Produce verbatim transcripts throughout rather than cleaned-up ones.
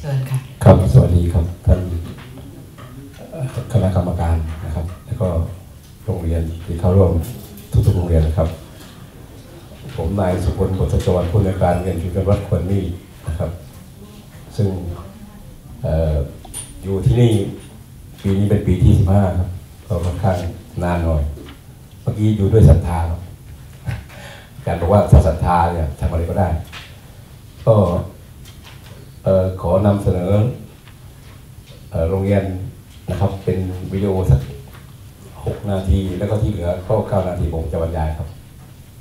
เชิญค่ะครับสวัสดีครับท่านคณะกรรมการนะครับแล้วก็โรงเรียนที่เข้าร่วมทุกๆโรงเรียนนะครับผมนายสุพลบุตรจวนผู้อำนวยการเรียนที่วัดควรมีนะครับซึ่งอยู่ที่นี่ปีนี้เป็นปีที่สิบห้าครับก็ค่อนข้างนานหน่อยเมื่อกี้อยู่ด้วยศรัทธาการบอกว่าศรัทธาเนี่ยทำอะไรก็ได้ก็ขอนำเสนอโรงเรียนนะครับเป็นวิดีโอสักหกนาทีแล้วก็ที่เหลือก็เก้านาทีผมจะบรรยายครับ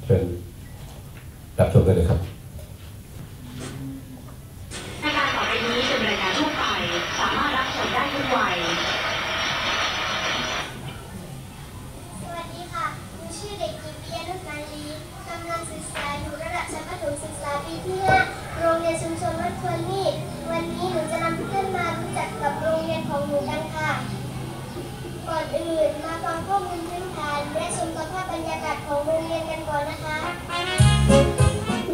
เชิญรับชมได้เลยครับรายการต่อไปนี้เป็นรายการทั่วไปสามารถรับชมได้ทุกวัยสวัสดีค่ะหนูชื่อเด็กหญิงเพียรนุชมาลีกำลังศึกษาอยู่ระดับชั้นประถมศึกษาปีที่ห้าโรงเรียนชุมชนวัดควรมีวันนี้หนูจะนำเพื่อนมารู้จักกับโรงเรียนของหนูกันค่ะก่อนอื่นมาฟังข้อมูลพื้นฐานและชมสภาพบรรยากาศของโรงเรียนกันก่อนนะคะ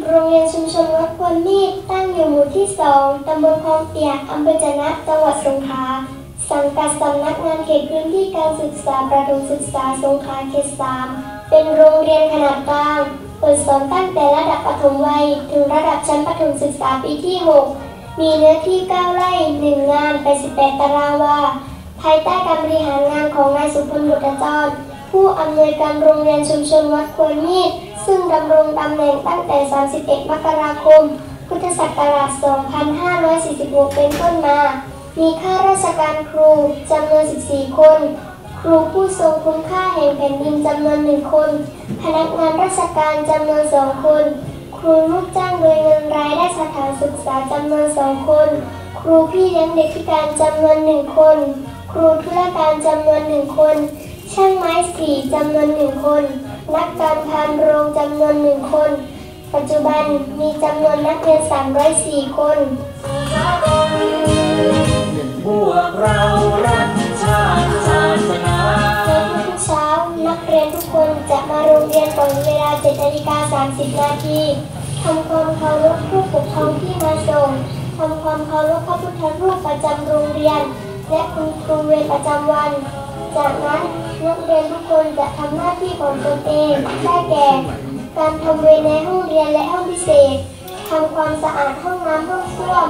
โรงเรียนชุมชนวัดควรมีตั้งอยู่หมู่ที่สองตำบลคลองเปียกอำเภอจะนะจังหวัดสงขลาสังกัดสำนักงานเขตพื้นที่การศึกษาประถมศึกษาสงขลาเขตสามเป็นโรงเรียนขนาดกลางเปิดสอนตั้งแต่ระดับประถมวัยถึงระดับชั้นประถมศึกษาปีที่หกมีเนื้อที่เก้าไร่หนึ่งงานแปดสิบแปดตารางวาภายใต้การบริหารงานของนายสุพลบุตรจรผู้อำนวยการโรงเรียนชุมชนวัดควรมีซึ่งดำรงตำแหน่งตั้งแต่สามสิบเอ็ดมกราคมพุทธศักราชสองพันห้าร้อยสี่สิบหกเป็นต้นมามีข้าราชการครูจำนวนสิบสี่คนครูผู้ทรงคุณค่าแห่งแผ่นดินจำนวนหนึ่งคนพนักงานราชการจำนวนสองคนครูลูกจ้างโดยเงินรายได้สถานศึกษาจำนวนสองคนครูพี่เลี้ยงเด็กพิการจำนวนหนึ่งคนครูธุรการจำนวนหนึ่งคนช่างไม้สีจำนวนหนึ่งคนนักการพานโรงจำนวนหนึ่งคนปัจจุบันมีจำนวนนักเรียนสามร้อยสี่คนพวกเรารักชาติศาสนาทุกเช้านักเรียนทุกคนจะมาโรงเรียนตอนเวลา เจ็ดนาฬิกาสามสิบ นาทีทำความเคารพผู้ปกครองที่มาส่งทำความเคารพพระพุทธรูปประจำโรงเรียนและคุณครูเวรประจำวันจากนั้นนักเรียนทุกคนจะทำหน้าที่ของตนเองได้แก่การทำเวรในห้องเรียนและห้องพิเศษทำความสะอาดห้องน้ำห้องส้วม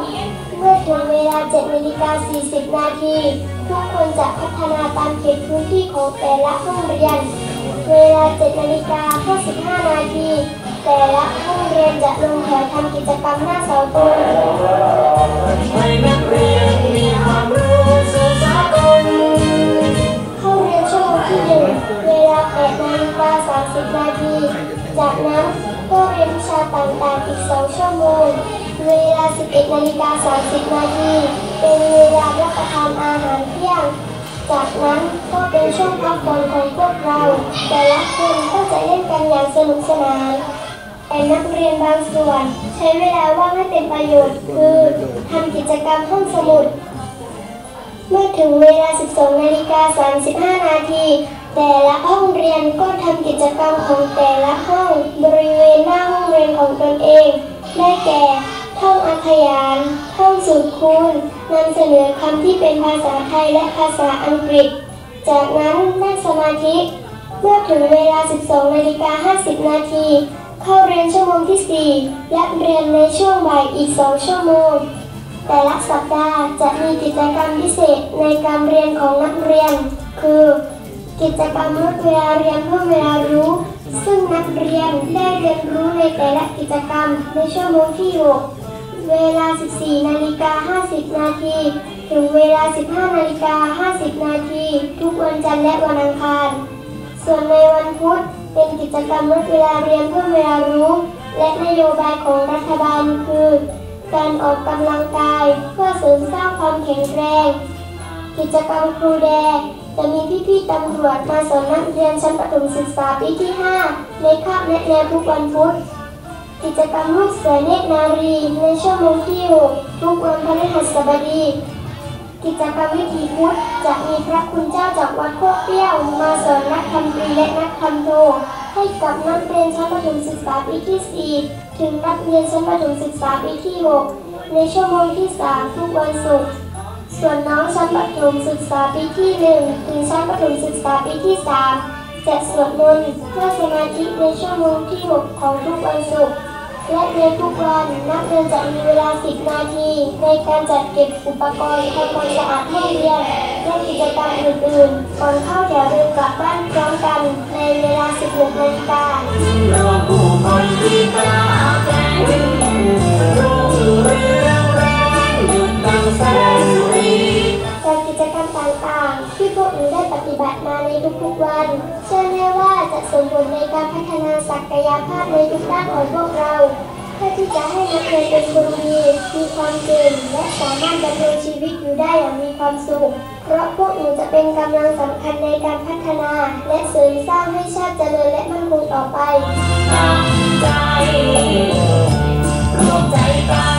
เมื่อถึงเวลา เจ็ดนาฬิกาสี่สิบ นาทีทุกคนจะพัฒนาตามเขตพื้นที่ของแต่ละห้องเรียนเวลา เจ็ดนาฬิกาห้าสิบห้า นาทีแต่ละห้องเรียนจะลงแถวทำกิจกรรมหน้าเสาธงให้นักเรียนมีความรู้สึกสะสมเข้าเรียนชั่วโมงที่หนึ่งเวลา แปดนาฬิกาสามสิบ นาทีจากนั้นก็เรียนวิชาต่างๆอีกสองชั่วโมงเวลา สิบเอ็ดนาฬิกาสามสิบ นาทีเป็นเวลารับประทานอาหารเที่ยงจากนั้นก็เป็นช่วงพักผ่อนของพวกเราแต่ละคนก็จะเล่นกันอย่างสนุกสนานแต่นักเรียนบางส่วนใช้เวลาว่างให้เป็นประโยชน์คือทำกิจกรรมห้องสมุดเมื่อถึงเวลา สิบสองนาฬิกาสามสิบห้า นาทีแต่ละห้องเรียนก็ทำกิจกรรมของแต่ละห้องบริเวณหน้าห้องเรียนของตนเองได้แก่ท่องอักขยานท่องสูตรคูณนำเสนอคำที่เป็นภาษาไทยและภาษาอังกฤษจากนั้นนั่งสมาธิเมื่อถึงเวลา สิบสองนาฬิกาห้าสิบ นาทีเข้าเรียนชั่วโมงที่สี่และเรียนในช่วงบ่ายอีกสองชั่วโมงแต่ละสัปดาห์จะมีกิจกรรมพิเศษในการเรียนของนักเรียนคือกิจกรรมลดเวลาเรียนเพิ่มเวลารู้ซึ่งนักเรียนได้เรียนรู้ในแต่ละกิจกรรมในชั่วโมงที่หกเวลา สิบสี่นาฬิกาห้าสิบ นาทีถึงเวลา สิบห้านาฬิกาห้าสิบ นาทีทุกวันจันทร์และวันอังคารส่วนในวันพุธเป็นกิจกรรมลดเวลาเรียนเพิ่มเวลารู้และนโยบายของรัฐบาลคือการออกกำลังกายเพื่อเสริมสร้างความแข็งแรงกิจกรรมครูแดจะมีพี่ๆตำรวจมาสอนนักเรียนชั้นประถมศึกษาปีที่ห้าในคาบแนะแนวทุกวันพุธกิจกรรมลูกเสือเนตรนารีในชั่วโมงที่หกทุกวันพฤหัสบดีกิจกรรมวิถีพุทธจะมีพระคุณเจ้าจากวัดโคกเปี้ยวมาสอนนักธรรมตรีและนักธรรมโทให้กับนักเรียนชั้นประถมศึกษาปีที่สี่ถึงนักเรียนชั้นประถมศึกษาปีที่หก ในชั่วโมงที่สามทุกวันศุกร์ส่วนน้องชั้นประถมศึกษาปีที่หนึ่งถึงชั้นประถมศึกษาปีที่สามจะสวดมนต์เพื่อสมาธิในชั่วโมงที่หกของทุกวันศุกร์และในทุกวันนักเรียนจะมีเวลาสิบนาทีในการจัดเก็บอุปกรณ์ทำความสะอาดห้องเรียนและกิจกรรมอื่นๆก่อนเข้าแถวเดินกลับบ้านพร้อมกันในเวลาสิบหกนาฬิกากิจกรรมต่างๆที่พวกหนูได้ปฏิบัติมาในทุกๆวันเชื่อแน่ว่าจะส่งผลในการพัฒนาศักยภาพในทุกด้านของพวกเราเพื่อที่จะให้นักเรียนเป็นคนดีมีความเก่งและสามารถดำเนินชีวิตอยู่ได้อย่างมีความสุขเพราะพวกหนูจะเป็นกำลังสำคัญในการพัฒนาและเสริมสร้างให้ชาติเจริญและมั่นคงต่อไปตั้งใจร่วมใจกัน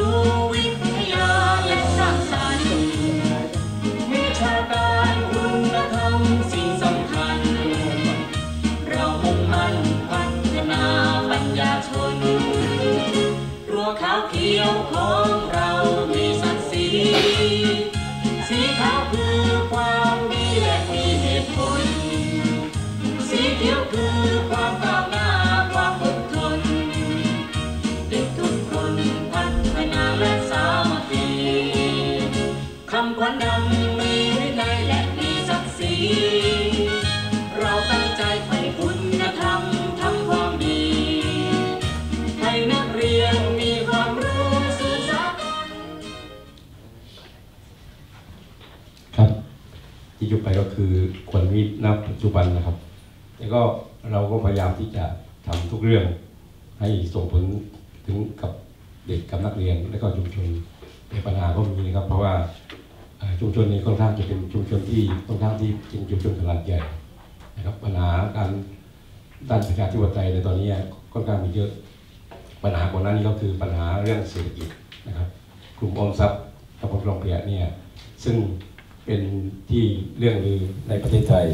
ู้วิทยาและสร้างสรรค์วิชาการคุณธรรมสิ่งสำคัญเรามุ่งมั่นพัฒนาปัญญาชนรั้วขาวเขียวของเรามีศักดิ์ศรีสีขาวคือความดีและมีเหตุผลสีเขียวคือความก้าวหน้าความอดทนเด็กทุกคนพัฒนาและสามัคคีคำขวัญดังมีวินัยและมีศักดิ์ศรีเราตั้งใจให้คุณธรรมทำความดีให้นักเรียนมีความรู้สื่อสารครับที่จบไปก็คือขวัญวิทย์ณปัจจุบันนะครับแล้วก็เราก็พยายามที่จะทำทุกเรื่องให้ส่งผลถึงกับเด็กกับนักเรียนและก็ชุมชนในปัญหาก็มีนะครับเพราะว่าชุมชนนี้ค่อนข้างจะเป็นชุมชนที่ค่อนข้างที่เป็นชุมชนขนาดใหญ่นะครับปัญหาการด้านประชาธิปไตยในตอนนี้ค่อนข้างมีเยอะปัญหาก่อนหน้านี้ก็คือปัญหาเรื่องเศรษฐกิจนะครับกลุ่มออมทรัพย์กับกองเปรียเนี่ยซึ่งเป็นที่เรื่องลือในประเทศไทย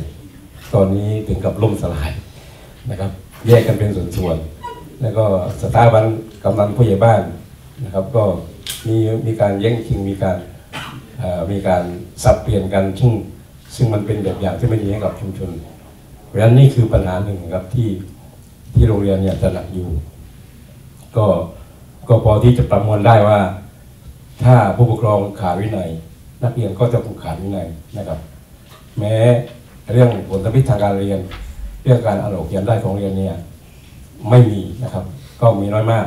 ตอนนี้ถึงกับล่มสลายนะครับแยกกันเป็นส่วนๆแล้วก็สถาบันกำนันผู้ใหญ่บ้านนะครับก็มีมีการแย่งชิงมีการมีการสับเปลี่ยนกันซึ่งซึ่งมันเป็นแบบอย่างที่ไม่ดีให้กับชุมชนเพราะฉะนั้นนี่คือปัญหาหนึ่งครับที่ที่โรงเรียนเนี่ยจะหนักอยู่ก็ก็พอที่จะประมวลได้ว่าถ้าผู้ปกครองขาดวินัยนักเรียนก็จะขาดวินัยนะครับแม้เรื่องผลพิจารณาการเรียนเรื่องการอ่านออกเขียนได้ของเรียนเนี่ยไม่มีนะครับก็มีน้อยมาก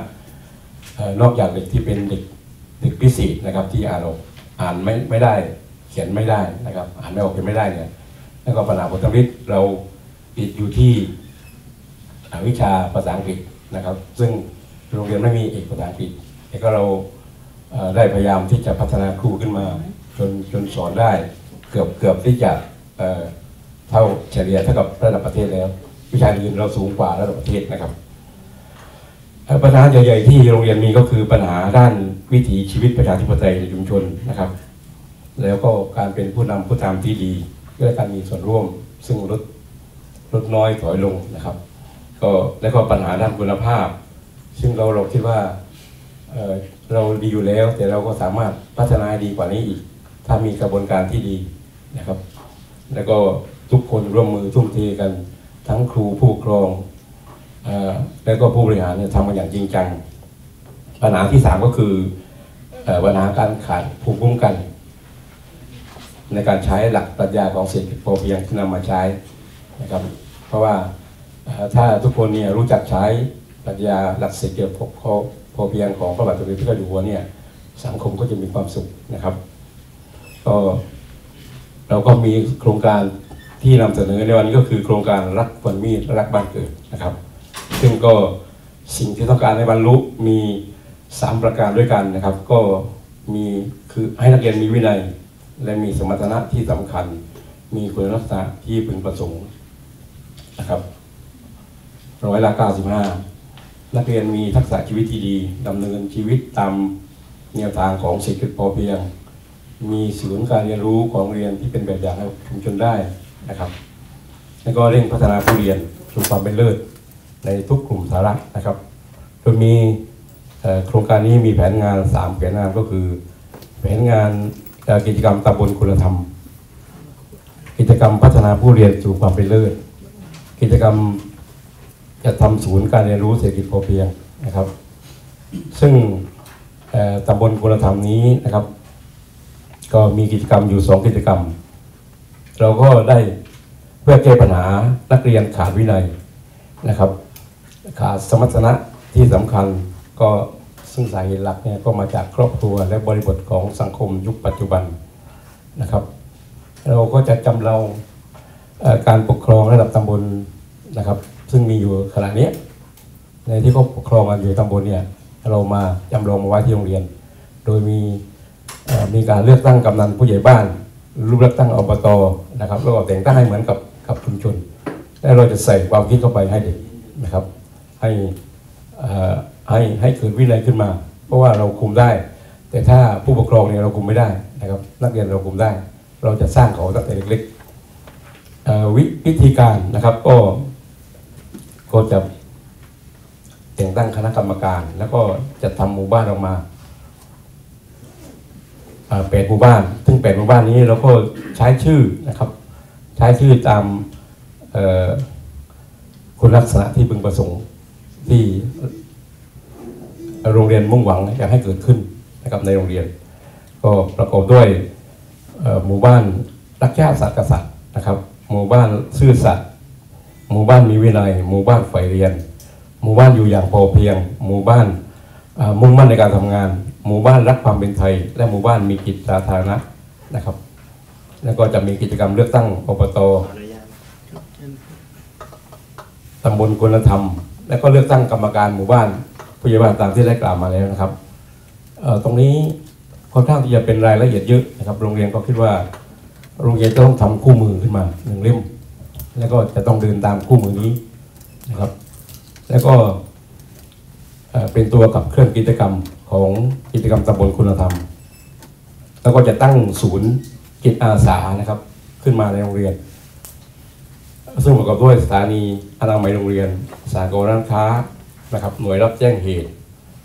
นอกจากเด็กที่เป็นเด็กเด็กพิเศษนะครับที่อ่านออกอ่านไม่ไม่ได้เขียนไม่ได้นะครับอ่านไม่ออกเขียนไม่ได้เนี่ยแล้วก็ปัญหาผลพิจเราติดอยู่ที่วิชาภาษาอังกฤษนะครับซึ่งโรงเรียนไม่มีเอกภาษาอังกฤษแล้วก็เราได้พยายามที่จะพัฒนาครูขึ้นมาจนจนสอนได้เกือบเกือบที่จะเท่าเฉลี่ยเท่ากับระดับประเทศแล้ววิชาอื่นเราสูงกว่าระดับประเทศนะครับปัญหาใหญ่ๆที่โรงเรียนมีก็คือปัญหาด้านวิถีชีวิตประชาธิปไตยในชุมชนนะครับแล้วก็การเป็นผู้นำผู้ตามที่ดีและการมีส่วนร่วมซึ่งลดลดน้อยถอยลงนะครับก็และก็ปัญหาด้านคุณภาพซึ่งเราเราคิดว่า เ, เราดีอยู่แล้วแต่เราก็สามารถพัฒนาดีกว่านี้อีกถ้ามีกระบวนการที่ดีนะครับแล้วก็ทุกคนร่วมมือทุ่มเทกันทั้งครูผู้ปกครองและก็ผู้บริหารเนี่ยทำกันอย่างจริงจังปัญหาที่สามก็คือปัญหาการขาดภูมิคุ้มกันในการใช้หลักปรัชญาของเศรษฐกิจพอเพียงที่นำมาใช้นะครับเพราะว่าถ้าทุกคนเนี่ยรู้จักใช้ปรัชญาหลักเศรษฐกิจพอเพียงของพระบาทสมเด็จพระเจ้าอยู่หัวเนี่ยสังคมก็จะมีความสุขนะครับก็เราก็มีโครงการที่นำเสนอในวันนี้ก็คือโครงการรักคนมีรักบ้านเกิดนะครับซึ่งก็สิ่งที่ต้องการในบรรลุมีสามประการด้วยกันนะครับก็มีคือให้นักเรียนมีวินัย และมีสมรรถนะที่สำคัญมีคุณลักษณะที่พึงประสงค์นะครับร้อยละเก้าสิบห้านักเรียนมีทักษะชีวิตที่ดีดำเนินชีวิตตามแนวทางของเศรษฐกิจพอเพียงมีศูนย์การเรียนรู้ของเรียนที่เป็นแบบอย่างให้ชุมชนได้นะครับแล้วก็เร่งพัฒนาผู้เรียนสู่ความเป็นเลิศในทุกกลุ่มสาระนะครับโดยมีโครงการนี้มีแผนงานสามแผนงานก็คือแผนงานกิจกรรมตำบลคุณธรรมกิจกรรมพัฒนาผู้เรียนสู่ความเป็นเลิศกิจกรรมจะทำศูนย์การเรียนรู้เศรษฐกิจพอเพียงนะครับซึ่งตำบลคุณธรรมนี้นะครับก็มีกิจกรรมอยู่สองกิจกรรมเราก็ได้เพื่อแก้ปัญหานักเรียนขาดวินัยนะครับขาดสมรรถนะที่สำคัญก็ซึ่งสาเหตุหลักเนี่ยก็มาจากครอบครัวและบริบทของสังคมยุคปัจจุบันนะครับเราก็จะจำเราการปกครองระดับตำบลนะครับซึ่งมีอยู่ขณะนี้ในที่เขาปกครองกันอยู่ตำบลเนี่ยเรามาจำลองมาไว้ที่โรงเรียนโดยมีมีการเลือกตั้งกำนันผู้ใหญ่บ้านรูปเลือกตั้งอบต.นะครับแล้วก็แต่งตั้งให้เหมือนกับกับชุมชนและเราจะใส่ความคิดเข้าไปให้เด็กนะครับให้ให้ให้เกิดวินัยขึ้นมาเพราะว่าเราคุมได้แต่ถ้าผู้ปกครองเนี่ยเราคุมไม่ได้นะครับนักเรียนเราคุมได้เราจะสร้างเขาตั้งแต่เล็กๆวิธีการนะครับก็ก็จะแต่งตั้งคณะกรรมการแล้วก็จะทำหมู่บ้านออกมาแปดหมู่บ้านซึ่งแปดหมู่บ้านนี้เราก็ใช้ชื่อนะครับใช้ชื่อตามคุณลักษณะที่พึงประสงค์ที่โรงเรียนมุ่งหวังจะให้เกิดขึ้นนะครับในโรงเรียนก็ประกอบด้วยหมู่บ้านรักชาติศาสตร์กษัตริย์นะครับหมู่บ้านซื่อสัตย์หมู่บ้านมีวินัยหมู่บ้านใฝ่เรียนหมู่บ้านอยู่อย่างพอเพียงหมู่บ้านมุ่งมั่นในการทำงานหมู่บ้านรักความเป็นไทยและหมู่บ้านมีกิจสาธารณะนะครับแล้วก็จะมีกิจกรรมเลือกตั้งอบต.ตำบลคุณธรรมและก็เลือกตั้งกรรมการหมู่บ้านผู้ใหญ่บ้านตามที่ได้กล่าวมาแล้วนะครับตรงนี้ค่อนข้างที่จะเป็นรายละเอียดเยอะนะครับโรงเรียนก็คิดว่าโรงเรียนจะต้องทำคู่มือขึ้นมาหนึ่งเล่มแล้วก็จะต้องเดินตามคู่มือนี้นะครับแล้วก็เป็นตัวกับเครื่องกิจกรรมของกิจกรรมตำบลคุณธรรมแล้วก็จะตั้งศูนย์จิตอาสานะครับขึ้นมาในโรงเรียนซึ่งประกอบด้วยสถานีอนามัยโรงเรียนสถานร้านค้านะครับหน่วยรับแจ้งเหตุ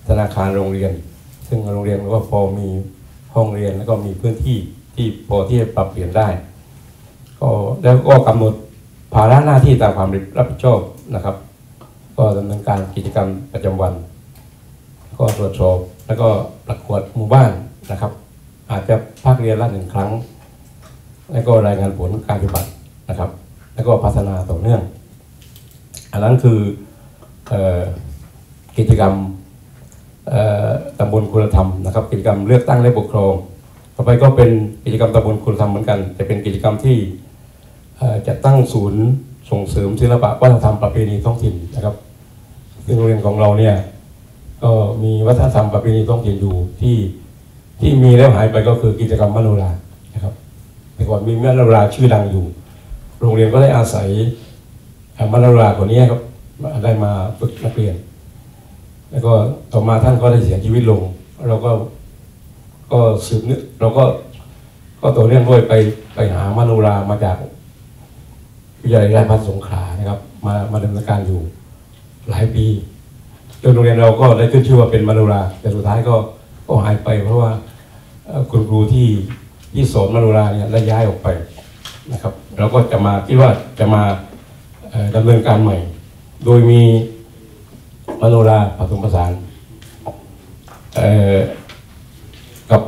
ธนาคารโรงเรียนซึ่งโรงเรียนก็พอมีห้องเรียนแล้วก็มีพื้นที่ที่พอที่จะปรับเปลี่ยนได้ก็แล้วก็กำหนดภาระหน้าที่ตามความรับผิดชอบนะครับก็ดำเนินการกิจกรรมประจำวันก็ตรวจสอบแล้วก็ประกวดหมู่บ้านนะครับอาจจะภาคเรียนละหนึ่งครั้งแล้วก็รายงานผลการปฏิบัตินะครับแล้วก็พัฒนาต่อเนื่องอันนั้นคือกิจกรรมตำบลคุณธรรมนะครับกิจกรรมเลือกตั้งและปกครองต่อไปก็เป็นกิจกรรมตำบลคุณธรรมเหมือนกันแต่เป็นกิจกรรมที่จะตั้งศูนย์ส่งเสริมศิลปะวัฒนธรรมประเพณีท้องถิ่นนะครับซึ่งโรงเรียนของเราเนี่ยก็มีวัฒนธรรมประเพณีท้องถิ่นอยู่ที่ที่มีแล้วหายไปก็คือกิจกรรมมโนรานะครับแต่ก่อนมีมโนราชื่อดังอยู่โรงเรียนก็ได้อาศัยมโนราคนนี้ครับได้มาฝึกนักเรียนแล้วก็ต่อมาท่านก็ได้เสียชีวิตลงเราก็ก็สืบเนื่องเราก็ก็ต่อเนื่องด้วยไปไปหามโนรามาจากวิทยาลัยราชภัฏสงขลานะครับมามาดำเนินการอยู่หลายปีจนโรงเรียนเราก็ได้ขึ้นชื่อว่าเป็นมโนราแต่สุดท้ายก็ก็หายไปเพราะว่าคุณครูที่ที่สอนมโนราเนี่ยได้ย้ายออกไปนะครับเราก็จะมาคิดว่าจะมาดำเนินการใหม่โดยมีมโนราผสมผสานกับ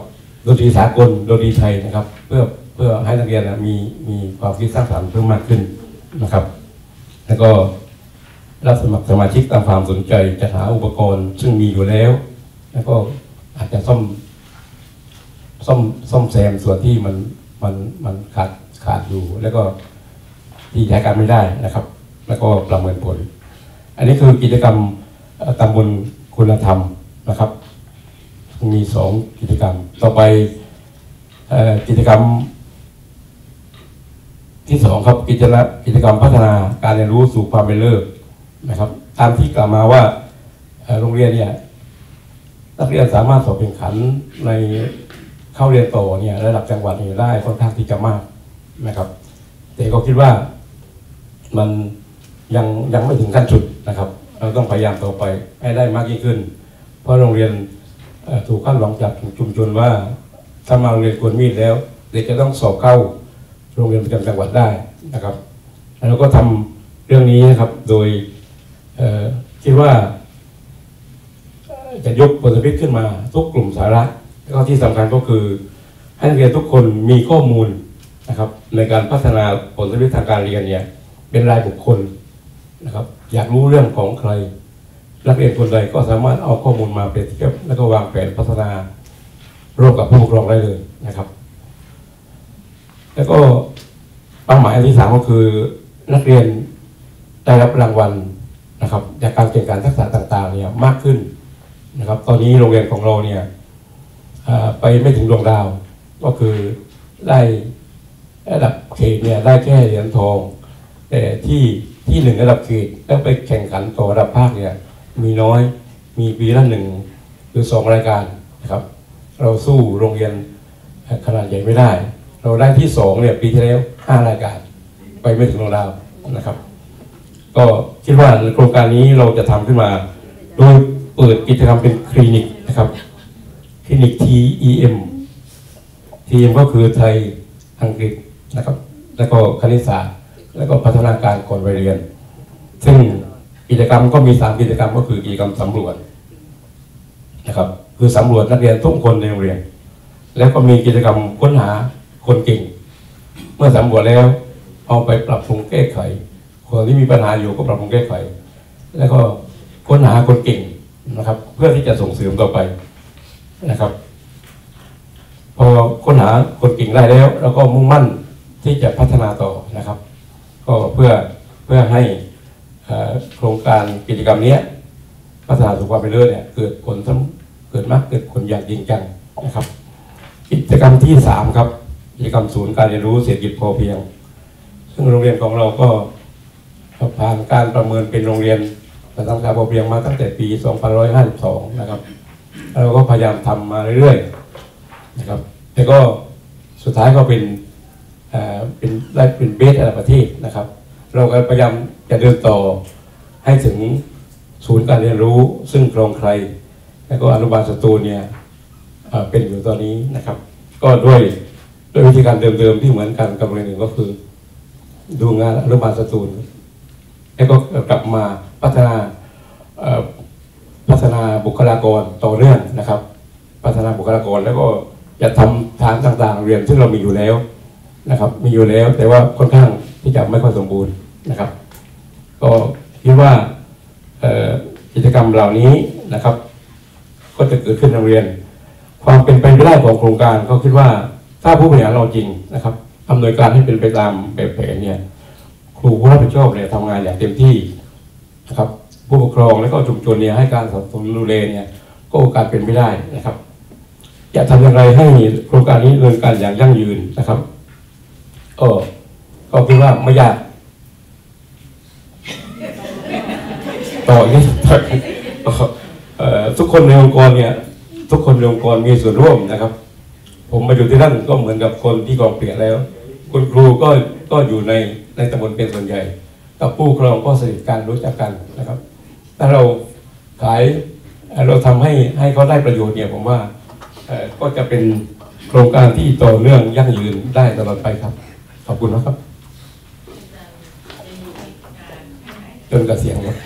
ดนตรีสากลดนตรีไทยนะครับเพื่อเพื่อให้นักเรียนมีมีความคิดสร้างสรรค์เพิ่มมากขึ้นนะครับแล้วก็รับสมัครสมาชิกตามความสนใจจะหาอุปกรณ์ซึ่งมีอยู่แล้วแล้วก็อาจจะซ่อมซ่อมซ่อมแซมส่วนที่มันมันมันขาดขาดอยู่แล้วก็ที่ใช้การไม่ได้นะครับแล้วก็ประเมินผลอันนี้คือกิจกรรมตำบลคุณธรรมนะครับมีสองกิจกรรมต่อไป กิจกรรมที่สองครับกิจกรรมกิจกรรมพัฒนาการเรียนรู้สู่ความเป็นเลิศนะครับตามที่กล่าวมาว่าโรงเรียนเนี่ยนักเรียนสามารถสอบแข่งขันในเข้าเรียนต่อเนี่ยระดับจังหวัดเนี่ยได้ค่อนข้างที่จะมากนะครับแต่ก็คิดว่ามันยังยังไม่ถึงขั้นจุดนะครับเราต้องพยายามต่อไปให้ได้มากยิ่งขึ้นเพราะโรงเรียนถูกคาดหวังจากชุมชนว่าถ้ามาโรงเรียนกวนมีดแล้วเด็กจะต้องสอบเข้าโรงเรียนประจำจังหวัดได้นะครับแล้วก็ทำเรื่องนี้นะครับโดยคิดว่าจะยกบทสรุปขึ้นมาทุกกลุ่มสาระแล้วก็ที่สำคัญก็คือให้นักเรียนทุกคนมีข้อมูลนะครับในการพัฒนาผลสรุปทางการเรียนเนี่ยเป็นรายบุคคลนะครับอยากรู้เรื่องของใครนักเรียนคนใดก็สามารถเอาข้อมูลมาเปรียบเทียบแล้วก็วางแผนพัฒนาร่วมกับผู้ปกครองได้เลยนะครับแล้วก็เป้าหมายอันที่สามก็คือนักเรียนได้รับรางวัลนะครับจากการแข่งขันทักษะต่างๆเนี่ยมากขึ้นนะครับตอนนี้โรงเรียนของเราเนี่ยไปไม่ถึงดวงดาวก็คือได้ระดับเขตเนี่ยได้แค่เหรียญทองแต่ที่ที่หนึ่งระดับเขตแล้วไปแข่งขันต่อระดับภาคเนี่ยมีน้อยมีปีละหนึ่งหรือสองรายการนะครับเราสู้โรงเรียนขนาดใหญ่ไม่ได้เราได้ที่สองเนี่ยปีที่แล้วห้ารายการไปไม่ถึงของเรานะครับก็คิดว่าโครงการนี้เราจะทำขึ้นมาโดยเปิดกิจกรรมเป็นคลินิกนะครับคลินิก ที อี เอ็ม ที อี เอ็ม ก็คือไทยอังกฤษนะครับแล้วก็คณิตศาสตร์แล้วก็พัฒนาการก่อนวัยเรียนซึ่งกิจกรรมก็มีสามกิจกรรมก็คือกิจกรรมสำรวจนะครับคือสำรวจนักเรียนทุกคนในโรงเรียนแล้วก็มีกิจกรรมค้นหาคนเก่งเมื่อสำรวจแล้วเอาไปปรับปรุงแก้ไขคนที่มีปัญหาอยู่ก็ปรับปรุงแก้ไขแล้วก็ค้นหาคนเก่งนะครับเพื่อที่จะส่งเสริมต่อไปนะครับพอค้นหาคนเก่งได้แล้วเราก็มุ่งมั่นที่จะพัฒนาต่อนะครับก็เพื่อเพื่อให้โครงการกิจกรรมนี้พัฒนาสู่ความเป็นเลิศเนี่ยเกิดผลเกิดมากเกิดผลอย่างจริงจังนะครับกิจกรรมที่สามครับกิจกรรมศูนย์การเรียนรู้เศรษฐกิจพอเพียงซึ่งโรงเรียนของเราก็ผ่านการประเมินเป็นโรงเรียนประจำการพอเพียงมาตั้งแต่ปีสองพันห้าร้อยห้าสิบสองนะครับเราก็พยายามทำมาเรื่อยๆนะครับแต่ก็สุดท้ายก็เป็นเป็นได้เป็นเบสระดับประเทศนะครับเราก็พยายามจะเดินต่อให้ถึงศูนย์การเรียนรู้ซึ่งคลองไคลและก็อนุบาลสตูลเนี่ยเป็นอยู่ตอนนี้นะครับก็ด้วยโดยวิธีการเดิมๆที่เหมือนกันกับเรื่องหนึ่งก็คือดูงานอนุบาลสตูลแล้วก็กลับมาพัฒนาพัฒนาบุคลากรต่อเนื่องนะครับพัฒนาบุคลากรแล้วก็จะทำฐานต่างๆเรียนซึ่งเรามีอยู่แล้วนะครับมีอยู่แล้วแต่ว่าค่อนข้างที่จะไม่ค่อยสมบูรณ์นะครับก็คิดว่ากิจกรรมเหล่านี้นะครับก็จะเกิดขึ้นในโรงเรียนความเป็นไปได้ของโครงการก็คิดว่าถ้าผู้บริหารเราจริงนะครับอำนวยการให้เป็นไปตามแบบแผนเนี่ยครูผู้รับผิดชอบเนี่ยทำงานอย่างเต็มที่นะครับผู้ปกครองและก็ชุมชนเนี่ยให้การสนับสนุนดูแลเนี่ยก็โอกาสเป็นไม่ได้นะครับจะทำอย่างไรให้โครงการนี้ดำเนินการอย่างยั่งยืนนะครับเออก็คิดว่าไม่ยากต่อเนี่ยทุกคนในองค์กรเนี่ยทุกคนในองค์กรมีส่วนร่วมนะครับผมมาอยู่ที่นั่นก็เหมือนกับคนที่กองเปลี่ยนแล้วคุณครูก็ก็อยู่ในในตำบลเป็นส่วนใหญ่กับผู้ครองก็สนิทกันรู้จักกันนะครับถ้าเราขายเราทำให้ให้เขาได้ประโยชน์เนี่ยผมว่าก็จะเป็นโครงการที่ต่อเนื่องยั่งยืนได้ตลอดไปครับขอบคุณนะครับจนเกษียณครับ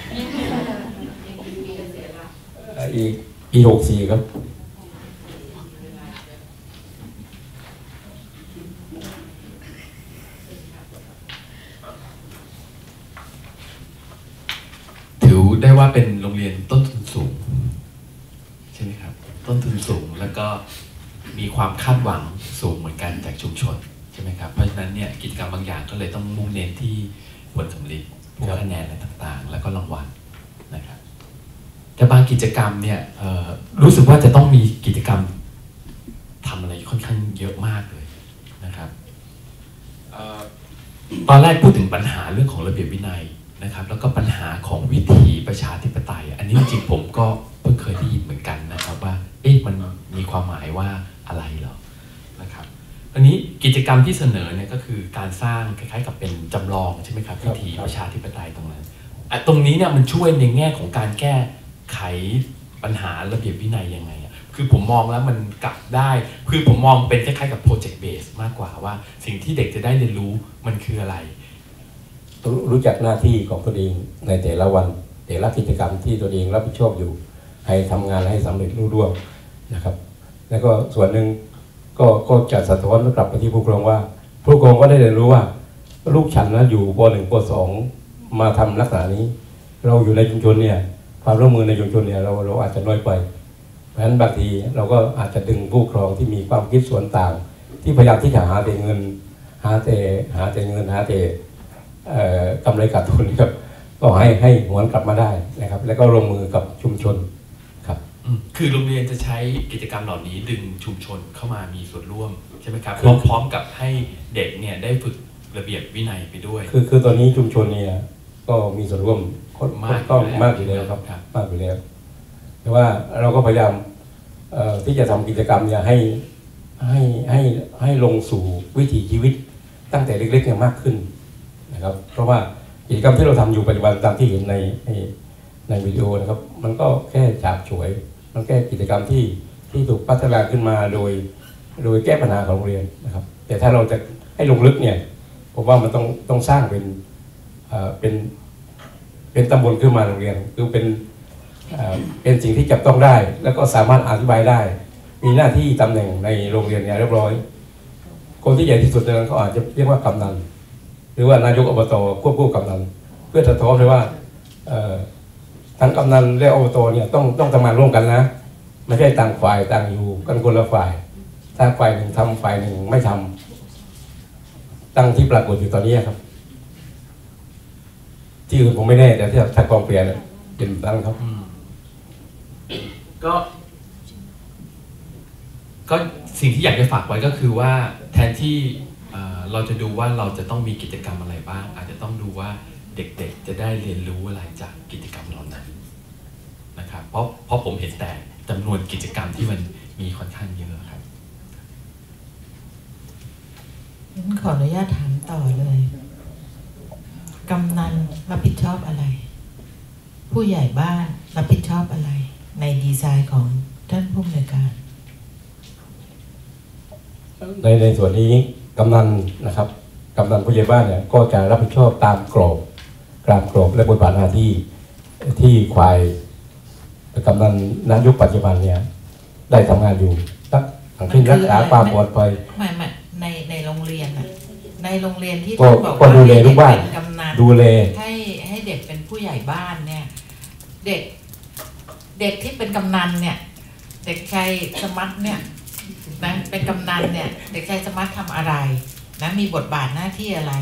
อีกปีหกสี่ครับได้ว่าเป็นโรงเรียนต้นทุนสูงใช่ไหมครับต้นทุนสูงแล้วก็มีความคาดหวังสูงเหมือนกันจากชุมชนใช่ไหมครับเพราะฉะนั้นเนี่ยกิจกรรมบางอย่างก็เลยต้องมุ่งเน้นที่ผลสำเร็จผลคะแนนอะไรต่างๆแล้วก็รางวัลนะครับแต่บางกิจกรรมเนี่ยรู้สึกว่าจะต้องมีกิจกรรมท ทำอะไรค่อนข้างเยอะมากเลยนะครับตอนแรกพูดถึงปัญหาเรื่องของระเบียบวินัยนะครับแล้วก็ปัญหาของวิถีประชาธิปไตยอันนี้จริงผมก็เพิ่งเคยได้ยินเหมือนกันนะครับว่าเอ๊ะมันมีความหมายว่าอะไรหรอนะครับอันนี้กิจกรรมที่เสนอเนี่ยก็คือการสร้างคล้ายๆกับเป็นจำลองใช่ไหมครับวิถีประชาธิปไตยตรงนั้นตรงนี้เนี่ยมันช่วยในแง่ของการแก้ไขปัญหาระเบียบวินัยยังไงคือผมมองแล้วมันกลับได้คือผมมองเป็นคล้ายๆกับโปรเจกต์เบสมากกว่าว่าสิ่งที่เด็กจะได้เรียนรู้มันคืออะไรต้องรู้จักหน้าที่ของตัวเองในแต่ละวันแต่ละกิจกรรมที่ตัวเองรับผิดชอบอยู่ให้ทำงานให้สำเร็จรุ่งเรืองนะครับแล้วก็ส่วนหนึ่งก็ก็จะสะท้อนกลับไปที่ผู้ปกครองว่าผู้ปกครองก็ได้เรียนรู้ว่าลูกฉันนะอยู่ป หนึ่ง ป สองมาทำลักษณะนี้เราอยู่ในชุมชนเนี่ยความร่วมมือในชุมชนเนี่ยเราเราอาจจะน้อยไปเพราะฉะนั้นบางทีเราก็อาจจะดึงผู้ปกครองที่มีความคิดส่วนต่างที่พยายามที่จะหาแต่เงินหาแต่หาแต่เงินหาแต่กำไรขาดทุนครับก็ให้ให้หวนกลับมาได้นะครับแล้วก็ร่วมมือกับชุมชนครับคือโรงเรียนจะใช้กิจกรรมเหล่านี้ดึงชุมชนเข้ามามีส่วนร่วมใช่ไหมครับพร้อมกับให้เด็กเนี่ยได้ฝึกระเบียบวินัยไปด้วยคือคือตอนนี้ชุมชนเนี่ยก็มีส่วนร่วมมากก็มากอยู่แล้วครับมากอยู่แล้วแต่ว่าเราก็พยายามที่จะทำกิจกรรมเนี่ยให้ให้ให้ให้ลงสู่วิถีชีวิตตั้งแต่เล็กๆเนี่ยมากขึ้นนะครับเพราะว่ากิจกรรมที่เราทำอยู่ปัจจุบันตามที่เห็นในในวิดีโอนะครับมันก็แค่ฉาบฉวยมันแค่กิจกรรมที่ที่ถูกพัฒนาขึ้นมาโดยโดยแก้ปัญหาของโรงเรียนนะครับแต่ถ้าเราจะให้ลงลึกเนี่ยผมว่ามันต้องต้องสร้างเป็นเป็นเป็นตำบลขึ้นมาโรงเรียนคือเป็นเป็นสิ่งที่จับต้องได้แล้วก็สามารถอธิบายได้มีหน้าที่ตำแหน่งในโรงเรียนเนี่ยเรียบร้อยคนที่ใหญ่ที่สุดในนั้นก็อาจจะเรียกว่ากำนันหรือว่านายกอบต.ควบคู่กำนันเพื่อสะท้อนเลยว่าทั้งกำนันและอบต.เนี่ยต้องต้องทำงานร่วมกันนะไม่ใช่ต่างฝ่ายต่างอยู่กันคนละฝ่ายถ้าฝ่ายหนึ่งทำฝ่ายหนึ่งไม่ทำตั้งที่ปรากฏอยู่ตอนนี้ครับที่อื่นผมไม่แน่แต่ที่ถ้ากองเปลี่ยนเป็นตั้งครับก็ก็สิ่งที่อยากจะฝากไว้ก็คือว่าแทนที่เราจะดูว่าเราจะต้องมีกิจกรรมอะไรบ้างอาจจะต้องดูว่าเด็กๆจะได้เรียนรู้อะไรจากกิจกรรมเหล่านั้นนะครับเพราะเพราะผมเห็นแต่จำนวนกิจกรรมที่มันมีค่อนข้างเยอะครับงั้นขออนุญาตถามต่อเลยกำนันรับผิดชอบอะไรผู้ใหญ่บ้านรับผิดชอบอะไรในดีไซน์ของท่านผู้อำนวยการในในส่วนนี้กำนันนะครับกำนันผู้ใหญ่บ้านเนี่ยก็จะรับผิดชอบตามกรอบกรามกรอบและบทบาทหน้าที่ที่ควายกำนันนั้นยุคปัจจุบันเนี่ยได้ทำงานอยู่ตั้งแต่ขึ้นรักษาความปลอดภัยไม่ไม่ในในโรงเรียนอะในโรงเรียนที่ต้องบอกว่าดูแลลูกบ้านดูแลให้ให้เด็กเป็นผู้ใหญ่บ้านเนี่ยเด็กเด็กที่เป็นกำนันเนี่ยเด็กชายสมัติเนี่ยนะเป็นกำนันเนี่ยเด็กชายสมัติทำอะไรนะมีบทบาทหน้าที่อะไร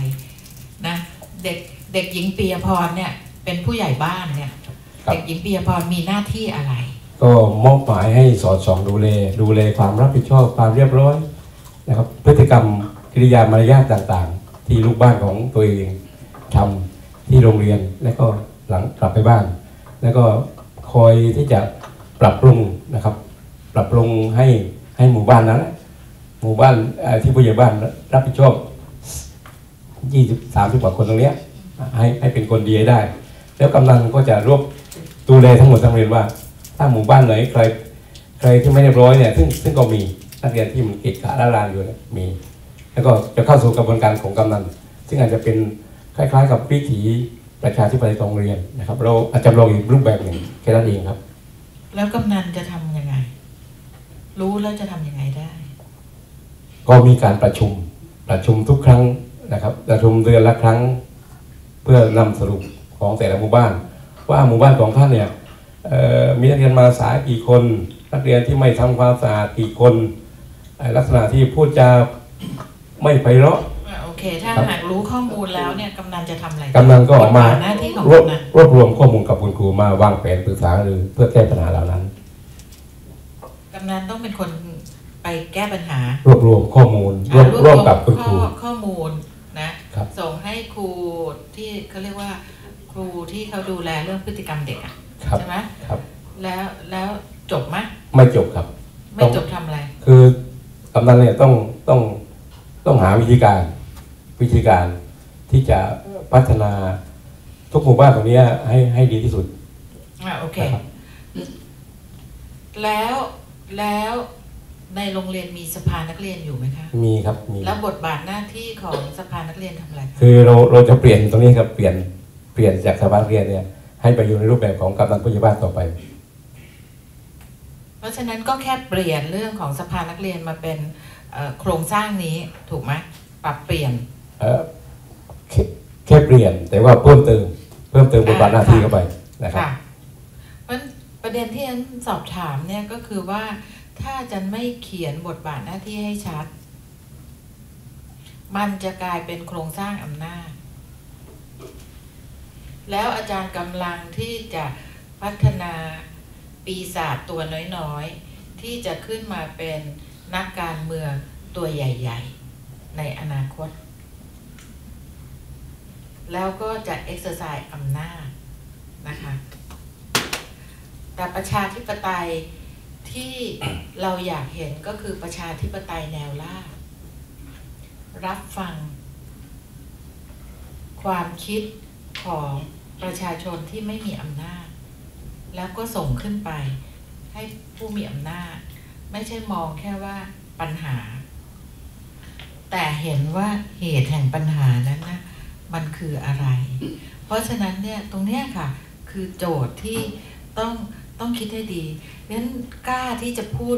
นะเด็กเด็กหญิงปียพรเนี่ยเป็นผู้ใหญ่บ้านเนี่ยเด็กหญิงปียพรมีหน้าที่อะไรก็มอบหมายให้สอดส่องดูแลดูแลความรับผิดชอบความเรียบร้อยนะครับพฤติกรรมกิริยามารยาทต่างๆที่ลูกบ้านของตัวเองทำที่โรงเรียนและก็หลังกลับไปบ้านแล้วก็คอยที่จะปรับปรุงนะครับปรับปรุงให้ให้หมู่บ้านนั้นหมู่บ้านที่ผู้ใหญ่บ้านรับผิดชอบยี่สิบสามสิบกว่าคนตรงนี้ให้ให้เป็นคนดีได้แล้วกำลังก็จะรวบดูแลทั้งหมดทั้งเรียนว่าถ้าหมู่บ้านไหนใครใครที่ไม่เรียบร้อยเนี่ยซึ่งซึ่งก็มีนักเรียนที่มันเกะกะละลานอยู่เนี่ยมีแล้วก็จะเข้าสู่กระบวนการของกำนันซึ่งอาจจะเป็นคล้ายๆกับวิถีประชาธิปไตยของโรงเรียนนะครับเราอาจจะลองอีกรูปแบบหนึ่งแค่นั้นเองครับแล้วกำนันจะทํำยังไงรู้แล้วจะทํำยังไงได้ก็มีการประชุมประชุมทุกครั้งนะครับประชุมเดือนละครั้งเพื่อนำสรุปของแต่ละหมู่บ้านว่าหมู่บ้านของท่านเนี่ยมีนักเรียนมาสายกี่คนนักเรียนที่ไม่ทำความสะอาดกี่คนลักษณะที่พูดจาไม่ไพเราะโอเคถ้าหากรู้ข้อมูลแล้วเนี่ยกำนันจะทำอะไรกำนันก็ออกมารวบรวบรวมข้อมูลกับคุณครูมาวางแผนปรึกษาหรือเพื่อแก้ปัญหาเหล่านั้นกำนันต้องเป็นคนไป แก้ปัญหารวบรวมข้อมูลรวบรวมกับคุณครูข้อมูลนะส่งให้ครูที่เขาเรียกว่าครูที่เขาดูแลเรื่องพฤติกรรมเด็กอ่ะใช่ไหมครับแล้วแล้วจบไหมไม่จบครับไม่จบทำอะไรคือกำนันเนี่ยต้องต้องต้องหาวิธีการวิธีการที่จะพัฒนาทุกหมู่บ้านตรงนี้ให้ให้ดีที่สุดอ่าโอเคแล้วแล้วในโรงเรียนมีสภานักเรียนอยู่ไหมคะมีครับมีแล้วบทบาทหน้าที่ของสภานักเรียนทำอะไรคือเราเราจะเปลี่ยนตรงนี้ครับเปลี่ยนเปลี่ยนจากสภานักเรียนเนี่ยให้ไปอยู่ในรูปแบบของกำนันผู้ใหญ่บ้านต่อไปเพราะฉะนั้นก็แค่เปลี่ยนเรื่องของสภานักเรียนมาเป็นโครงสร้างนี้ถูกไหมปรับเปลี่ยนเออแค่เปลี่ยนแต่ว่าเพิ่มเติมเพิ่มเติมบทบาทหน้าที่เข้าไปนะครับเพราะประเด็นที่ฉันสอบถามเนี่ยก็คือว่าถ้าจะไม่เขียนบทบาทหน้าที่ให้ชัดมันจะกลายเป็นโครงสร้างอำนาจแล้วอาจารย์กำลังที่จะพัฒนาปีศาจตัวน้อยๆที่จะขึ้นมาเป็นนักการเมืองตัวใหญ่ๆในอนาคตแล้วก็จะเอ็กซ์เซอร์ไซส์อำนาจนะคะแต่ประชาธิปไตยที่เราอยากเห็นก็คือประชาธิปไตยแนวล่ารับฟังความคิดของประชาชนที่ไม่มีอำนาจแล้วก็ส่งขึ้นไปให้ผู้มีอำนาจไม่ใช่มองแค่ว่าปัญหาแต่เห็นว่าเหตุแห่งปัญหานั้นนะมันคืออะไรเพราะฉะนั้นเนี่ยตรงเนี้ยค่ะคือโจทย์ที่ต้องต้องคิดให้ดีดังนั้นกล้าที่จะพูด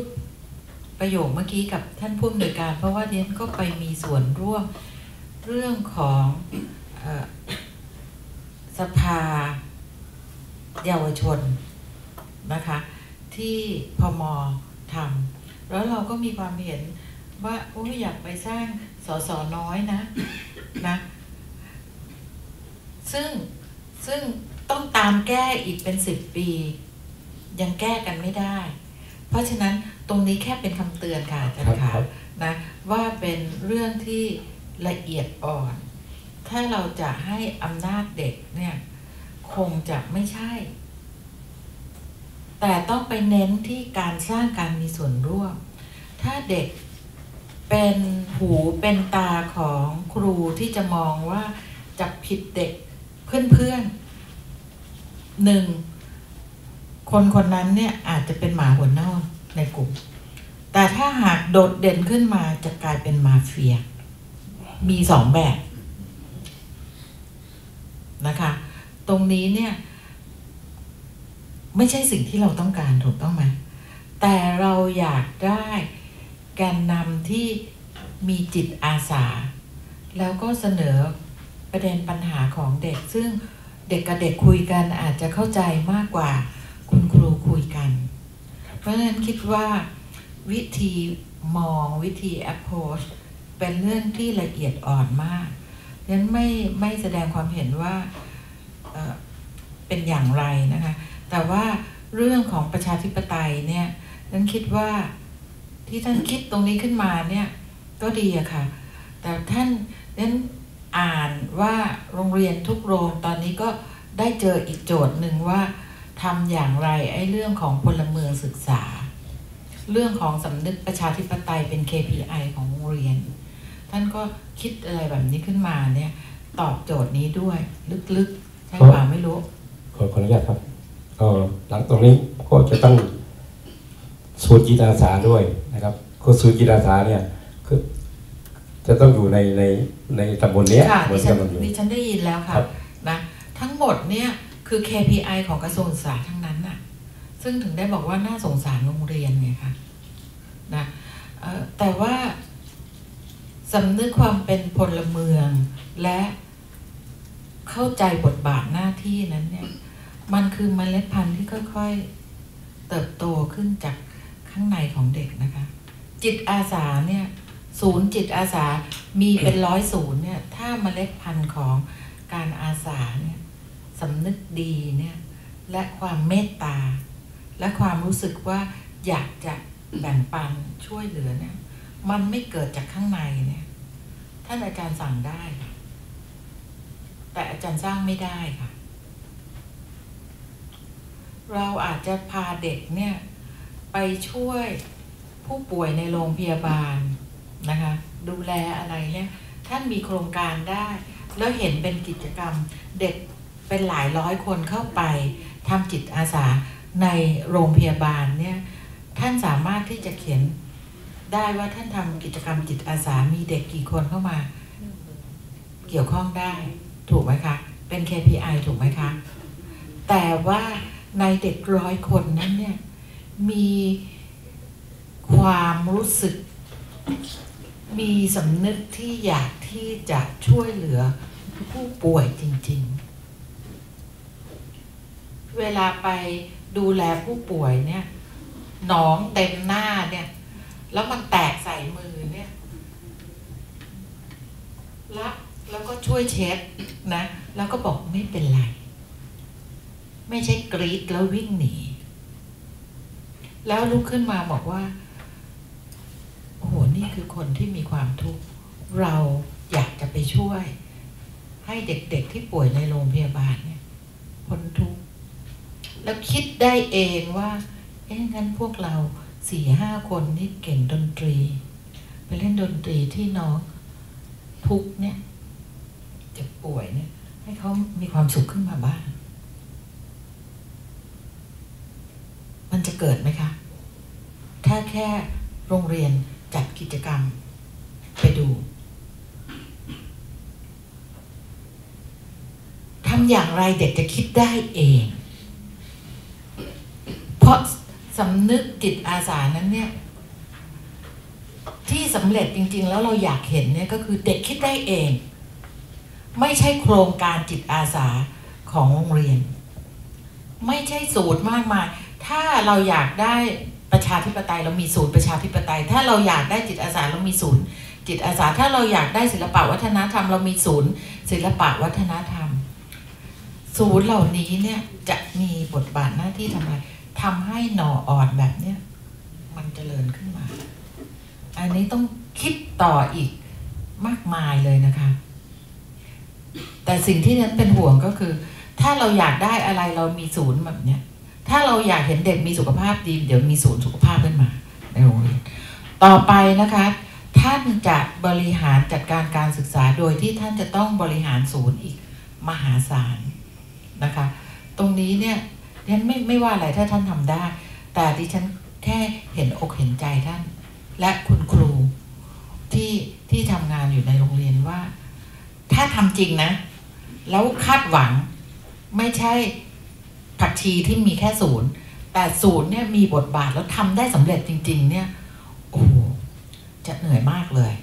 ประโยคเมื่อกี้กับท่านผู้อำนวยการเพราะว่าเดนก็ไปมีส่วนร่วมเรื่องของสภาเยาวชนนะคะที่พม.ทำแล้วเราก็มีความเห็นว่าโอ้ยอยากไปสร้างสสน้อยนะนะซึ่งซึ่งต้องตามแก้อีกเป็นสิบปียังแก้กันไม่ได้เพราะฉะนั้นตรงนี้แค่เป็นคำเตือนค่ะอาจารย์ค่ะนะว่าเป็นเรื่องที่ละเอียดอ่อนถ้าเราจะให้อำนาจเด็กเนี่ยคงจะไม่ใช่แต่ต้องไปเน้นที่การสร้างการมีส่วนร่วมถ้าเด็กเป็นหูเป็นตาของครูที่จะมองว่าจับผิดเด็กเพื่อนๆหนึ่งคนคนนั้นเนี่ยอาจจะเป็นหมาหัวเน่าในกลุ่มแต่ถ้าหากโดดเด่นขึ้นมาจะกลายเป็นมาเฟียมีสองแบบนะคะตรงนี้เนี่ยไม่ใช่สิ่งที่เราต้องการถูกต้องไหมแต่เราอยากได้แกนนำที่มีจิตอาสาแล้วก็เสนอประเด็นปัญหาของเด็กซึ่งเด็กกับเด็กคุยกันอาจจะเข้าใจมากกว่าคุณครูคุยกันเพราะฉะนั้นคิดว่าวิธีมองวิธี approach เป็นเรื่องที่ละเอียดอ่อนมากดังนั้นไม่ไม่แสดงความเห็นว่าเป็นอย่างไรนะคะแต่ว่าเรื่องของประชาธิปไตยเนี่ยฉันคิดว่าที่ท่านคิดตรงนี้ขึ้นมาเนี่ยก็ดีอะค่ะแต่ท่านนั้นอ่านว่าโรงเรียนทุกโรงตอนนี้ก็ได้เจออีกโจทย์หนึ่งว่าทำอย่างไรไอ้เรื่องของพลเมืองศึกษาเรื่องของสำนึกประชาธิปไตยเป็น เค พี ไอ ของโรงเรียนท่านก็คิดอะไรแบบนี้ขึ้นมาเนี่ยตอบโจทย์นี้ด้วยลึกๆใช่ป่าวไม่รู้ขอขออนุญาตครับก็หลังตรงนี้ก็จะต้องศูนย์จิตอาสาด้วยนะครับคือศูนย์จิตอาสาเนี่ยคือจะต้องอยู่ในในในตำบลนี้ค่ะดิฉันดิฉันได้ยินแล้วค่ะนะทั้งหมดเนี่ยคือ เค พี ไอ ของกระทรวงศึกษาทั้งนั้นน่ะซึ่งถึงได้บอกว่าน่าสงสารโรงเรียนไงคะนะแต่ว่าสำนึกความเป็นพลเมืองและเข้าใจบทบาทหน้าที่นั้นเนี่ยมันคือเมล็ดพันธุ์ที่ค่อยๆเติบโตขึ้นจากข้างในของเด็กนะคะจิตอาสาเนี่ยศูนย์จิตอาสามีเป็นร้อยศูนย์เนี่ยถ้าเมล็ดพันธุ์ของการอาสาเนี่ยสำนึกดีเนี่ยและความเมตตาและความรู้สึกว่าอยากจะ แบ่งปันช่วยเหลือเนี่ยมันไม่เกิดจากข้างในเนี่ยท่านอาจารย์สั่งได้ค่ะแต่อาจารย์สร้างไม่ได้ค่ะเราอาจจะพาเด็กเนี่ยไปช่วยผู้ป่วยในโรงพยาบาลนะคะดูแลอะไรเนี่ยท่านมีโครงการได้แล้วเห็นเป็นกิจกรรมเด็กเป็นหลายร้อยคนเข้าไปทำจิตอาสาในโรงพยาบาลเนี่ยท่านสามารถที่จะเขียนได้ว่าท่านทำกิจกรรมจิตอาสามีเด็กกี่คนเข้ามาเกี่ยวข้องได้ถูกไหมคะเป็น เค พี ไอ ถูกไหมคะแต่ว่าในเด็กร้อยคนนั้นเนี่ยมีความรู้สึกมีสำนึกที่อยากที่จะช่วยเหลือผู้ป่วยจริงๆเวลาไปดูแลผู้ป่วยเนี่ยหนองเต็มหน้าเนี่ยแล้วมันแตกใส่มือเนี่ยละแล้วก็ช่วยเช็ดนะแล้วก็บอกไม่เป็นไรไม่ใช่กรีดแล้ววิ่งหนีแล้วลุกขึ้นมาบอกว่าโอ้โหนี่คือคนที่มีความทุกข์เราอยากจะไปช่วยให้เด็กๆที่ป่วยในโรงพยาบาลเนี่ยพ้นทุกข์แล้วคิดได้เองว่าเอ๊ะงั้นพวกเราสี่ห้าคนนี่เก่งดนตรีไปเล่นดนตรีที่น้องทุกข์เนี่ยเจ็บป่วยเนี่ยให้เขามีความสุขขึ้นมาบ้างมันจะเกิดไหมคะถ้าแค่โรงเรียนจัดกิจกรรมไปดูทำอย่างไรเด็กจะคิดได้เองเพราะสำนึกจิตอาสานั้นเนี่ยที่สำเร็จจริงๆแล้วเราอยากเห็นเนี่ยก็คือเด็กคิดได้เองไม่ใช่โครงการจิตอาสาของโรงเรียนไม่ใช่สูตรมากมายถ้าเราอยากได้ประชาธิปไตยเรามีศูนย์ประชาธิปไตยถ้าเราอยากได้จิตอาสาเรามีศูนย์จิตอาสาถ้าเราอยากได้ศิลปะวัฒนธรรมเรามีศูนย์ศิลปะวัฒนธรรมศูนย์เหล่านี้เนี่ยจะมีบทบาทหน้าที่ทำอะไรทำให้หน่ออ่อนแบบเนี้ยมันเจริญขึ้นมาอันนี้ต้องคิดต่ออีกมากมายเลยนะคะแต่สิ่งที่นั้นเป็นห่วงก็คือถ้าเราอยากได้อะไรเรามีศูนย์แบบเนี้ยถ้าเราอยากเห็นเด็กมีสุขภาพดีเดี๋ยวมีศูนย์สุขภาพขึ้นมาในโรงเรียนต่อไปนะคะท่านจะบริหารจัดการการศึกษาโดยที่ท่านจะต้องบริหารศูนย์อีกมหาศาลนะคะตรงนี้เนี่ยฉันไม่ไม่ว่าอะไรถ้าท่านทำได้แต่ดิฉันแค่เห็นอกเห็นใจท่านและคุณครูที่ที่ทำงานอยู่ในโรงเรียนว่าถ้าทำจริงนะแล้วคาดหวังไม่ใช่ผักชีที่มีแค่ศูนย์แต่ศูนย์เนี่ยมีบทบาทแล้วทำได้สำเร็จจริงๆเนี่ยโอ้โหจะเหนื่อยมากเลย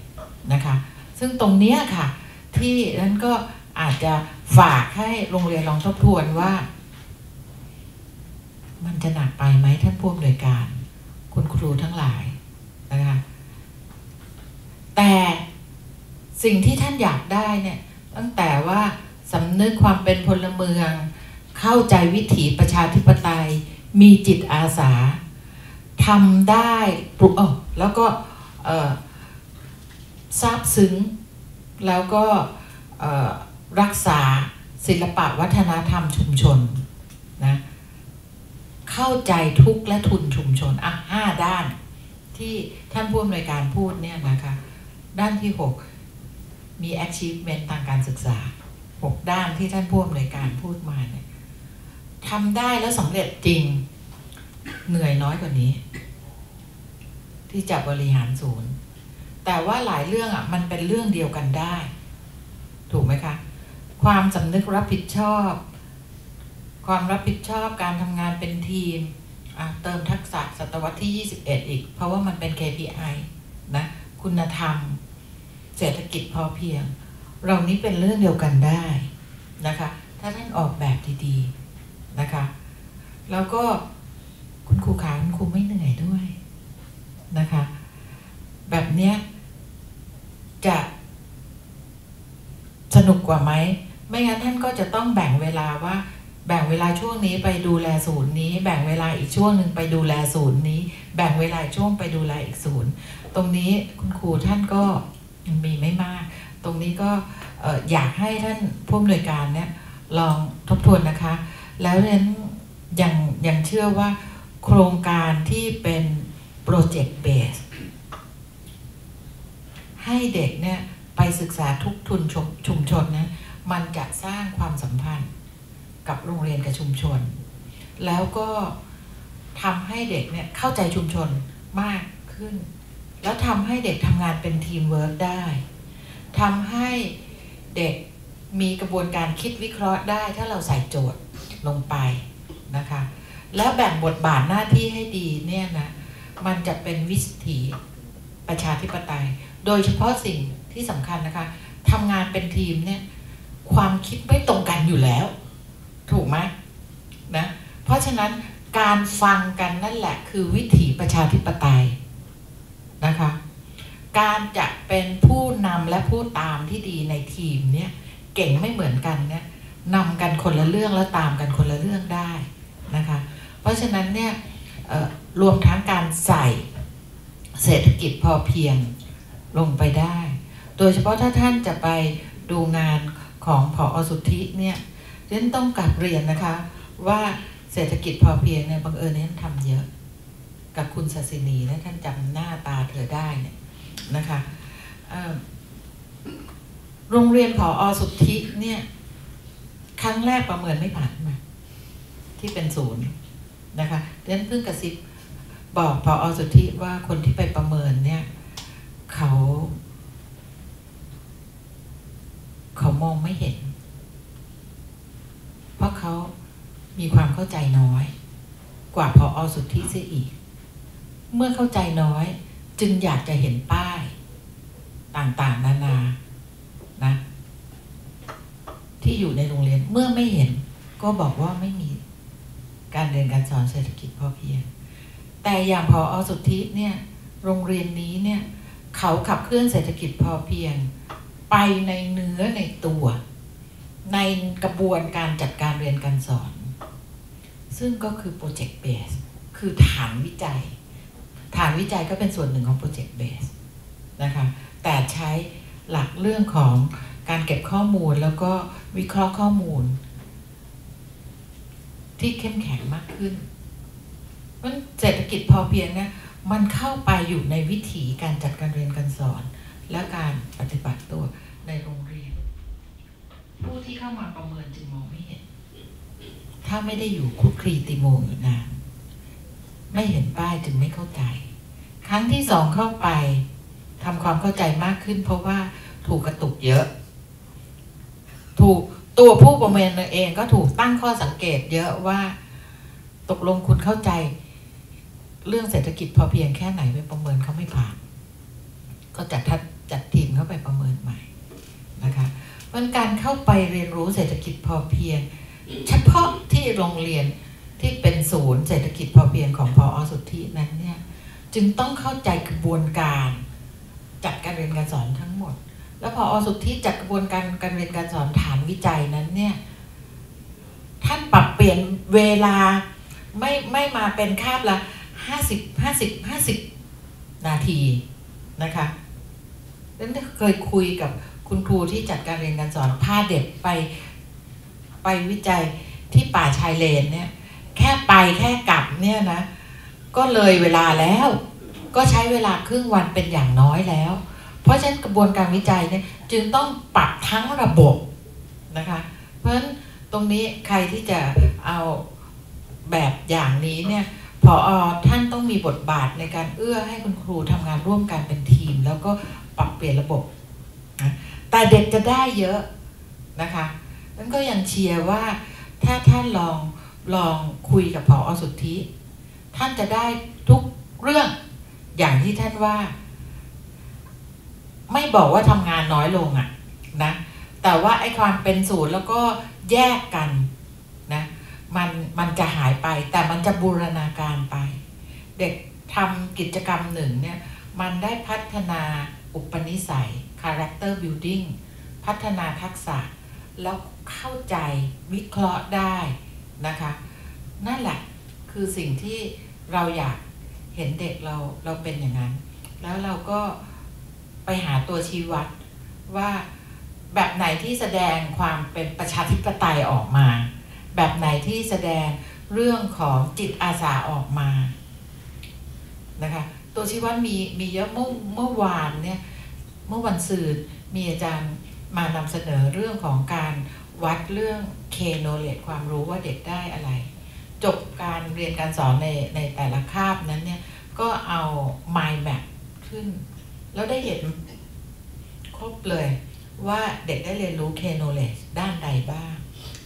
นะคะซึ่งตรงเนี้ยค่ะที่นั้นก็อาจจะฝากให้โรงเรียนลองทบทวนว่ามันจะหนักไปไหมท่านผู้อำนวยการคุณครูทั้งหลายนะคะแต่สิ่งที่ท่านอยากได้เนี่ยตั้งแต่ว่าสำนึกความเป็นพลเมืองเข้าใจวิถีประชาธิปไตยมีจิตอาสาทำได้ปลุกแล้วก็ซาบซึ้งแล้วก็รักษาศิลปะวัฒนธรรมชุมชนนะเข้าใจทุกและทุนชุมชนอ่ะห้าด้านที่ท่านผู้อำนวยการพูดเนี่ยนะคะด้านที่หกมี achievement ทางการศึกษาหกด้านที่ท่านผู้อำนวยการพูดมาเนี่ยทำได้แล้วสำเร็จจริงเหนื่อยน้อยกว่านี้ที่จะบริหารศูนย์แต่ว่าหลายเรื่องอ่ะมันเป็นเรื่องเดียวกันได้ถูกไหมคะความสำนึกรับผิดชอบความรับผิดชอบการทำงานเป็นทีมเติมทักษะศตวรรษที่ยี่สิบเอ็ดอีกเพราะว่ามันเป็น เค พี ไอ นะคุณธรรมเศรษฐกิจพอเพียงเรานี้เป็นเรื่องเดียวกันได้นะคะถ้าท่านออกแบบดีๆนะคะแล้วก็คุณครูขาคุณครูไม่เหนื่อยด้วยนะคะแบบเนี้ยจะสนุกกว่าไหมไม่งั้นท่านก็จะต้องแบ่งเวลาว่า แบ่งเวลาช่วงนี้ไปดูแลศูนย์นี้แบ่งเวลาอีกช่วงหนึ่งไปดูแลศูนย์นี้แบ่งเวลาช่วงไปดูแลอีกศูนย์ตรงนี้คุณครูท่านก็มีไม่มากตรงนี้ก็อยากให้ท่านผู้อำนวยการเนี่ยลองทบทวนนะคะแล้วนั้นยังยังเชื่อว่าโครงการที่เป็นโปรเจกต์เบสให้เด็กเนี่ยไปศึกษาทุกทุนชุมชนนะมันจะสร้างความสัมพันธ์กับโรงเรียนกับชุมชนแล้วก็ทำให้เด็กเนี่ยเข้าใจชุมชนมากขึ้นแล้วทำให้เด็กทำงานเป็นทีมเวิร์คได้ทำให้เด็กมีกระบวนการคิดวิเคราะห์ได้ถ้าเราใส่โจทย์ลงไปนะคะแล้วแบ่งบทบาทหน้าที่ให้ดีเนี่ยนะมันจะเป็นวิถีประชาธิปไตยโดยเฉพาะสิ่งที่สำคัญนะคะทำงานเป็นทีมเนี่ยความคิดไม่ตรงกันอยู่แล้วถูกไหมนะเพราะฉะนั้นการฟังกันนั่นแหละคือวิถีประชาธิปไตยนะคะการจะเป็นผู้นำและผู้ตามที่ดีในทีมเนี่ยเก่งไม่เหมือนกันเนี่ยนำกันคนละเรื่องแล้วตามกันคนละเรื่องได้นะคะเพราะฉะนั้นเนี่ยรวมทั้งการใส่เศรษฐกิจพอเพียงลงไปได้โดยเฉพาะถ้าท่านจะไปดูงานของผอ.สุทธิเนี่ยเน้นต้องกลับเรียนนะคะว่าเศรษฐกิจพอเพียงเนี่ยบังเอิญเน้นทำเยอะกับคุณศศินีและท่านจำหน้าตาเธอได้เนี่ยนะคะโรงเรียนผอ.สุทธิเนี่ยครั้งแรกประเมินไม่ผ่านมาที่เป็นศูนย์นะคะเดินเพิ่งกระซิบบอกผอ.สุทธิว่าคนที่ไปประเมินเนี่ยเขาเขามองไม่เห็นเพราะเขามีความเข้าใจน้อยกว่าผอ.สุทธิเสียอีกเมื่อเข้าใจน้อยจึงอยากจะเห็นป้ายต่างๆนานานะที่อยู่ในโรงเรียนเมื่อไม่เห็นก็บอกว่าไม่มีการเรียนการสอนเศรษฐกิจพอเพียงแต่อย่างผอ.สุทธิเนี่ยโรงเรียนนี้เนี่ยเขาขับเคลื่อนเศรษฐกิจพอเพียงไปในเนื้อในตัวในกระบวนการจัดการเรียนการสอนซึ่งก็คือโปรเจกต์เบสคือฐานวิจัยฐานวิจัยก็เป็นส่วนหนึ่งของโปรเจกต์เบสนะคะแต่ใช้หลักเรื่องของการเก็บข้อมูลแล้วก็วิเคราะห์ข้อมูลที่เข้มแข็งมากขึ้นเพราะเศรษฐกิจพอเพียงนะมันเข้าไปอยู่ในวิถีการจัดการเรียนการสอนและการปฏิบัติตัวในโรงเรียนผู้ที่เข้ามาประเมินจึงมองไม่เห็นถ้าไม่ได้อยู่คุกคลีติโมงอยู่นานไม่เห็นป้ายจึงไม่เข้าใจครั้งที่สองเข้าไปทำความเข้าใจมากขึ้นเพราะว่าถูกกระตุกเยอะถูกตัวผู้ประเมินเองก็ถูกตั้งข้อสังเกตเยอะว่าตกลงคุณเข้าใจเรื่องเศรษฐกิจพอเพียงแค่ไหนไปประเมินเขาไม่ผ่านก็จัดทัดจัดทีมเข้าไปประเมินใหม่นะคะเพราะการเข้าไปเรียนรู้เศรษฐกิจพอเพียงเฉพาะที่โรงเรียนที่เป็นศูนย์เศรษฐกิจพอเพียงของผอ.สุทธินั้นเนี่ยจึงต้องเข้าใจกระบวนการจัดการเรียนการสอนทั้งหมดแล้วผอ.สุทธิจัดกระบวนการการเรียนการสอนฐานวิจัยนั้นเนี่ยท่านปรับเปลี่ยนเวลาไม่ไม่มาเป็นคาบละห้าสิบห้าสิบห้าสิบนาทีนะคะดังนั้นเคยคุยกับคุณครูที่จัดการเรียนการสอนพาเด็กไปไปวิจัยที่ป่าชายเลนเนี่ยแค่ไปแค่กลับเนี่ยนะก็เลยเวลาแล้วก็ใช้เวลาครึ่งวันเป็นอย่างน้อยแล้วเพราะฉะนั้นกระบวนการวิจัยเนี่ยจึงต้องปรับทั้งระบบนะคะเพราะฉะนั้นตรงนี้ใครที่จะเอาแบบอย่างนี้เนี่ยผอ.ท่านต้องมีบทบาทในการเอื้อให้คุณครูทำงานร่วมกันเป็นทีมแล้วก็ปรับเปลี่ยนระบบนะแต่เด็กจะได้เยอะนะคะนั้นก็ยังเชียร์ว่าถ้าท่านลองลองคุยกับผอ.สุทธิท่านจะได้ทุกเรื่องอย่างที่ท่านว่าไม่บอกว่าทำงานน้อยลงอะนะแต่ว่าไอ้ความเป็นศูนย์แล้วก็แยกกันนะมันมันจะหายไปแต่มันจะบูรณาการไปเด็กทำกิจกรรมหนึ่งเนี่ยมันได้พัฒนาอุปนิสัย character building พัฒนาทักษะแล้วเข้าใจวิเคราะห์ได้ นะคะนั่นแหละคือสิ่งที่เราอยากเห็นเด็กเราเราเป็นอย่างนั้นแล้วเราก็ไปหาตัวชี้วัดว่าแบบไหนที่แสดงความเป็นประชาธิปไตยออกมาแบบไหนที่แสดงเรื่องของจิตอาสาออกมานะคะตัวชี้วัดมีมีเยอะเมื่อเมื่อวานเนี่ยเมื่อวันศืนมีอาจารย์มานำเสนอเรื่องของการวัดเรื่อง K-knowledge ความรู้ว่าเด็กได้อะไรจบการเรียนการสอนในในแต่ละคาบนั้นเนี่ยก็เอา mind map ขึ้นแล้วได้เห็นครบเลยว่าเด็กได้เรียนรู้ K-knowledge ด้านใดบ้าง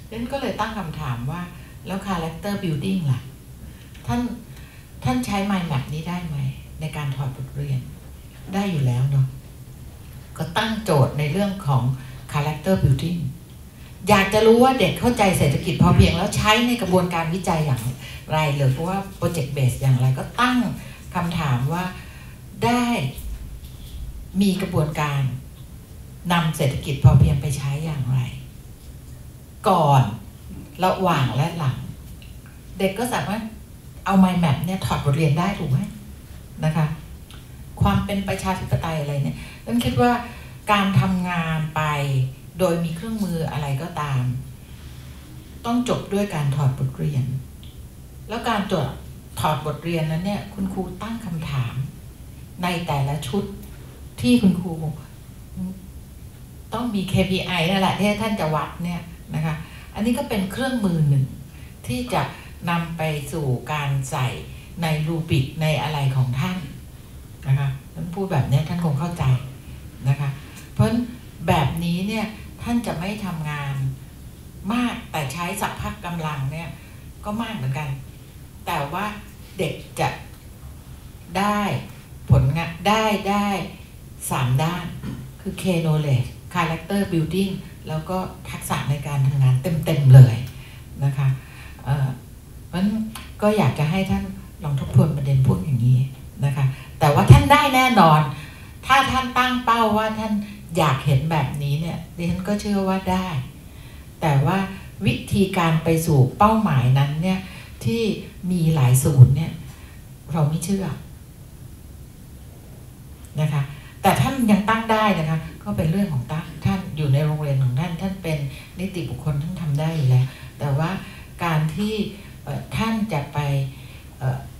ดังนั้นก็เลยตั้งคำถามว่าแล้ว character building ล่ะท่านท่านใช้ mind map นี้ได้ไหมในการถอดบทเรียนได้อยู่แล้วเนาะก็ตั้งโจทย์ในเรื่องของ character building อยากจะรู้ว่าเด็กเข้าใจเศรษฐกิจพอเพียงแล้วใช้ในกระบวนการวิจัยอย่างไรหรือเพราะว่า project based อย่างไรก็ตั้งคำถามว่าได้มีกระบวนการนำเศรษฐกิจพอเพียงไปใช้อย่างไรก่อนระหว่างและหลังเด็กก็สามารถเอาไมล์แมปเนี่ยถอดบทเรียนได้ถูกไหมนะคะความเป็นประชาธิปไตยอะไรเนี่ยนั่นคิดว่าการทำงานไปโดยมีเครื่องมืออะไรก็ตามต้องจบด้วยการถอดบทเรียนแล้วการจดถอดบทเรียนนั้นเนี่ยคุณครูตั้งคำถามในแต่ละชุดที่คุณครูต้องมี เค พี ไอ นั่นแหละที่ท่านจะวัดเนี่ยนะคะอันนี้ก็เป็นเครื่องมือหนึ่งที่จะนำไปสู่การใส่ในรูบิกในอะไรของท่านนะคะท่านพูดแบบนี้ท่านคงเข้าใจนะคะเพราะแบบนี้เนี่ยท่านจะไม่ทำงานมากแต่ใช้สัพพะกำลังเนี่ยก็มากเหมือนกันแต่ว่าเด็กจะได้ผลงานได้ได้สามด้านคือ K-knowledge character building แล้วก็ทักษะในการทำงานเต็มๆเลยนะคะเอ่อมันก็อยากจะให้ท่านลองทบทวนประเด็นพวกอย่างนี้นะคะแต่ว่าท่านได้แน่นอนถ้าท่านตั้งเป้าว่าท่านอยากเห็นแบบนี้เนี่ยดิฉันก็เชื่อว่าได้แต่ว่าวิธีการไปสู่เป้าหมายนั้นเนี่ยที่มีหลายสูตรเนี่ยเราไม่เชื่อนะคะแต่ท่านยังตั้งได้นะคะก็เป็นเรื่องของท่านท่านอยู่ในโรงเรียนของท่านท่านเป็นนิติบุคคลท่านทำได้อยู่แล้วแต่ว่าการที่ท่านจะไป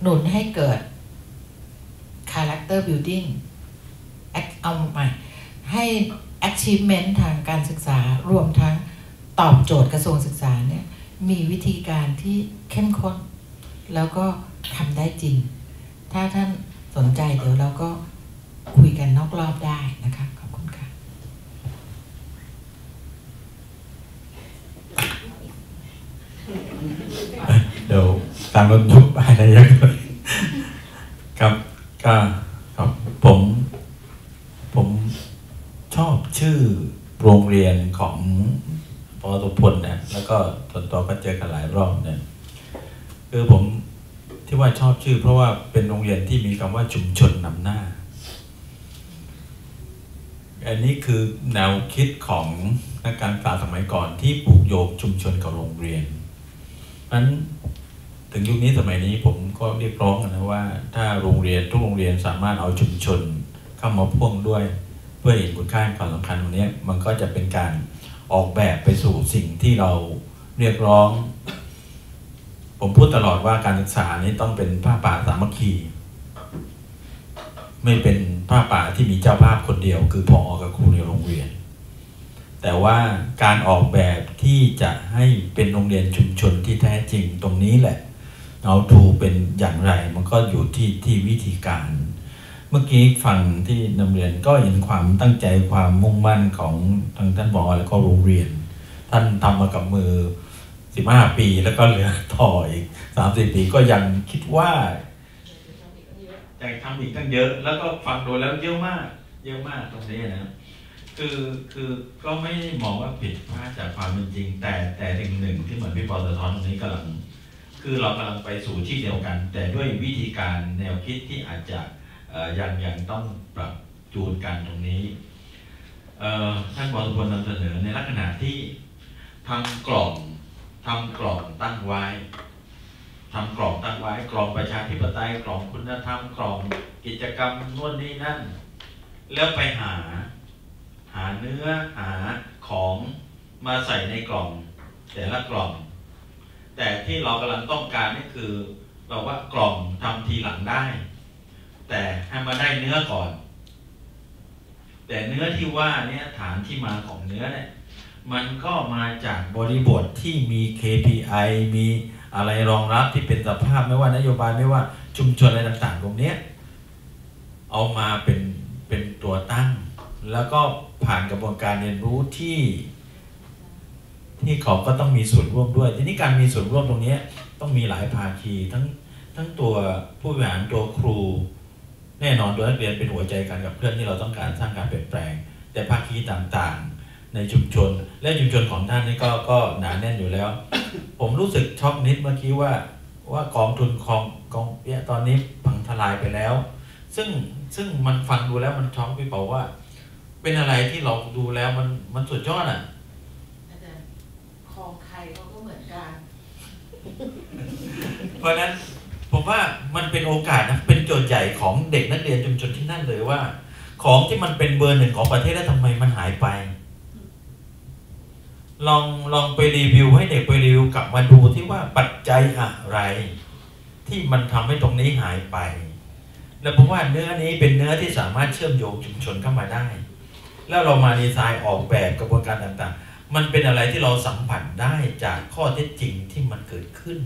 หนุนให้เกิด character building เอาใหม่ให้ achievement ทางการศึกษารวมทั้งตอบโจทย์กระทรวงศึกษาเนี่ยมีวิธีการที่เข้มข้นแล้วก็ทำได้จริงถ้าท่านสนใจเดี๋ยวเราก็คุยกันนอกรอบได้นะคะขอบคุณค่ะเดี๋ยวตามรถทุกอะไรอย่างเงี้ยครับก็ครับผมผมชอบชื่อโรงเรียนของปอตุพลเนี่ยแล้วก็ส่วนตัวก็เจอกันหลายรอบเนี่ยคือผมที่ว่าชอบชื่อเพราะว่าเป็นโรงเรียนที่มีคำว่าชุมชนนำหน้าอันนี้คือแนวคิดของนักการศึกษาสมัยก่อนที่ปลูกโยงชุมชนกับโรงเรียนนั้นถึงยุคนี้สมัยนี้ผมก็เรียกร้องนะว่าถ้าโรงเรียนทุกโรงเรียนสามารถเอาชุมชนเข้ามาพ่วงด้วยเพื่อเห็นคุณค่าความสำคัญตรงนี้มันก็จะเป็นการออกแบบไปสู่สิ่งที่เราเรียกร้องผมพูดตลอดว่าการศึกษานี้ต้องเป็นผ้าป่าสามัคคีไม่เป็นผ้าป่าที่มีเจ้าภาพคนเดียวคือผอ.กับครูในโรงเรียนแต่ว่าการออกแบบที่จะให้เป็นโรงเรียนชุมชนที่แท้จริงตรงนี้แหละเราดูเป็นอย่างไรมันก็อยู่ที่ที่วิธีการเมื่อกี้ฟังที่นำเรียนก็เห็นความตั้งใจความมุ่งมั่นของทางท่านผอ.แล้วก็โรงเรียนท่านทำมากับมือสิบห้าปีแล้วก็เหลือต่ออีกสามสิบปีก็ยังคิดว่าทำอีกตั้งเยอะแล้วก็ฟังดูแล้วเยอะมากเยอะมากตรงนี้นะคือคือก็ไม่ได้มองว่าผิดพลาดจากความเป็นจริงแต่แต่หนึ่งหนึ่งที่เหมือนพี่ปอสะท้อนตรงนี้กำลังคือเรากำลังไปสู่ที่เดียวกันแต่ด้วยวิธีการแนวคิดที่อาจจะยังยังต้องปรับจูนกันตรงนี้ท่านบอลควรนำเสนอในลักษณะที่ทำกล่อง ทำกล่องตั้งไว้ทำกล่องตั้งไว้กล่องประชาธิปไตยกล่องคุณธรรมกล่องกิจกรรมนู่นนี่นั่นแล้วไปหาหาเนื้อหาของมาใส่ในกล่องแต่ละกล่องแต่ที่เรากำลังต้องการนี่คือเราว่ากล่องทำทีหลังได้แต่ให้มาได้เนื้อก่อนแต่เนื้อที่ว่าเนี่ยฐานที่มาของเนื้อเนี่ยมันก็มาจากบริบทที่มี เค พี ไอ มีอะไรรองรับที่เป็นสภาพไม่ว่านโยบายไม่ว่าชุมชนอะไรต่างๆตรงนี้เอามาเป็นเป็นตัวตั้งแล้วก็ผ่านกระบวนการเรียนรู้ที่ที่เขาก็ต้องมีส่วนร่วมด้วยทีนี้การมีส่วนร่วมตรงนี้ต้องมีหลายภาคีทั้งทั้งตัวผู้บริหารตัวครูแน่นอนตัวนักเรียนเป็นหัวใจการกับเพื่อนที่เราต้องการสร้างการเปลี่ยนแปลงแต่ภาคีต่างๆในชุมชนและชุมชนของท่านนี่ก็ก็หนาแน่นอยู่แล้ว ผมรู้สึกช็อกนิดเมื่อกี้ว่าว่ากองทุนของกองเปียตอนนี้พังทลายไปแล้วซึ่งซึ่งมันฟังดูแล้วมันช็อกพี่เปาว่าเป็นอะไรที่เราดูแล้วมันมันสุดยอดอ่ะอาจารย์ของใครเขาก็เหมือนกันเพราะนั้นผมว่ามันเป็นโอกาสนะเป็นโจทย์ใหญ่ของเด็กนักเรียนชุมชนที่นั่นเลยว่าของที่มันเป็นเบอร์หนึ่งของประเทศแล้วทำไมมันหายไปลองลองไปรีวิวให้เด็กไปรีวิวกลับมาดูที่ว่าปัจจัยอะไรที่มันทำให้ตรงนี้หายไปและผมว่าเนื้อนี้เป็นเนื้อที่สามารถเชื่อมโยงชุมชนเข้ามาได้แล้วเรามาดีไซน์ออกแบบกระบวนการต่างๆมันเป็นอะไรที่เราสัมผัสได้จากข้อเท็จจริงที่มันเกิดขึ้น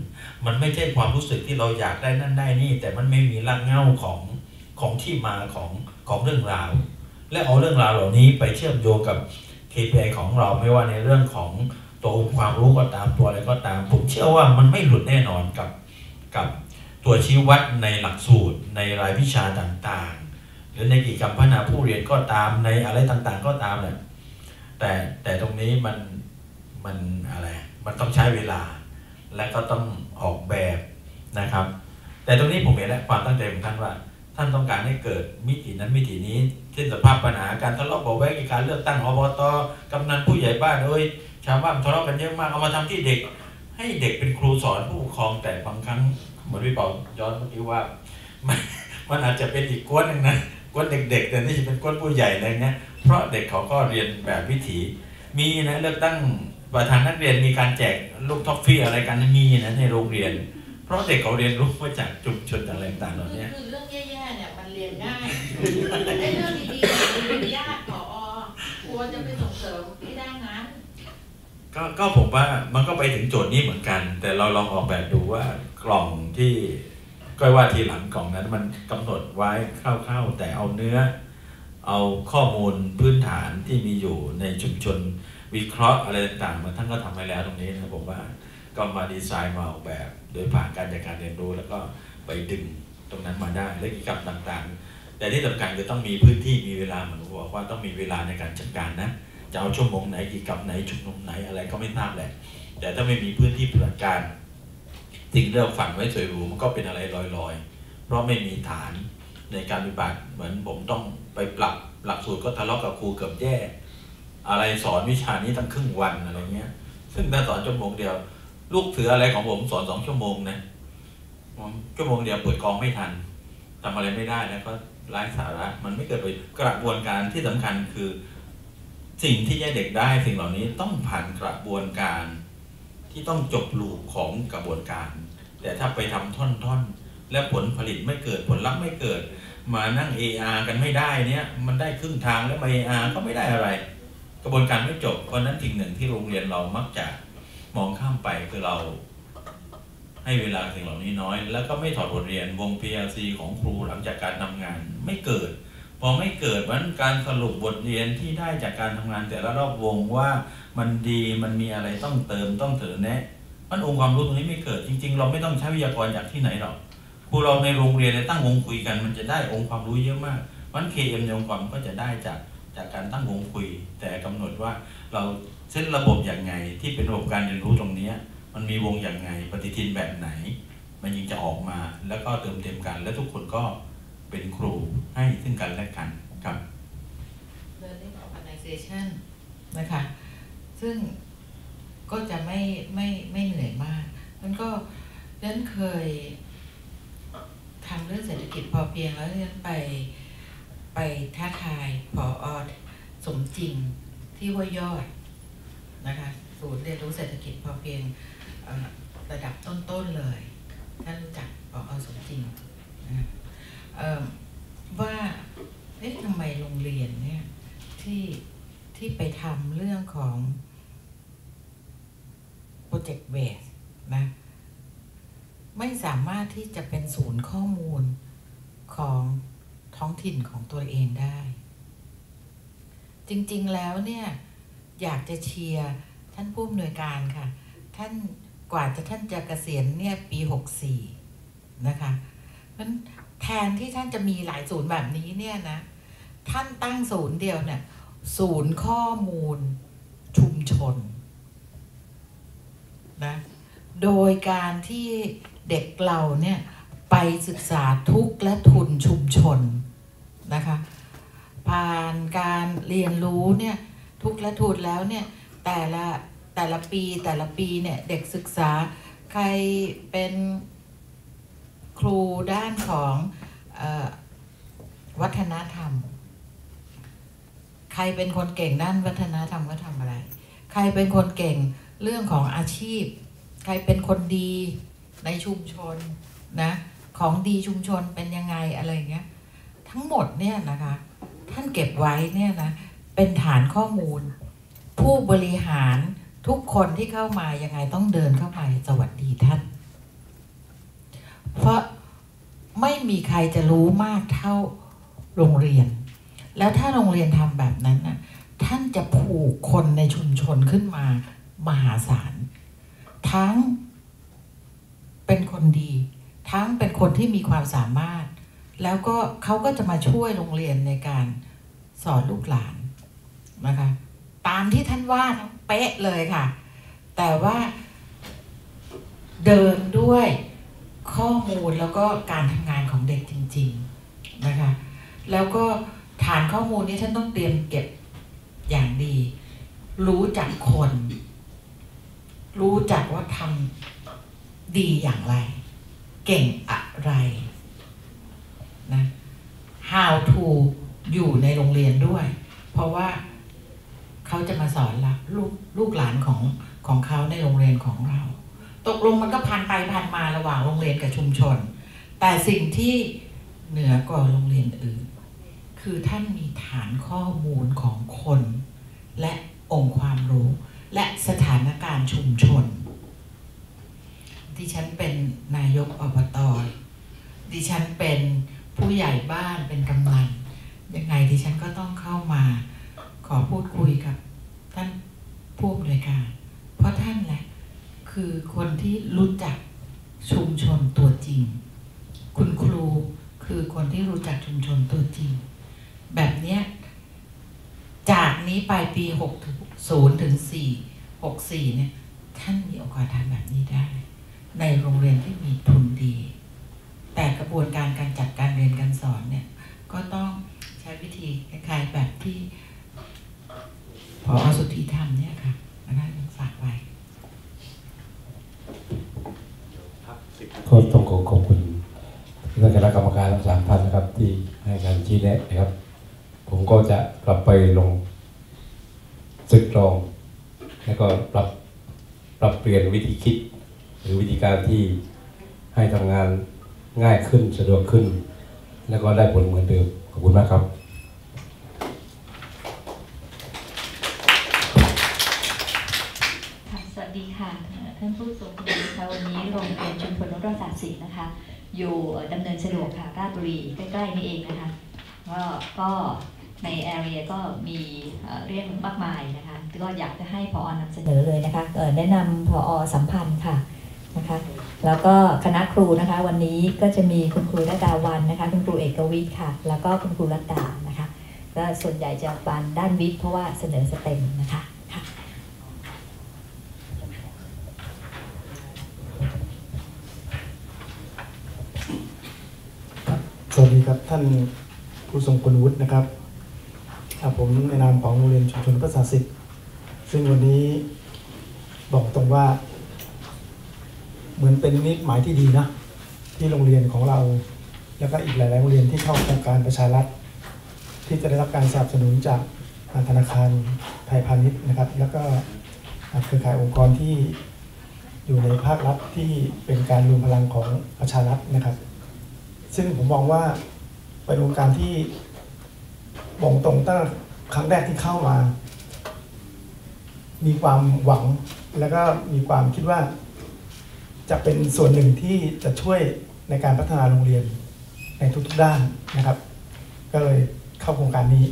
มันไม่ใช่ความรู้สึกที่เราอยากได้นั่นได้นี่แต่มันไม่มีรากเหง้าของของที่มาของของเรื่องราวและเอาเรื่องราวเหล่านี้ไปเชื่อมโยงกับ เค พี ไอ ของเราไม่ว่าในเรื่องของตัวความรู้ก็ตามตัวอะไรก็ตามผมเชื่อว่ามันไม่หลุดแน่นอนกับกับตัวชี้วัดในหลักสูตรในรายวิชาต่างๆหรือในกิจกรรมพัฒนาผู้เรียนก็ตามในอะไรต่างๆก็ตามแหละแต่แต่ตรงนี้มันมันอะไรมันต้องใช้เวลาและก็ต้องออกแบบนะครับแต่ตรงนี้ผมเห็นแล้วความตั้งใจของท่านว่าท่านต้องการให้เกิดมิตินั้นมิตินี้เช่นสภาพปัญหาการทะเลาะเบาแวกการเลือกตั้งอบต.กำนันผู้ใหญ่บ้านเอ้ยชาวบ้านทะเลาะกันเยอะมากเอามาทำที่เด็กให้เด็กเป็นครูสอนผู้ปกครองแต่บางครั้งเหมือนพี่เปาย้อนเมื่อกี้ว่ามันมันอาจจะเป็นอีกกวนหนึ่งนะกวนเด็กๆแต่นี่จะเป็นกวนผู้ใหญ่อะไรเงี้ยเพราะเด็กเขาก็เรียนแบบวิถีมีนะเลือกตั้งประธานนักเรียนมีการแจกลูกท็อฟฟี่อะไรกันมีนะในโรงเรียนเพราะเด็กเขาเรียนรู้มาจากจุดชนอะไรต่างๆเหล่านี้คือเรื่องแย่ๆเนี่ยมันเรียนง่ายไอ้เรื่องดีๆมันเป็นยากพอควรจะไปส่งเสริมให้ได้งั้นก็ก็ผมว่ามันก็ไปถึงโจทย์นี้เหมือนกันแต่เราลองออกแบบดูว่ากล่องที่ก้อยว่าทีหลังกล่องนั้นมันกำหนดไว้คร่าวๆแต่เอาเนื้อเอาข้อมูลพื้นฐานที่มีอยู่ในชุมชนวิเคราะห์อะไรต่างๆมาท่านก็ทำไปแล้วตรงนี้นะผมว่าก็มาดีไซน์มาออกแบบโดยผ่านการจัดการเรียนรู้แล้วก็ไปดึงตรงนั้นมาได้และกิจกรรมต่างๆแต่ที่สำคัญคือต้องมีพื้นที่มีเวลาเหมือนผมบอกว่าต้องมีเวลาในการจัดการนะจะเอาชั่วโมงไหนกิจกรรมไหนชุมนุมไหนอะไรก็ไม่ทราบแหละแต่ถ้าไม่มีพื้นที่ประการสิ่งที่เราฝันไว้สวยหรูมันก็เป็นอะไรลอยๆเพราะไม่มีฐานในการปฏิบัติเหมือนผมต้องไปปรับหลักสูตรก็ทะเลาะกับครูเกือบแย่อะไรสอนวิชานี้ตั้งครึ่งวันอะไรเงี้ยซึ่งถ้าสอนชั่วโมงเดียวลูกเสืออะไรของผมสอนสองชั่วโมงนะชั่วโมงเดียวเปิดกองไม่ทันทำอะไรไม่ได้แล้วก็ไร้สาระมันไม่เกิดประโยชน์กระบวนการที่สำคัญคือสิ่งที่ให้เด็กได้สิ่งเหล่านี้ต้องผ่านกระบวนการที่ต้องจบลูปของกระบวนการแต่ถ้าไปทำท่อนๆและผลผลิตไม่เกิดผลลัพธ์ไม่เกิดมานั่ง เอ อาร์ กันไม่ได้เนี่ยมันได้ครึ่งทางแล้วมา เอ อาร์ ก็ไม่ได้อะไรกระบวนการไม่จบเพราะนั้นสิ่งหนึ่งที่โรงเรียนเรามักจะมองข้ามไปคือเราให้เวลาสิ่งเหล่านี้น้อยแล้วก็ไม่ถอดบทเรียนวง พี แอล ซี ของครูหลังจากการทำงานไม่เกิดพอไม่เกิดวันการสรุปบทเรียนที่ได้จากการทำงานแต่ละรอบวงว่ามันดีมันมีอะไรต้องเติมต้องเสริมแนะมันองค์ความรู้ตรงนี้ไม่เกิดจริงๆเราไม่ต้องใช้วิทยากรจากที่ไหนหรอกครูเราในโรงเรียนตั้งวงคุยกันมันจะได้องค์ความรู้เยอะมากวัน เค เอ็ม องค์ความก็จะได้จากจากการตั้งวงคุยแต่กำหนดว่าเราเช่นระบบอย่างไงที่เป็นระบบการเรียนรู้ตรงนี้มันมีวงอย่างไงปฏิทินแบบไหนมันยิ่งจะออกมาแล้วก็เติมเต็มกันและทุกคนก็เป็นครูให้ซึ่งกันและกันครับ learning organization นะคะซึ่ง ก็จะไม่ไม่ไม่เหนื่อยมากมันก็เดินเคยทำเรื่องเศรษฐกิจพอเพียงแล้วเดินไปไปท้าทายผอ.สมจริงที่ห้วยยอดนะคะศูนย์เรียนรู้เศรษฐกิจพอเพียงระดับต้นๆเลยท่านรู้จักผอ.สมจริงนะว่าเอ๊ะทำไมโรงเรียนเนี่ยที่ที่ไปทำเรื่องของโปรเจกต์เบสนะไม่สามารถที่จะเป็นศูนย์ข้อมูลของท้องถิ่นของตัวเองได้จริงๆแล้วเนี่ยอยากจะเชียร์ท่านผู้อำนวยการค่ะท่านกว่าจะท่านจะเกษียณเนี่ยปีหกสิบสี่นะคะมันแทนที่ท่านจะมีหลายศูนย์แบบนี้เนี่ยนะท่านตั้งศูนย์เดียวเนี่ยศูนย์ข้อมูลชุมชนนะโดยการที่เด็กเราเนี่ยไปศึกษาทุกและทุนชุมชนนะคะผ่านการเรียนรู้เนี่ยทุกและทุนแล้วเนี่ยแต่ละแต่ละปีแต่ละปีเนี่ยเด็กศึกษาใครเป็นครูด้านของเอ่อวัฒนธรรมใครเป็นคนเก่งด้านวัฒนธรรมก็ทำอะไรใครเป็นคนเก่งเรื่องของอาชีพใครเป็นคนดีในชุมชนนะของดีชุมชนเป็นยังไงอะไรเงี้ยทั้งหมดเนี่ยนะคะท่านเก็บไว้เนี่ยนะเป็นฐานข้อมูลผู้บริหารทุกคนที่เข้ามายังไงต้องเดินเข้าไปสวัสดีท่านเพราะไม่มีใครจะรู้มากเท่าโรงเรียนแล้วถ้าโรงเรียนทำแบบนั้นนะท่านจะผูกคนในชุมชนขึ้นมามหาศาลทั้งเป็นคนดีทั้งเป็นคนที่มีความสามารถแล้วก็เขาก็จะมาช่วยโรงเรียนในการสอนลูกหลานนะคะตามที่ท่านว่าทั้งเป๊ะเลยค่ะแต่ว่าเดินด้วยข้อมูลแล้วก็การทำงานของเด็กจริงๆนะคะแล้วก็ฐานข้อมูลนี้ท่านต้องเตรียมเก็บอย่างดีรู้จักคนรู้จักว่าทำดีอย่างไรเก่งอะไรนะ how to อยู่ในโรงเรียนด้วยเพราะว่าเขาจะมาสอนละลูกลูกหลานของของเขาในโรงเรียนของเราตกลงมันก็พันไปพันมาระหว่างโรงเรียนกับชุมชนแต่สิ่งที่เหนือกว่าโรงเรียนอื่นคือท่านมีฐานข้อมูลของคนและองค์ความรู้และสถานการณ์ชุมชนดิฉันเป็นนายกอบต.ดิฉันเป็นผู้ใหญ่บ้านเป็นกำนันยังไงดิฉันก็ต้องเข้ามาขอพูดคุยกับท่านผู้อำนวยการเพราะท่านแหละคือคนที่รู้จักชุมชนตัวจริงคุณครูคือคนที่รู้จักชุมชนตัวจริงแบบเนี้ยจากนี้ไปปีหกสิบถึงสี่ หกสิบสี่เนี่ยท่านมีโอกาสทำแบบนี้ได้ในโรงเรียนที่มีทุนดีแต่กระบวนการการจัดการเรียนการสอนเนี่ยก็ต้องใช้วิธีคล้ายๆแบบที่ผอ.สุทธิธรรมเนี่ยค่ะน่าจะฝากไว้ก็ต้องขอขอบคุณท่านคณะกรรมการทั้งสามท่านนะครับที่ให้การชี้แนะนะครับผมก็จะกลับไปลงศึกลองแล้วก็ปรับปรับเปลี่ยนวิธีคิดหรือวิธีการที่ให้ทำงานง่ายขึ้นสะดวกขึ้นแล้วก็ได้ผลเหมือนเดิมขอบคุณมากครับสวัสดีค่ะท่านผู้ทรงคุณค่ะวันนี้โรงเรียนชุมชนนุรักษาศิลป์นะคะอยู่ดำเนินสะดวกค่ะราชบุรีใกล้ๆนี่เองนะคะก็ก็ในแอเรียก็มีเรื่องมากมายนะคะก็อยากจะให้ผอ.นำเสนอเลยนะคะแนะนำผอ.สัมพันธ์ค่ะนะคะแล้วก็คณะครูนะคะวันนี้ก็จะมีคุณครูระดาวันนะคะคุณครูเอกวิทย์ค่ะแล้วก็คุณครูรัตดานะคะก็ส่วนใหญ่จะฟันด้านวิทย์เพราะว่าเสนอสเต็มนะคะสวัสดีครับท่านผู้ทรงคุณวุฒินะครับผมในนามของโรงเรียนชุมชนประสาศิษย์ซึ่งวันนี้ บอกตรงว่าเหมือนเป็นนิหมายที่ดีนะที่โรงเรียนของเราแล้วก็อีกหลายๆโรงเรียนที่เข้าโครงการประชารัฐที่จะได้รับการสนับสนุนจากธนาคารไทยพาณิชย์นะครับแล้วก็เครือข่ายองค์กรที่อยู่ในภาครัฐที่เป็นการรวมพลังของประชารัฐนะครับซึ่งผมมองว่าเป็นโครงการที่บ่งตรงตั้งครั้งแรกที่เข้ามามีความหวังแล้วก็มีความคิดว่าจะเป็นส่วนหนึ่งที่จะช่วยในการพัฒนาโรงเรียนในทุกๆด้านนะครับก็เลยเข้าโครงการนี้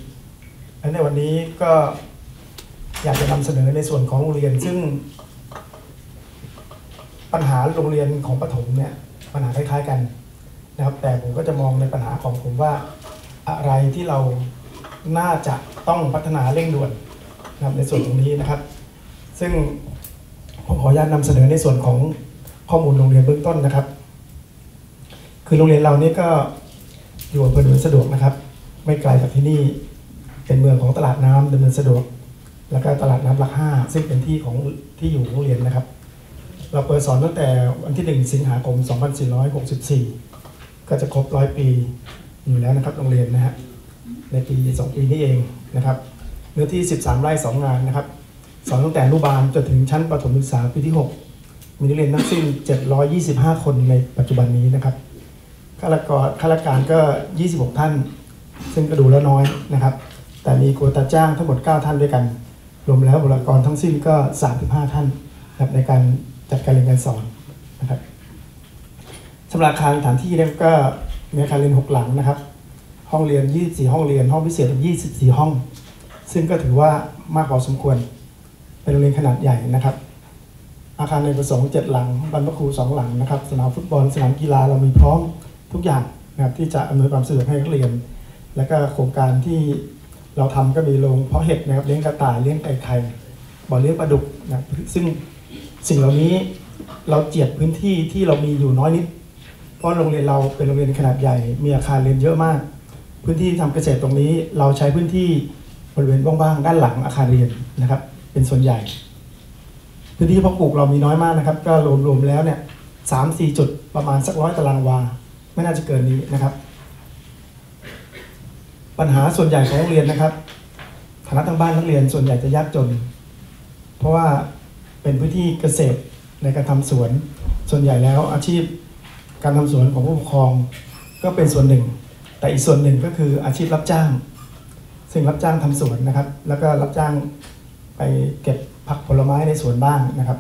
และในวันนี้ก็อยากจะนำเสนอในส่วนของโรงเรียนซึ่งปัญหาโรงเรียนของประถมเนี่ยปัญหาคล้ายๆกันนะครับแต่ผมก็จะมองในปัญหาของผมว่าอะไรที่เราน่าจะต้องพัฒนาเร่งด่วนนะครับในส่วนตรงนี้นะครับซึ่งผมขออนุญาตนำเสนอในส่วนของข้อมูลโรงเรียนเบื้องต้นนะครับคือโรงเรียนเรานี่ก็อยู่อำเภอดำเนินสะดวกนะครับไม่ไกลจากที่นี่เป็นเมืองของตลาดน้ำดำเนินสะดวกแล้วก็ตลาดน้ำหลักห้าซึ่งเป็นที่ของที่อยู่โรงเรียนนะครับเราเปิดสอนตั้งแต่วันที่หนึ่งสิงหาคมสองพันสี่ร้อยหกสิบสี่ก็จะครบร้อยปีอยู่แล้วนะครับโรงเรียนนะฮะในปีสองปีนี้เองนะครับเนื้อที่สิบสามไร่สองงานนะครับสอนตั้งแต่อนุบาลจนถึงชั้นประถมศึกษาปีที่หกมีนักเรียนทั้งสิ้นเจ็ดร้อยยี่สิบห้าคนในปัจจุบันนี้นะครับข้าราชการข้าราชการก็ยี่สิบหกท่านซึ่งก็ดูแล้วน้อยนะครับแต่มีโควต้าจ้างทั้งหมดเก้าท่านด้วยกันรวมแล้วบุคลากรทั้งสิ้นก็สามสิบห้าท่านนะครับในการจัดการเรียนการสอนนะครับสำหรับอาคารสถานที่เนี่ยก็มีอาคารเรียนหกหลังนะครับห้องเรียนยี่สิบสี่ห้องเรียนห้องพิเศษยี่สิบสี่ห้องซึ่งก็ถือว่ามากพอสมควรเป็นโรงเรียนขนาดใหญ่นะครับอาคารในประสงค์เจ็ดหลังบรรพครูสองหลังนะครับสนามฟุตบอลสนามกีฬาเรามีพร้อมทุกอย่างนะครับที่จะอำนวยความสะดวกให้นักเรียนและก็โครงการที่เราทำก็มีโรงเพาะเห็ดนะครับเลี้ยงกระต่ายเลี้ยงไก่ไข่บ่อเลี้ยงปลาดุกนะซึ่งสิ่งเหล่านี้เราเจียดพื้นที่ที่เรามีอยู่น้อยนิดเพราะโรงเรียนเราเป็นโรงเรียนขนาดใหญ่มีอาคารเรียนเยอะมากพื้นที่ทำเกษตรตรงนี้เราใช้พื้นที่บริเวณว่างๆด้านหลังอาคารเรียนนะครับเป็นส่วนใหญ่พื้นที่เพาะปลูกเรามีน้อยมากนะครับก็รวมๆแล้วเนี่ยสามสี่จุดประมาณสักร้อยตารางวาไม่น่าจะเกินนี้นะครับปัญหาส่วนใหญ่ของโรงเรียนนะครับฐานะทางบ้านนักเรียนส่วนใหญ่จะยากจนเพราะว่าเป็นพื้นที่เกษตรในการทำสวนส่วนใหญ่แล้วอาชีพการทำสวนของผู้ปกครองก็เป็นส่วนหนึ่งแต่อีกส่วนหนึ่งก็คืออาชีพรับจ้างซึ่งรับจ้างทำสวนนะครับแล้วก็รับจ้างไปเก็บผักผลไม้ในสวนบ้างนะครับ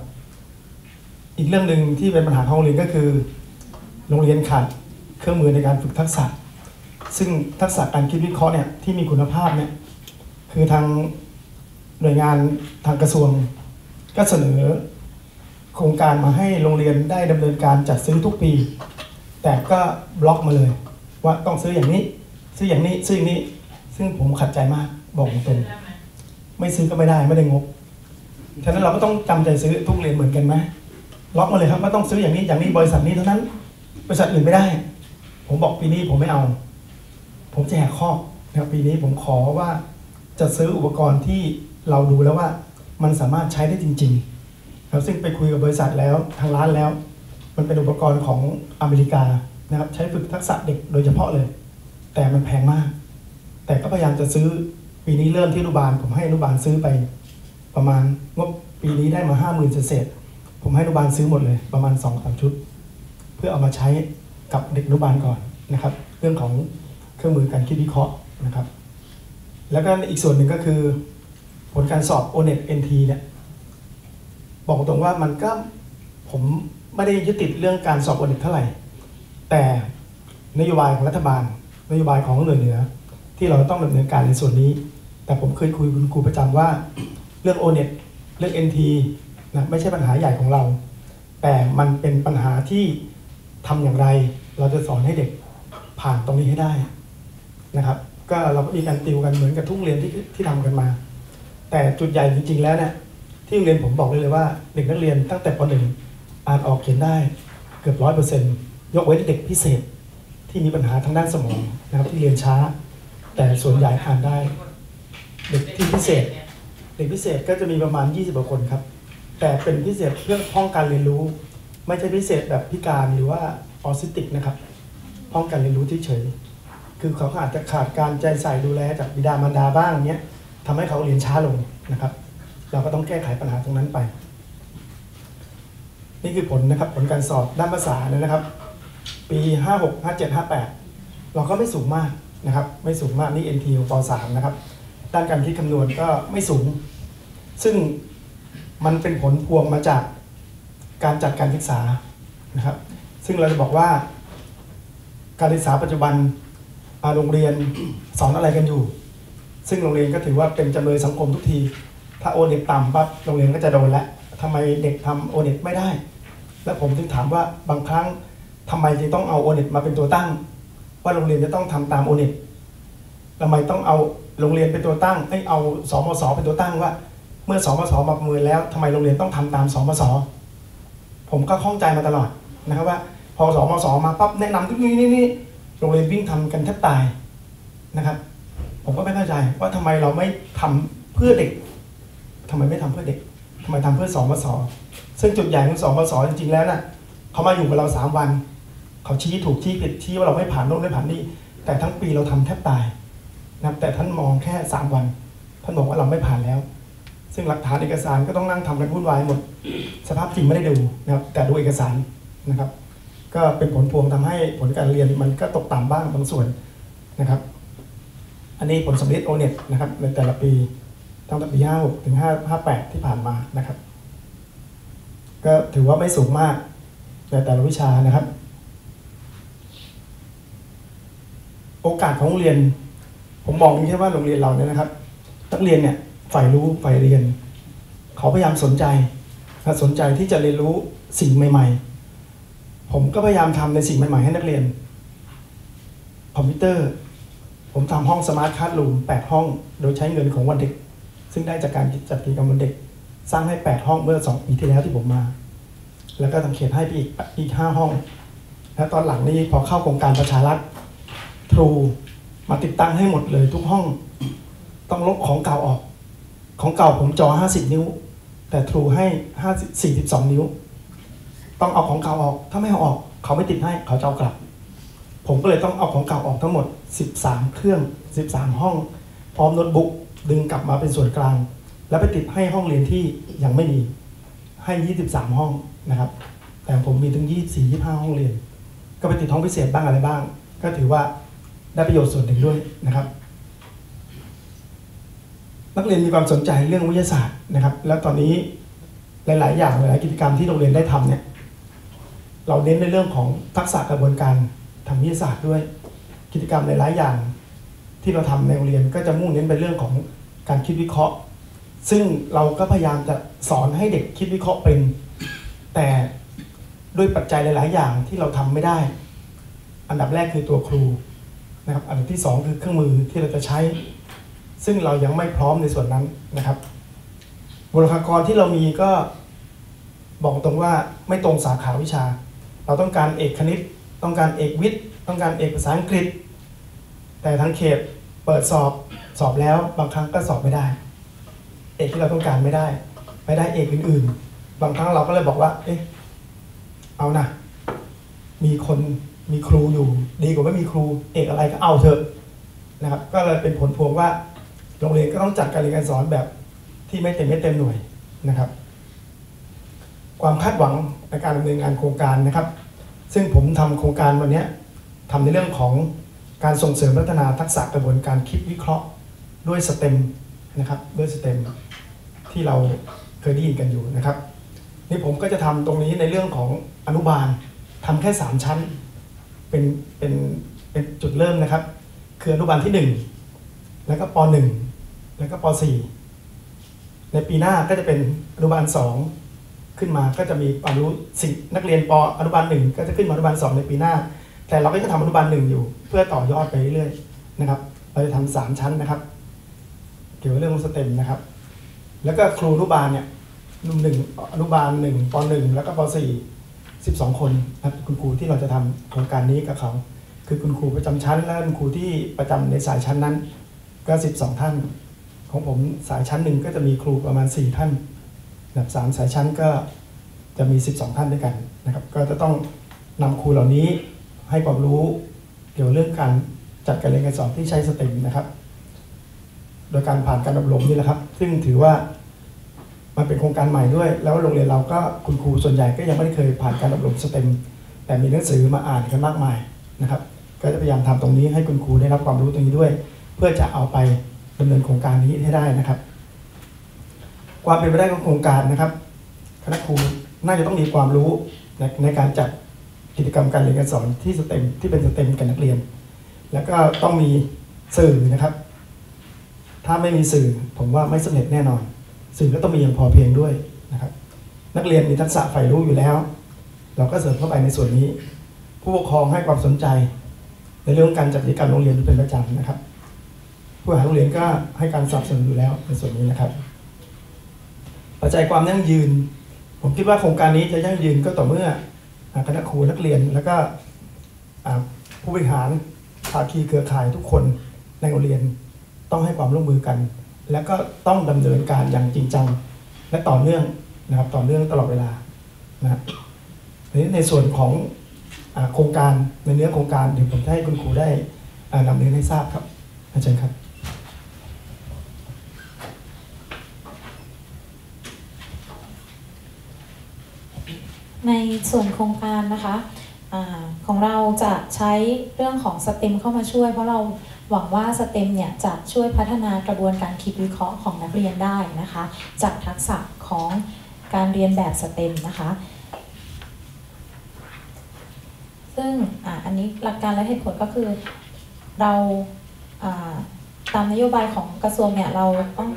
อีกเรื่องหนึ่งที่เป็นปัญหาของโรงเรียนก็คือโรงเรียนขาดเครื่องมือในการฝึกทักษะซึ่งทักษะการคิดวิเคราะห์เนี่ยที่มีคุณภาพเนี่ยคือทางหน่วยงานทางกระทรวงก็เสนอโครงการมาให้โรงเรียนได้ดำเนินการจัดซื้อทุกปีแต่ก็บล็อกมาเลยว่าต้องซื้ออย่างนี้ซื้ออย่างนี้ซื้ออย่างนี้ซึ่งผมขัดใจมากบอกเป็นไม่ซื้อก็ไม่ได้ไม่ได้งบฉะนั้นเราก็ต้องจำใจซื้อทุกเรียนเหมือนกันไหมล็อกมาเลยครับว่าต้องซื้ออย่างนี้อย่างนี้บริษัทนี้เท่านั้นบริษัทอื่นไม่ได้ผมบอกปีนี้ผมไม่เอาผมจะแหกข้อนะครับปีนี้ผมขอว่าจะซื้ออุปกรณ์ที่เราดูแล้วว่ามันสามารถใช้ได้จริงๆแล้วซึ่งไปคุยกับบริษัทแล้วทางร้านแล้วมันเป็นอุปกรณ์ของอเมริกานะครับใช้ฝึกทักษะเด็กโดยเฉพาะเลยแต่มันแพงมากแต่ก็พยายามจะซื้อปีนี้เริ่มที่อนุบาลผมให้อนุบาลซื้อไปประมาณงบปีนี้ได้มาห้าหมื่นเศษผมให้อนุบาลซื้อหมดเลยประมาณสองสามชุดเพื่อเอามาใช้กับเด็กอนุบาลก่อนนะครับเรื่องของเครื่องมือการคิดวิเคราะห์นะครับแล้วก็อีกส่วนหนึ่งก็คือผลการสอบ โอ เน็ต เอ็น ที เนี่ยบอกตรงว่ามันก็ผมไม่ได้ยึดติดเรื่องการสอบ โอ เน็ต เท่าไหร่แต่นโยบายของรัฐบาลนโยบายของหน่วยเหนือที่เราต้องดำเนินการในส่วนนี้แต่ผมเคยคุยคุณครูประจำว่าเรื่อง โอ เน็ต เรื่อง เอ็น ที นะไม่ใช่ปัญหาใหญ่ของเราแต่มันเป็นปัญหาที่ทำอย่างไรเราจะสอนให้เด็กผ่านตรงนี้ให้ได้นะครับก็เราก็มีการติวกันเหมือนกับทุกเรียนที่ที่ทำกันมาแต่จุดใหญ่จริงๆแล้วเนี่ยที่เรียนผมบอกเลยเลยว่าเด็กนักเรียนตั้งแต่ป หนึ่ง อ่านออกเขียนได้เกือบร้อยเปอร์เซ็นต์ยกเว้นเด็กพิเศษที่มีปัญหาทางด้านสมองนะครับที่เรียนช้าแต่ส่วนใหญ่อ่านได้เด็กที่พิเศษเด็กพิเศษก็จะมีประมาณยี่สิบกว่าคนครับ แต่เป็นพิเศษเพื่อพ้องการเรียนรู้ไม่ใช่พิเศษแบบพิการหรือว่าออทิสติกนะครับพ้องการเรียนรู้เฉยๆคือเขาอาจจะขาดการใจใส่ดูแลจากบิดามารดาบ้างเนี้ยทำให้เขาเรียนช้าลงนะครับเราก็ต้องแก้ไขปัญหาตรงนั้นไปนี่คือผลนะครับผลการสอบด้านภาษาเนี่ยนะครับปีห้าหก ห้าเจ็ด ห้าแปดเราก็ไม่สูงมากนะครับไม่สูงมากนี่ เอ็น ที ป.สาม นะครับด้านการคิดคำนวณก็ไม่สูงซึ่งมันเป็นผลพวงมาจากการจัดการศึกษานะครับซึ่งเราจะบอกว่าการศึกษาปัจจุบันโรงเรียนสอนอะไรกันอยู่ซึ่งโรงเรียนก็ถือว่าเป็นจำเลยสังคมทุกทีถ้า โอ เน็ต ต่ำปั๊บโรงเรียนก็จะโดนละทำไมเด็กทำ โอ เน็ต ไม่ได้และผมถึงถามว่าบางครั้งทำไมจึงต้องเอา โอ เน็ต มาเป็นตัวตั้งว่าโรงเรียนจะต้องทำตาม โอ เน็ต ทำไมต้องเอาโรงเรียนเป็นตัวตั้งให้เอาสมส.เป็นตัวตั้งว่าเมื่อสมส.มาประเมินแล้วทำไมโรงเรียนต้องทำตามสมส.ผมก็ข้องใจมาตลอดนะครับว่าพอสมส.มาปั๊บแนะนำทุกนี้นี่นี่โรงเรียนวิ่งทำกันแทบตายนะครับผมก็ไม่เข้าใจว่าทำไมเราไม่ทำเพื่อเด็กทำไมไม่ทำเพื่อเด็กทำไมทำเพื่อสมส.ซึ่งจุดใหญ่ของสมส.จริงๆแล้วน่ะเขามาอยู่กับเราสามวันเขาชี้ถูกชี้ผิดชี้ว่าเราไม่ผ่านโน่นไม่ผ่านนี่แต่ทั้งปีเราทำแทบตายนะครับแต่ท่านมองแค่สามวันท่านบอกว่าเราไม่ผ่านแล้วซึ่งหลักฐานเอกสารก็ต้องนั่งทำกันวุ่นวายหมดสภาพจริงไม่ได้ดูนะครับแต่ดูเอกสารนะครับก็เป็นผลพวงทำให้ผลการเรียนมันก็ตกต่ำบ้างบางส่วนนะครับอันนี้ผลสำเร็จ โอ เน็ต นะครับในแต่ละปีตั้งแต่ปีห้าหกถึงห้าแปดที่ผ่านมานะครับก็ถือว่าไม่สูงมากในแต่ละวิชานะครับโอกาสของโรงเรียนผมมองแค่ว่าโรงเรียนเราเนี่ยนะครับนักเรียนเนี่ยฝ่ายรู้ฝ่ายเรียนเขาพยายามสนใจสนใจที่จะเรียนรู้สิ่งใหม่ๆผมก็พยายามทำในสิ่งใหม่ๆให้นักเรียนคอมพิวเตอร์ผมทำห้องสมาร์ทคลาสรูมแปดห้องโดยใช้เงินของวันเด็กซึ่งได้จากการจัดกิจกรรมวันเด็กสร้างให้แปดห้องเมื่อสองปีที่แล้วที่ผมมาแล้วก็ทำเขตให้อีกอีกห้าห้องแล้วตอนหลังนี่พอเข้าโครงการประชารัฐทรูมาติดตั้งให้หมดเลยทุกห้องต้องลบของเก่าออกของเก่าผมจอห้าสิบนิ้วแต่ทรูให้สี่สิบสองนิ้วต้องเอาของเก่าออกถ้าไม่เอาออกเขาไม่ติดให้เขาจะเอากลับผมก็เลยต้องเอาของเก่าออกทั้งหมดสิบสามเครื่องสิบสามห้องพร้อมโน้ตบุ๊กดึงกลับมาเป็นส่วนกลางแล้วไปติดให้ห้องเรียนที่ยังไม่มีให้ยี่สิบสามห้องนะครับแต่ผมมีถึงยี่สิบสี่ ยี่สิบห้าห้องเรียนก็ไปติดห้องพิเศษบ้างอะไรบ้างก็ถือว่าได้ประโยชน์ส่วนหนึ่งด้วยนะครับนักเรียนมีความสนใจเรื่องวิทยาศาสตร์นะครับแล้วตอนนี้หลายๆอย่างหลายกิจกรรมที่โรงเรียนได้ทำเนี่ยเราเน้นในเรื่องของทักษะกระบวนการทางวิทยาศาสตร์ด้วยกิจกรรมหลายๆอย่างที่เราทำในโรงเรียนก็จะมุ่งเน้นไปเรื่องของการคิดวิเคราะห์ซึ่งเราก็พยายามจะสอนให้เด็กคิดวิเคราะห์เป็นแต่ด้วยปัจจัยหลายๆอย่างที่เราทำไม่ได้อันดับแรกคือตัวครูนะครับอันที่สองคือเครื่องมือที่เราจะใช้ซึ่งเรายังไม่พร้อมในส่วนนั้นนะครับบุคลากรที่เรามีก็บอกตรงว่าไม่ตรงสาขาวิชาเราต้องการเอกคณิตต้องการเอกวิทย์ต้องการเอกภาษาอังกฤษแต่ทั้งเขตเปิดสอบสอบแล้วบางครั้งก็สอบไม่ได้เอกที่เราต้องการไม่ได้ไม่ได้เอกอื่นๆบางครั้งเราก็เลยบอกว่าเอ๊ะเอานะมีคนมีครูอยู่ดีกว่าไม่มีครูเอกอะไรก็เอาเถอะนะครับก็เลยเป็นผลพวงว่าโรงเรียนก็ต้องจัดการเรียนการสอนแบบที่ไม่เต็มไม่เต็มหน่วยนะครับความคาดหวังในการดำเนินงานโครงการนะครับซึ่งผมทำโครงการวันนี้ทำในเรื่องของการส่งเสริมพัฒนาทักษะกระบวนการคิดวิเคราะห์ด้วยสเต็มนะครับด้วยสเต็มที่เราเคยได้ยินกันอยู่นะครับนี่ผมก็จะทำตรงนี้ในเรื่องของอนุบาลทำแค่สามชั้นเป็นเป็นเป็นจุดเริ่มนะครับคืออนุบาลที่หนึ่งแล้วก็ปหนึ่งแล้วก็ปสี่ในปีหน้าก็จะเป็นอนุบาลสองขึ้นมาก็จะมีความรู้สินักเรียนปอนุบาลหนึ่งก็จะขึ้นมาอนุบาลสองในปีหน้าแต่เราก็จะทำอนุบาลหนึ่งอยู่เพื่อต่อยอดไปเรื่อยๆนะครับเราจะทำสามชั้นนะครับเกี่ยวกับเรื่องสเต็มนะครับแล้วก็ครูอนุบาลเนี่ยหนุ่มหนึ่งอนุบาลหนึ่งปหนึ่งแล้วก็ปสี่สิบสองคนครับคุณครูที่เราจะทำโครงการนี้กับเขาคือคุณครูประจำชั้นและคุณครูที่ประจำในสายชั้นนั้นก็สิบสองท่านของผมสายชั้นหนึ่งก็จะมีครูประมาณสี่ท่าน แบบสามสายชั้นก็จะมีสิบสองท่านด้วยกันนะครับก็จะต้องนำครูเหล่านี้ให้ความรู้เกี่ยวเรื่องการจัดการเรียนการสอนที่ใช้สเต็มนะครับโดยการผ่านการอบรมนี่แหละครับซึ่งถือว่ามันเป็นโครงการใหม่ด้วยแล้วโรงเรียนเราก็คุณครูส่วนใหญ่ก็ยังไม่ได้เคยผ่านการอบรมสเต็มแต่มีหนังสือมาอ่านกันมากมายนะครับก็จะพยายามทำตรงนี้ให้คุณครูได้รับความรู้ตรงนี้ด้วยเพื่อจะเอาไปดำเนินโครงการนี้ให้ได้นะครับความเป็นไปได้ของโครงการนะครับคณะครูน่าจะต้องมีความรู้ในในการจัดกิจกรรมการเรียนการสอนที่สเต็มที่เป็นสเต็มกับนักเรียนแล้วก็ต้องมีสื่อนะครับถ้าไม่มีสื่อผมว่าไม่สำเร็จแน่นอนสื่อก็ต้องมีอย่างพอเพียงด้วยนะครับนักเรียนมีทักษะใฝ่รู้อยู่แล้วเราก็เสริมเข้าไปในส่วนนี้ผู้ปกครองให้ความสนใจในเรื่องการจัดกิจกรรมโรงเรียนเป็นประจำนะครับผู้บริหารโรงเรียนก็ให้การสนับสนุนอยู่แล้วในส่วนนี้นะครับปัจจัยความยั่งยืนผมคิดว่าโครงการนี้จะยั่งยืนก็ต่อเมื่อคณะครูนักเรียนแล้วก็ผู้บริหารภาคีเครือข่ายทุกคนในโรงเรียนต้องให้ความร่วมมือกันและก็ต้องดำเนินการอย่างจริงจังและต่อเนื่องนะครับต่อเนื่องตลอดเวลานะครับในส่วนของโครงการในเนื้อโครงการเดี๋ยวผมให้คุณครูได้นำเรียนให้ทราบครับอาจารย์ครับในส่วนโครงการนะคะของเราจะใช้เรื่องของสเต็มเข้ามาช่วยเพราะเราหวังว่าสเต็มเนี่ยจะช่วยพัฒนากระบวนการคิดวิเคราะห์ของนักเรียนได้นะคะจากทักษะของการเรียนแบบสเต็มนะคะซึ่ง อ, อันนี้หลักการและเหตุผลก็คือเราตามนโยบายของกระทรวงเนี่ยเราต้อง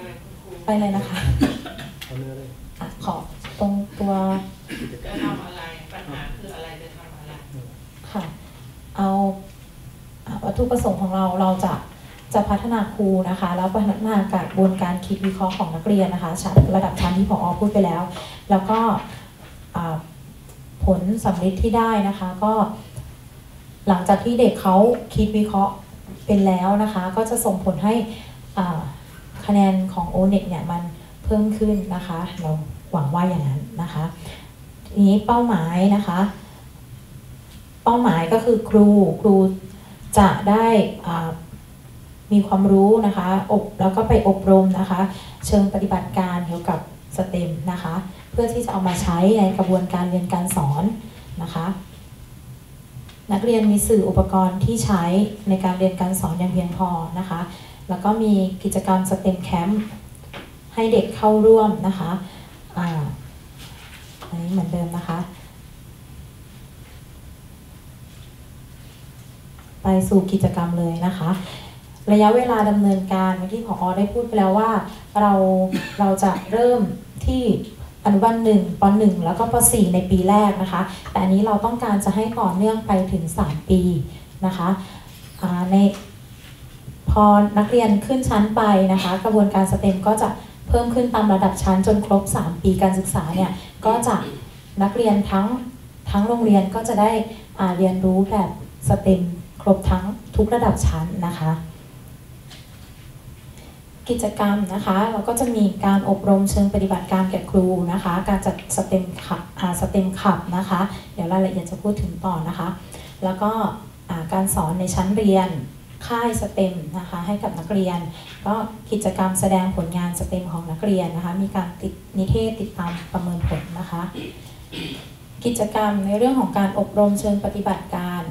ไปเลยนะคะขอตรงตัวจะทำอะไรปัญหาคืออะไรจะทำอะไรค่ะเอาวัตถุประสงค์ของเราเราจะจะพัฒนาครูนะคะแล้วพัฒนากระบวนการคิดวิเคราะห์ของนักเรียนนะคะระดับชั้นที่ผอ.พูดไปแล้วแล้วก็ผลสำเร็จที่ได้นะคะก็หลังจากที่เด็กเขาคิดวิเคราะห์เป็นแล้วนะคะก็จะส่งผลให้คะแนนของ โอ เน็ต เนี่ยมันเพิ่มขึ้นนะคะเราหวังว่าอย่างนั้นนะคะนี้เป้าหมายนะคะเป้าหมายก็คือครูครูจะได้มีความรู้นะคะอบแล้วก็ไปอบรมนะคะเชิงปฏิบัติการเกี่ยวกับสเต็มนะคะเพื่อที่จะเอามาใช้ในกระบวนการเรียนการสอนนะคะนักเรียนมีสื่ออุปกรณ์ที่ใช้ในการเรียนการสอนอย่างเพียงพอนะคะแล้วก็มีกิจกรรมสเต็มแคมป์ให้เด็กเข้าร่วมนะคะอ่าอันนี้เหมือนเดิมนะคะไปสู่กิจกรรมเลยนะคะระยะเวลาดำเนินการที่ผอ.ได้พูดไปแล้วว่าเราเราจะเริ่มที่อนุบาลหนึ่งป.หนึ่งแล้วก็ป.สี่ในปีแรกนะคะแต่อันนี้เราต้องการจะให้ต่อเนื่องไปถึงสามปีนะคะในพอนักเรียนขึ้นชั้นไปนะคะกระบวนการสเต็มก็จะเพิ่มขึ้นตามระดับชั้นจนครบสามปีการศึกษาเนี่ยก็จะนักเรียนทั้งทั้งโรงเรียนก็จะได้เรียนรู้แบบสเต็มครบทั้งทุกระดับชั้นนะคะกิจกรรมนะคะเราก็จะมีการอบรมเชิงปฏิบัติการแก่ครูนะคะการจัดสเต็มขับสเต็มขับนะคะเดี๋ยวรายละเอียดจะพูดถึงต่อนะคะแล้วก็การสอนในชั้นเรียนค่ายสเต็มนะคะให้กับนักเรียนก็กิจกรรมแสดงผลงานสเต็มของนักเรียนนะคะมีการติดนิเทศติดตามประเมินผลนะคะกิจกรรมในเรื่องของการอบรมเชิงปฏิบัติการ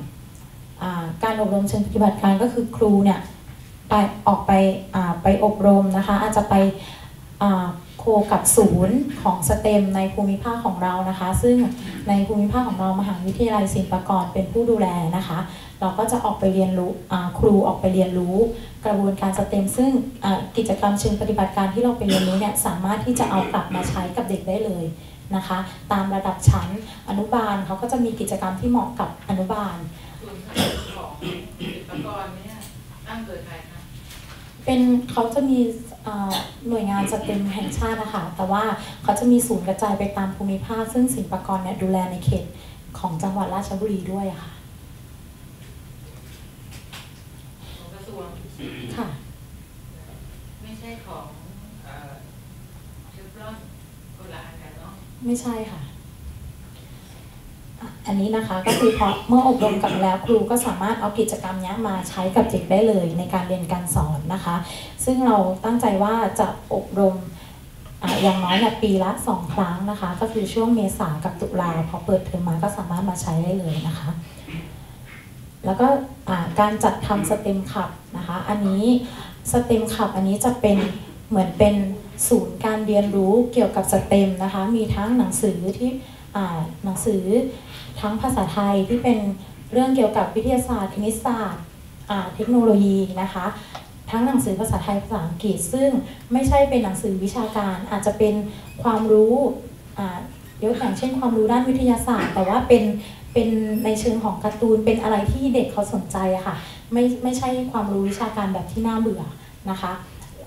การอบรมเชิงปฏิบัติการก็คือครูเนี่ยไปออกไปไปอบรมนะคะอาจจะไปโคกับศูนย์ของสเต็มในภูมิภาคของเรานะคะซึ่งในภูมิภาคของเรามหาวิทยาลัยศิลปากรเป็นผู้ดูแลนะคะเราก็จะออกไปเรียนรู้ครูออกไปเรียนรู้กระบวนการสเต็มซึ่งกิจกรรมเชิงปฏิบัติการที่เราไปเรียนรู้เนี่ยสามารถที่จะเอากลับมาใช้กับเด็กได้เลยนะคะตามระดับชั้นอนุบาลเขาก็จะมีกิจกรรมที่เหมาะกับอนุบาลเป็นเขาจะมีหน่วยงานสเต็มแห่งชาตินะคะแต่ว่าเขาจะมีศูนย์กระจายไปตามภูมิภาคซึ่งศิลปากรเนี่ยดูแลในเขตของจังหวัดราชบุรีด้วยค่ะของกระทรวงค่ะไม่ใช่ของเชฟรอนโบราณ ไม่ใช่ค่ะอันนี้นะคะก็คือพอเมื่ออบรมกันแล้วครูก็สามารถเอากิจกรรมนี้มาใช้กับเด็กได้เลยในการเรียนการสอนนะคะซึ่งเราตั้งใจว่าจะอบรมอย่างน้อยเนี่ยปีละสองครั้งนะคะก็คือช่วงเมษากับตุลาพอเปิดเทอมมาก็สามารถมาใช้ได้เลยนะคะแล้วก็การจัดทำสเต็มขับนะคะอันนี้สเต็มขับอันนี้จะเป็นเหมือนเป็นศูนย์การเรียนรู้เกี่ยวกับสเต็มนะคะมีทั้งหนังสือที่หนังสือทั้งภาษาไทยที่เป็นเรื่องเกี่ยวกับวิทยาศาสตร์คณิตศาสตร์เทคโนโลยีนะคะทั้งหนังสือภาษาไทยภาษาอังกฤษซึ่งไม่ใช่เป็นหนังสือวิชาการอาจจะเป็นความรู้ยกตัวอย่างเช่นความรู้ด้านวิทยาศาสตร์แต่ว่าเป็นเป็นในเชิงของการ์ตูนเป็นอะไรที่เด็กเขาสนใจอะค่ะไม่ไม่ใช่ความรู้วิชาการแบบที่น่าเบื่อนะคะ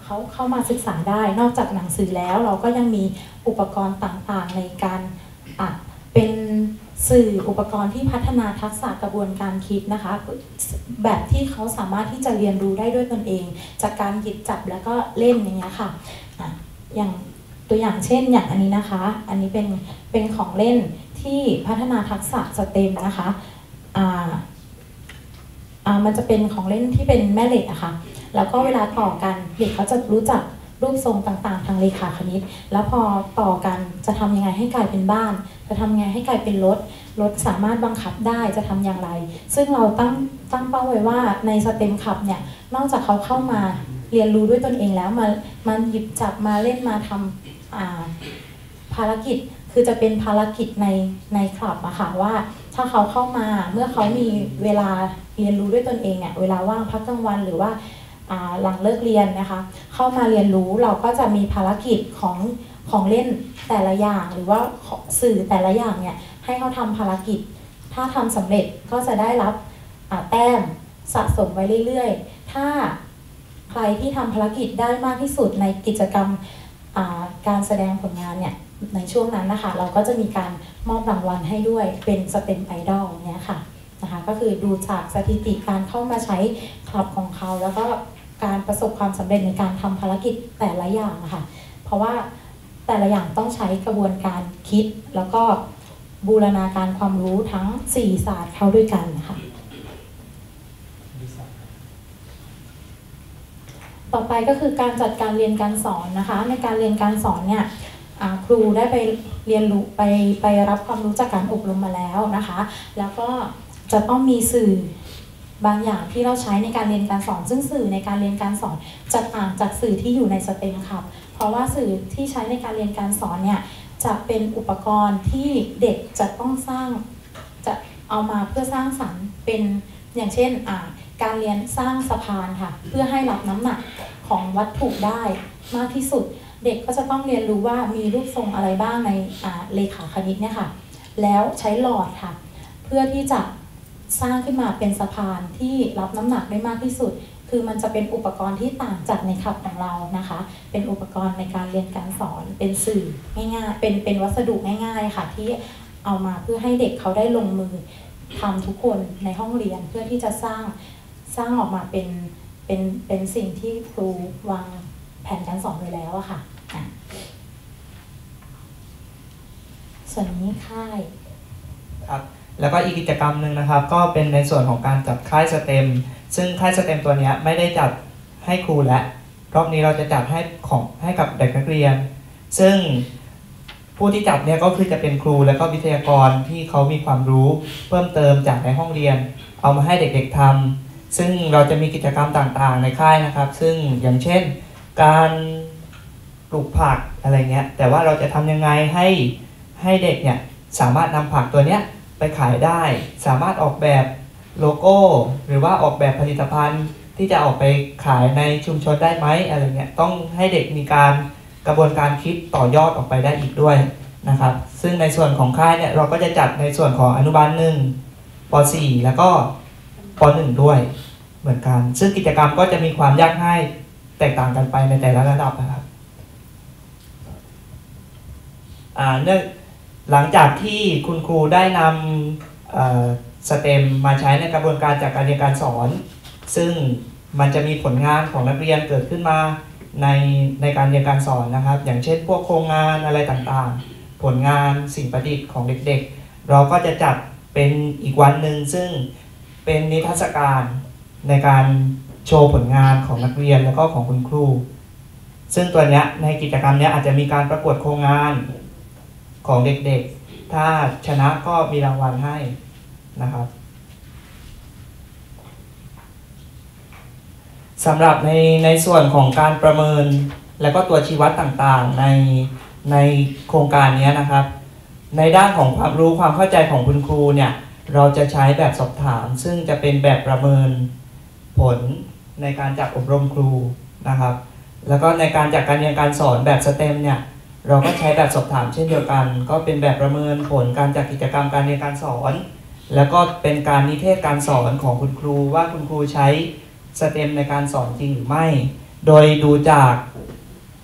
เขาเข้ามาศึกษาได้นอกจากหนังสือแล้วเราก็ยังมีอุปกรณ์ต่างๆในการอ่ะเป็นสื่ออุปกรณ์ที่พัฒนาทักษะกระบวนการคิดนะคะแบบที่เขาสามารถที่จะเรียนรู้ได้ด้วยตนเองจากการหยิบจับแล้วก็เล่นอย่างเงี้ยค่ะอย่างตัวอย่างเช่นอย่างอันนี้นะคะอันนี้เป็นเป็นของเล่นที่พัฒนาทักษะสเต็มนะคะอ่าอ่ามันจะเป็นของเล่นที่เป็นแม่เหล็กอะค่ะแล้วก็เวลาต่อกันเด็กเขาจะรู้จักรูปทรงต่างๆทางเลขาคณิตแล้วพอต่อกันจะทำยังไงให้กลายเป็นบ้านจะทำยังไงให้กลายเป็นรถรถสามารถบังคับได้จะทำอย่างไรซึ่งเราตั้งตั้งเป้าไว้ว่าในสเต็มขับเนี่ยนอกจากเขาเข้ามาเรียนรู้ด้วยตนเองแล้วมามันหยิบจับมาเล่นมาทำภารกิจคือจะเป็นภารกิจในในคลับอะค่ะว่าถ้าเขาเข้ามาเมื่อเขามีเวลาเรียนรู้ด้วยตนเองเนี่ยเวลาว่างพักกลางวันหรือว่าหลังเลิกเรียนนะคะเข้ามาเรียนรู้เราก็จะมีภารกิจของของเล่นแต่ละอย่างหรือว่าสื่อแต่ละอย่างเนี่ยให้เขาทำภารกิจถ้าทำสำเร็จก็จะได้รับแต้มสะสมไว้เรื่อยๆถ้าใครที่ทำภารกิจได้มากที่สุดในกิจกรรมการแสดงผลงานเนี่ยในช่วงนั้นนะคะเราก็จะมีการมอบรางวัลให้ด้วยเป็นสเต็มไอดอลเนี่ยค่ะนะคะก็คือดูจากสถิติการเข้ามาใช้คลับของเขาแล้วก็การประสบความสำเร็จในการทำภารกิจแต่ละอย่างค่ะเพราะว่าแต่ละอย่างต้องใช้กระบวนการคิดแล้วก็บูรณาการความรู้ทั้งสี่ศาสตร์เข้าด้วยกันค่ะต่อไปก็คือการจัดการเรียนการสอนนะคะในการเรียนการสอนเนี่ยครูได้ไปเรียนรู้ไปไปรับความรู้จากการอบรมมาแล้วนะคะแล้วก็จะต้องมีสื่อบางอย่างที่เราใช้ในการเรียนการสอนซึ่งสื่อในการเรียนการสอนจะต่างจากสื่อที่อยู่ในสเต็มขับเพราะว่าสื่อที่ใช้ในการเรียนการสอนเนี่ยจะเป็นอุปกรณ์ที่เด็กจะต้องสร้างจะเอามาเพื่อสร้างสรรค์เป็นอย่างเช่นการเรียนสร้างสะพานค่ะเพื่อให้รับน้ำหนักของวัตถุได้มากที่สุดเด็กก็จะต้องเรียนรู้ว่ามีรูปทรงอะไรบ้างในเลขาคณิตเนี่ยค่ะแล้วใช้หลอดค่ะเพื่อที่จะสร้างขึ้นมาเป็นสะพานที่รับน้ำหนักได้มากที่สุดคือมันจะเป็นอุปกรณ์ที่ต่างจากในขับของเรานะคะเป็นอุปกรณ์ในการเรียนการสอนเป็นสื่อง่ายๆเป็นเป็นวัสดุง่ายๆค่ะที่เอามาเพื่อให้เด็กเขาได้ลงมือทำทุกคนในห้องเรียนเพื่อที่จะสร้างสร้างออกมาเป็นเป็นเป็นสิ่งที่ครูวางแผนการสอนไว้แล้วอะค่ะส่วนนี้ค่ายครับแล้วก็อีกกิจกรรมหนึ่งนะครับก็เป็นในส่วนของการจัดค่ายสเต็มซึ่งค่ายสเต็มตัวนี้ไม่ได้จัดให้ครูและรอบนี้เราจะจัดให้ของให้กับเด็กนักเรียนซึ่งผู้ที่จัดเนี่ยก็คือจะเป็นครูและก็วิทยากรที่เขามีความรู้เพิ่มเติมจากในห้องเรียนเอามาให้เด็กๆทำซึ่งเราจะมีกิจกรรมต่างๆในค่ายนะครับซึ่งอย่างเช่นการปลูกผักอะไรเงี้ยแต่ว่าเราจะทำยังไงให้ให้เด็กเนี่ยสามารถนำผักตัวเนี้ยไปขายได้สามารถออกแบบโลโก้หรือว่าออกแบบผลิตภัณฑ์ที่จะออกไปขายในชุมชนได้ไหมอะไรเงี้ยต้องให้เด็กมีการกระบวนการคิดต่อยอดออกไปได้อีกด้วยนะครับซึ่งในส่วนของค่ายเนี่ยเราก็จะจัดในส่วนของอนุบาลหนึ่งป.สี่ แล้วก็ป.หนึ่ง ด้วยเหมือนกันซึ่งกิจกรรมก็จะมีความยากง่ายแตกต่างกันไปในแต่ละระดับนะครับอ่าเนื่องหลังจากที่คุณครูได้นำสเต็มมาใช้ในกระบวนการจัดการเรียนการสอนซึ่งมันจะมีผลงานของนักเรียนเกิดขึ้นมาในในการเรียนการสอนนะครับอย่างเช่นพวกโครงงานอะไรต่างๆ ผลงานสิ่งประดิษฐ์ของเด็กๆเราก็จะจัดเป็นอีกวันหนึ่งซึ่งเป็นนิทรรศการในการโชว์ผลงานของนักเรียนแล้วก็ของคุณครูซึ่งตัวเนี้ยในกิจกรรมเนี้ยอาจจะมีการประกวดโครงงานของเด็กๆถ้าชนะก็มีรางวัลให้นะครับสำหรับในในส่วนของการประเมินและก็ตัวชี้วัดต่างๆในในโครงการนี้นะครับในด้านของความรู้ความเข้าใจของคุณครูเนี่ยเราจะใช้แบบสอบถามซึ่งจะเป็นแบบประเมินผลในการจัดอบรมครูนะครับแล้วก็ในการจัดการเรียนการสอนแบบสเต็มเนี่ยเราก็ใช้แบบสอบถามเช่นเดียวกันก็เป็นแบบประเมินผลการจัดกิจกรรมการเรียนการสอนแล้วก็เป็นการนิเทศการสอนของคุณครูว่าคุณครูใช้สเต็มในการสอนจริงหรือไม่โดยดูจาก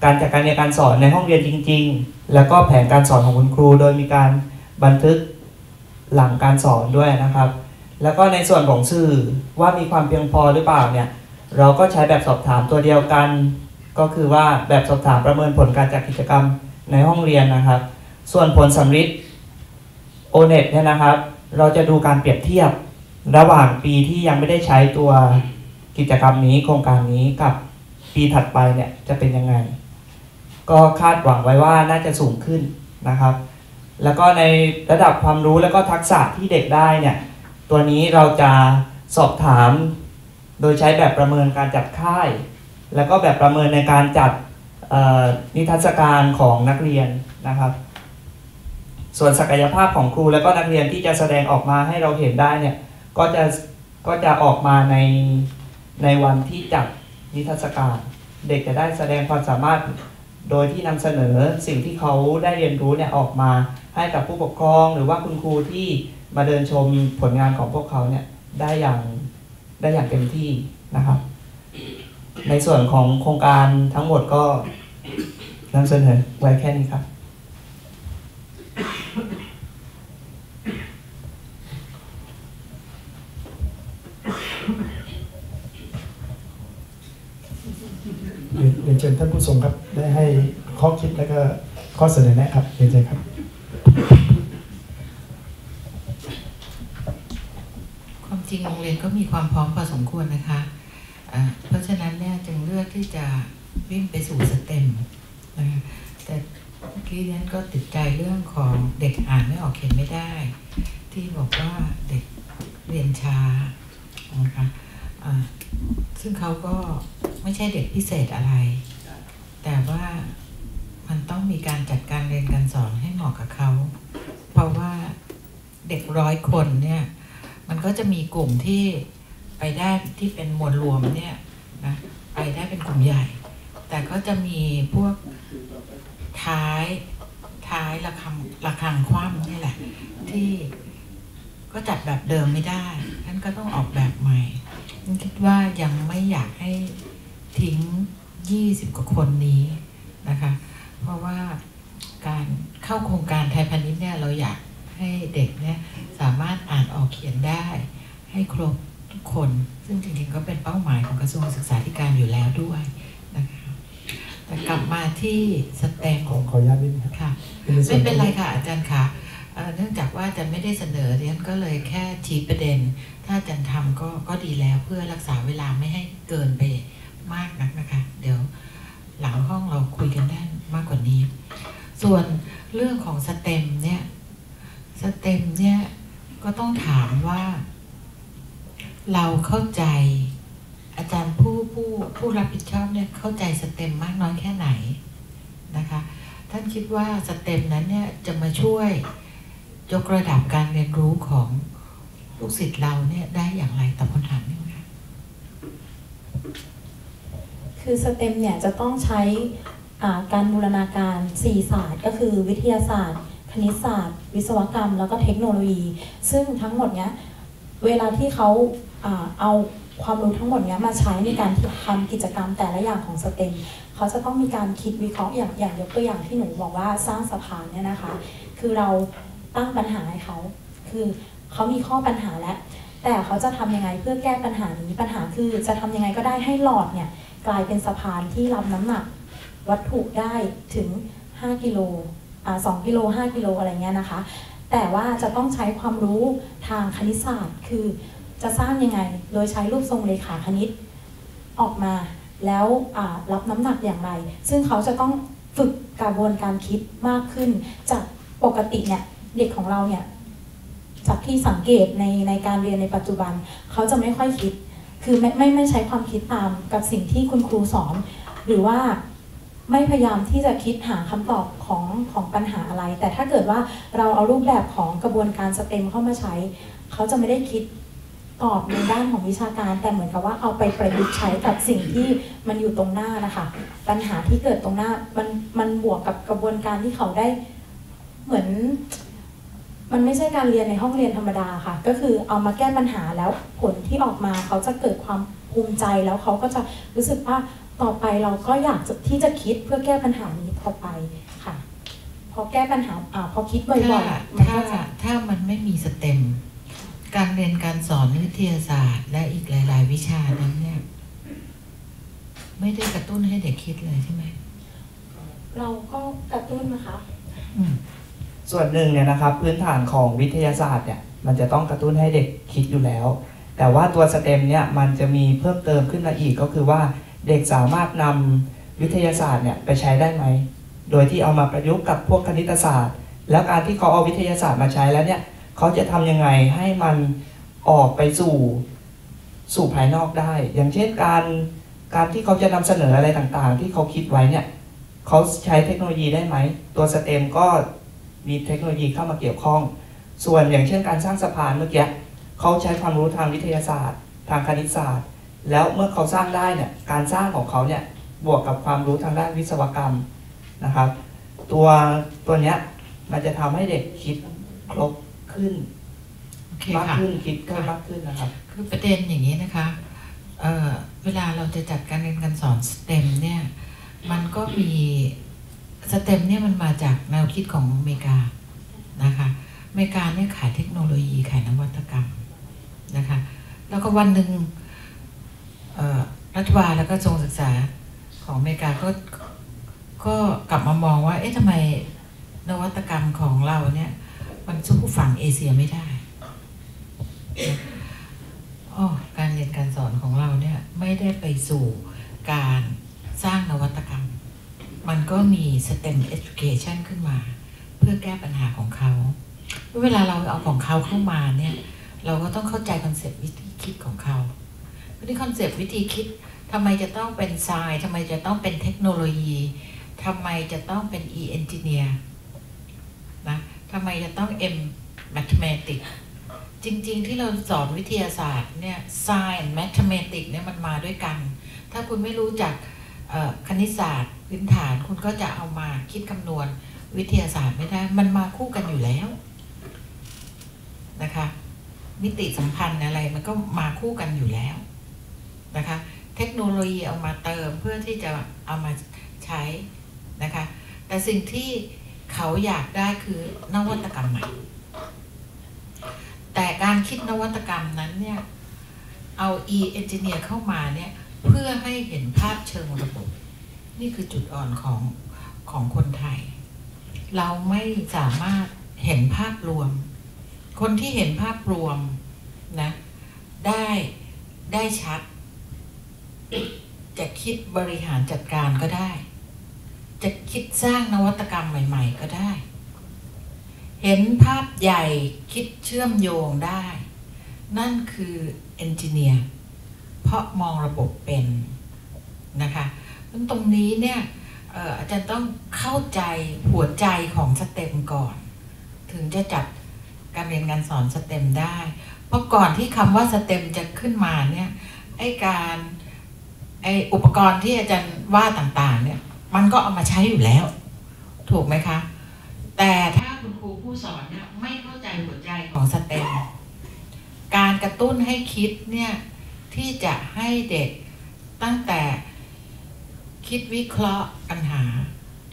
การจัดการเรียนการสอนในห้องเรียนจริงๆแล้วก็แผนการสอนของคุณครูโดยมีการบันทึกหลังการสอนด้วยนะครับแล้วก็ในส่วนของสื่อว่ามีความเพียงพอหรือเปล่าเนี่ยเราก็ใช้แบบสอบถามตัวเดียวกันก็คือว่าแบบสอบถามประเมินผลการจัดกิจกรรมในห้องเรียนนะครับส่วนผลสัมฤทธิ์ โอ เน็ต เนี่ยนะครับเราจะดูการเปรียบเทียบระหว่างปีที่ยังไม่ได้ใช้ตัวกิจกรรมนี้โครงการนี้กับปีถัดไปเนี่ยจะเป็นยังไงก็คาดหวังไว้ว่าน่าจะสูงขึ้นนะครับแล้วก็ในระดับความรู้และก็ทักษะที่เด็กได้เนี่ยตัวนี้เราจะสอบถามโดยใช้แบบประเมินการจัดค่ายแล้วก็แบบประเมินในการจัดนิทรรศการของนักเรียนนะครับส่วนศักยภาพของครูและก็นักเรียนที่จะแสดงออกมาให้เราเห็นได้เนี่ยก็จะก็จะออกมาในในวันที่จัดนิทรรศการเด็กจะได้แสดงความสามารถโดยที่นำเสนอสิ่งที่เขาได้เรียนรู้เนี่ยออกมาให้กับผู้ปกครองหรือว่าคุณครูที่มาเดินชมผลงานของพวกเขาเนี่ยได้อย่างได้อย่างเต็มที่นะครับในส่วนของโครงการทั้งหมดก็นำเสนอไว้แค่นี้ครับเรียนเชิญท่านผู้ทรงครับได้ให้ข้อคิดและก็ข้อเสนอแนะครับเรียนเชิญครับความจริงโรงเรียนก็มีความพร้อมพอสมควรนะคะเพราะฉะนั้นเนี่ยจึงเลือกที่จะวิ่งไปสู่สเต็มนะคะแต่เมื่อกี้นั้นก็ติดใจเรื่องของเด็กอ่านไม่ออกเขียนไม่ได้ที่บอกว่าเด็กเรียนช้านะคะซึ่งเขาก็ไม่ใช่เด็กพิเศษอะไรแต่ว่ามันต้องมีการจัดการเรียนการสอนให้เหมาะกับเขาเพราะว่าเด็กร้อยคนเนี่ยมันก็จะมีกลุ่มที่ไปได้ที่เป็นมวลรวมเนี่ยนะไปได้เป็นกลุ่มใหญ่แต่ก็จะมีพวกท้ายท้ายระฆังระฆังคว่ำนี่แหละที่ก็จัดแบบเดิมไม่ได้ท่านก็ต้องออกแบบใหม่คิดว่ายังไม่อยากให้ทิ้งยี่สิบกว่าคนนี้นะคะเพราะว่าการเข้าโครงการไทยพาณิชย์เนี่ยเราอยากให้เด็กเนี่ยสามารถอ่านออกเขียนได้ให้ครบทุกคนซึ่งจริงๆก็เป็นเป้าหมายของกระทรวงศึกษาธิการอยู่แล้วด้วยนะคะแต่กลับมาที่สเต็มของขออนุญาตนิดนึงค่ะไม่เป็นไรค่ะอาจารย์คะเนื่องจากว่าอาจารย์ไม่ได้เสนอเรียนก็เลยแค่ชี้ประเด็นถ้าอาจารย์ทำก็ก็ดีแล้วเพื่อรักษาเวลาไม่ให้เกินไปมากนักนะคะเดี๋ยวหลังห้องเราคุยกันได้มากกว่านี้ส่วนเรื่องของสเต็มเนี่ยสเต็มเนี่ยก็ต้องถามว่าเราเข้าใจอาจารย์ผู้ผู้ผู้รับผิดชอบเนี่ยเข้าใจสเต็มมากน้อยแค่ไหนนะคะท่านคิดว่าสเต็มนั้นเนี่ยจะมาช่วยยกระดับการเรียนรู้ของลูกศิษย์เราเนี่ยได้อย่างไรตอบคำถามนี้ค่ะคือสเต็มเนี่ยจะต้องใช้การบูรณาการสี่ศาสตร์ก็คือวิทยาศาสตร์คณิตศาสตร์วิศวกรรมแล้วก็เทคโนโลยีซึ่งทั้งหมดเนี้ยเวลาที่เขาเอาความรู้ทั้งหมดเนี้ยมาใช้ในการทำกิจกรรมแต่ละอย่างของสเต็มเขาจะต้องมีการคิดวิเคราะห์อย่างอย่างยกตัวอย่างที่หนูบอกว่าสร้างสะพานเนี่ยนะคะคือเราตั้งปัญหาให้เขาคือเขามีข้อปัญหาแล้วแต่เขาจะทำยังไงเพื่อแก้ปัญหานี้ปัญหาคือจะทำยังไงก็ได้ให้หลอดเนี่ยกลายเป็นสะพานที่รับน้ำหนักวัตถุได้ถึงห้ากิโล สองกิโลห้ากิโลอะไรเงี้ยนะคะแต่ว่าจะต้องใช้ความรู้ทางคณิตศาสตร์คือจะสร้างยังไงโดยใช้รูปทรงเรขาคณิตออกมาแล้วรับน้ำหนักอย่างไรซึ่งเขาจะต้องฝึกกระบวนการคิดมากขึ้นจากปกติเนี่ยเด็กของเราเนี่ยจากที่สังเกตในในการเรียนในปัจจุบันเขาจะไม่ค่อยคิดคือไม่ไม่ไม่ใช้ความคิดตามกับสิ่งที่คุณครูสอนหรือว่าไม่พยายามที่จะคิดหาคำตอบของของปัญหาอะไรแต่ถ้าเกิดว่าเราเอารูปแบบของกระบวนการสเต็มเข้ามาใช้เขาจะไม่ได้คิดตอบในด้านของวิชาการแต่เหมือนกับว่าเอาไปประยุกต์ใช้กับสิ่งที่มันอยู่ตรงหน้านะคะปัญหาที่เกิดตรงหน้ามันมันบวกกับกระบวนการที่เขาได้เหมือนมันไม่ใช่การเรียนในห้องเรียนธรรมดาค่ะก็คือเอามาแก้ปัญหาแล้วผลที่ออกมาเขาจะเกิดความภูมิใจแล้วเขาก็จะรู้สึกว่าต่อไปเราก็อยากที่จะคิดเพื่อแก้ปัญหานี้ต่อไปค่ะพอแก้ปัญหาอ่าพอคิดบ่อยๆถ้าถ้ามันไม่มีสเต็มการเรียนการสอนวิทยาศาสตร์และอีกหลายๆวิชานั้นเนี่ยไม่ได้กระตุ้นให้เด็กคิดเลยใช่ไหมเราก็กระตุ้นนะคะส่วนหนึ่งเนี่ยนะครับพื้นฐานของวิทยาศาสตร์เนี่ยมันจะต้องกระตุ้นให้เด็กคิดอยู่แล้วแต่ว่าตัวสเต็มเนี่ยมันจะมีเพิ่มเติมขึ้นมาอีกก็คือว่าเด็กสามารถนำวิทยาศาสตร์เนี่ยไปใช้ได้ไหมโดยที่เอามาประยุกต์กับพวกคณิตศาสตร์แล้วการที่เขาเอาวิทยาศาสตร์มาใช้แล้วเนี่ยเขาจะทำยังไงให้มันออกไปสู่สู่ภายนอกได้อย่างเช่นการการที่เขาจะนำเสนออะไรต่างๆที่เขาคิดไว้เนี่ยเขาใช้เทคโนโลยีได้ไหมตัวสเต็มก็มีเทคโนโลยีเข้ามาเกี่ยวข้องส่วนอย่างเช่นการสร้างสะพานเมื่อกี้เขาใช้ความรู้ทางวิทยาศาสตร์ทางคณิตศาสตร์แล้วเมื่อเขาสร้างได้เนี่ยการสร้างของเขาเนี่ยบวกกับความรู้ทางด้านวิศวกรรมนะครับตัวตัวเนี้ยมันจะทำให้เด็กคิดครบขึ้นมากขึ้นคิดก็มากขึ้นนะครับคือประเด็นอย่างนี้นะคะเอ่อเวลาเราจะจัดการเรียนการสอนสเต็มเนี่ยมันก็มีสเต็มเนี่ยมันมาจากแนวคิดของอเมริกานะคะอเมริกาเนี่ยขายเทคโนโลยีขายนวัตกรรมนะคะแล้วก็วันหนึ่งรัฐบาลแล้วก็กระทรวงศึกษาของอเมริกาก็ก็กลับมามองว่าเอ๊ะทำไมนวัตกรรมของเราเนี่ยมันสู้ฝั่งเอเชียไม่ได้อ๋อการเรียนการสอนของเราเนี่ยไม่ได้ไปสู่การสร้างนวัตกรรมมันก็มี stem education ขึ้นมาเพื่อแก้ปัญหาของเขาเวลาเราเอาของเขาเข้ามาเนี่ยเราก็ต้องเข้าใจคอนเซปต์วิธีคิดของเขาที่คอนเซปต์วิธีคิดทำไมจะต้องเป็นไซน์ทำไมจะต้องเป็นเทคโนโลยีทำไมจะต้องเป็น e engineer นะทำไมจะต้อง m mathematics จริงๆที่เราสอนวิทยาศาสตร์เนี่ย science mathematics เนี่ยมันมาด้วยกันถ้าคุณไม่รู้จักคณิตศาสตร์พื้นฐานคุณก็จะเอามาคิดคำนวณวิทยาศาสตร์ไม่ได้มันมาคู่กันอยู่แล้วนะคะมิติสัมพันธ์อะไรมันก็มาคู่กันอยู่แล้วนะคะเทคโนโลยีเอามาเติมเพื่อที่จะเอามาใช้นะคะแต่สิ่งที่เขาอยากได้คือนวัตกรรมใหม่แต่การคิดนวัตกรรมนั้นเนี่ยเอา e engineer เข้ามาเนี่ยเพื่อให้เห็นภาพเชิงระบบนี่คือจุดอ่อนของของคนไทยเราไม่สามารถเห็นภาพรวมคนที่เห็นภาพรวมนะได้ได้ชัดจะคิดบริหารจัดการก็ได้จะคิดสร้างนวัตกรรมใหม่ๆก็ได้เห็นภาพใหญ่คิดเชื่อมโยงได้นั่นคือเอนจิเนียร์เพราะมองระบบเป็นนะคะตรงนี้เนี่ยอาจารย์ต้องเข้าใจหัวใจของสเต็มก่อนถึงจะจัดการเรียนการสอนสเต็มได้เพราะก่อนที่คำว่าสเต็มจะขึ้นมาเนี่ยไอการไออุปกรณ์ที่อาจารย์ว่าต่างๆเนี่ยมันก็เอามาใช้อยู่แล้วถูกไหมคะแต่ถ้าคุณครูผู้สอนเนี่ยไม่เข้าใจหัวใจของสเต็มการกระตุ้นให้คิดเนี่ยที่จะให้เด็กตั้งแต่คิดวิเคราะห์ปัญหา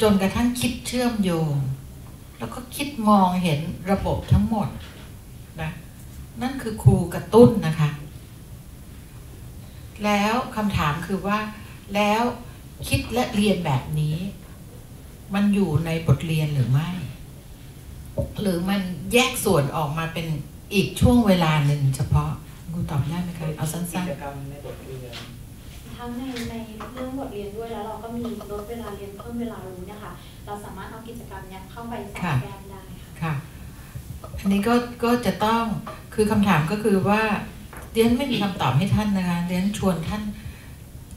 จนกระทั่งคิดเชื่อมโยงแล้วก็คิดมองเห็นระบบทั้งหมดนะนั่นคือครูกระตุ้นนะคะแล้วคำถามคือว่าแล้วคิดและเรียนแบบนี้ มันอยู่ในบทเรียนหรือไม่หรือมันแยกส่วนออกมาเป็นอีกช่วงเวลาหนึ่งเฉพาะกูตอบได้ไหมคะเอาสั้นๆกิจกรรมในบทเรียนทั้งในในเรื่องบทเรียนด้วยแล้วเราก็มีลดเวลาเรียนเพิ่มเวลารู้เนี่ยค่ะเราสามารถเอากิจกรรมเนี้ยเข้าไปสร้างแกนได้ค่ะอันนี้ก็ก็จะต้องคือคำถามก็คือว่าเรียนไม่มีคำตอบให้ท่านนะคะเรียนชวนท่าน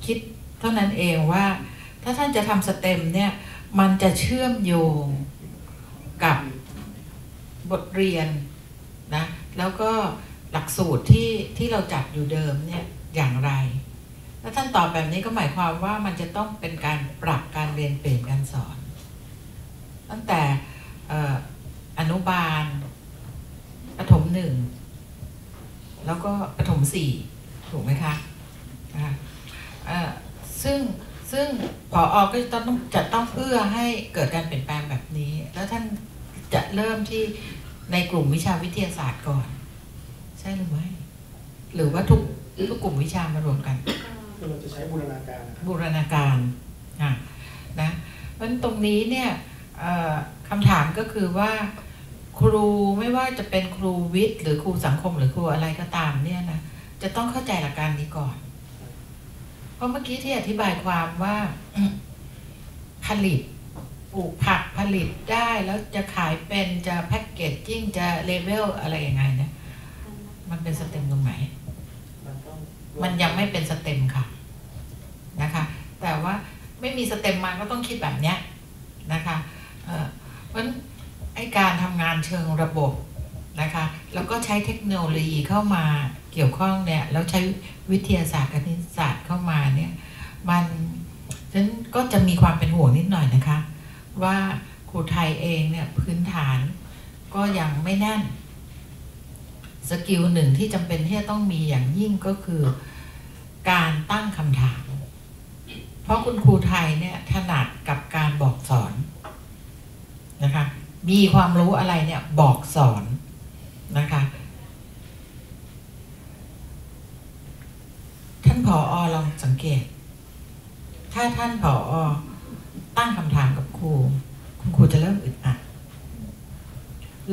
คิดเท่านั้นเองว่าถ้าท่านจะทำสเต็มเนี่ยมันจะเชื่อมโยงกับบทเรียนนะแล้วก็หลักสูตรที่ที่เราจัดอยู่เดิมเนี่ยอย่างไรถ้าท่านตอบแบบนี้ก็หมายความว่ามันจะต้องเป็นการปรับการเรียนเปลี่ยนการสอนตั้งแต่อนุบาลประถมหนึ่งแล้วก็ประถมสี่ถูกไหมคะซึ่งซึ่งผอ.ก็จะต้องจะต้องเพื่อให้เกิดการเปลี่ยนแปลงแบบนี้แล้วท่านจะเริ่มที่ในกลุ่มวิชาวิทยาศาสตร์ก่อนใช่หรือไม่หรือว่าทุกทุกกลุ่มวิชามารวมกันคือเราจะใช้บูรณาการบูรณาการนะนะเพราะฉะนั้นตรงนี้เนี่ยคำถามก็คือว่าครูไม่ว่าจะเป็นครูวิทย์หรือครูสังคมหรือครูอะไรก็ตามเนี่ยนะจะต้องเข้าใจหลักการนี้ก่อนเพราะเมื่อกี้ที่อธิบายความว่าผลิตปลูกผักผลิตได้แล้วจะขายเป็นจะแพ็กเกจจิ้งจะเลเวลอะไรยังไงเนี่ยมันเป็นสเต็มตรงไหนมันยังไม่เป็นสเต็มค่ะนะคะแต่ว่าไม่มีสเต็มมาก็ต้องคิดแบบเนี้ยนะคะเพราะไอ้การทำงานเชิงระบบนะคะแล้วก็ใช้เทคโนโลยีเข้ามาเกี่ยวข้องเนี่ยแล้วใช้วิทยาศาสตร์คณิตศาสตร์เข้ามาเนี่ยมันฉะนั้นก็จะมีความเป็นห่วงนิดหน่อยนะคะว่าครูไทยเองเนี่ยพื้นฐานก็ยังไม่แน่นสกิลหนึ่งที่จำเป็นที่จะต้องมีอย่างยิ่งก็คือการตั้งคำถามเพราะคุณครูไทยเนี่ยถนัดกับการบอกสอนนะคะมีความรู้อะไรเนี่ยบอกสอนนะคะท่านผอ.ลองสังเกตถ้าท่านผอ.ตั้งคำถามกับครูคุณครูจะเริ่มอึดอัด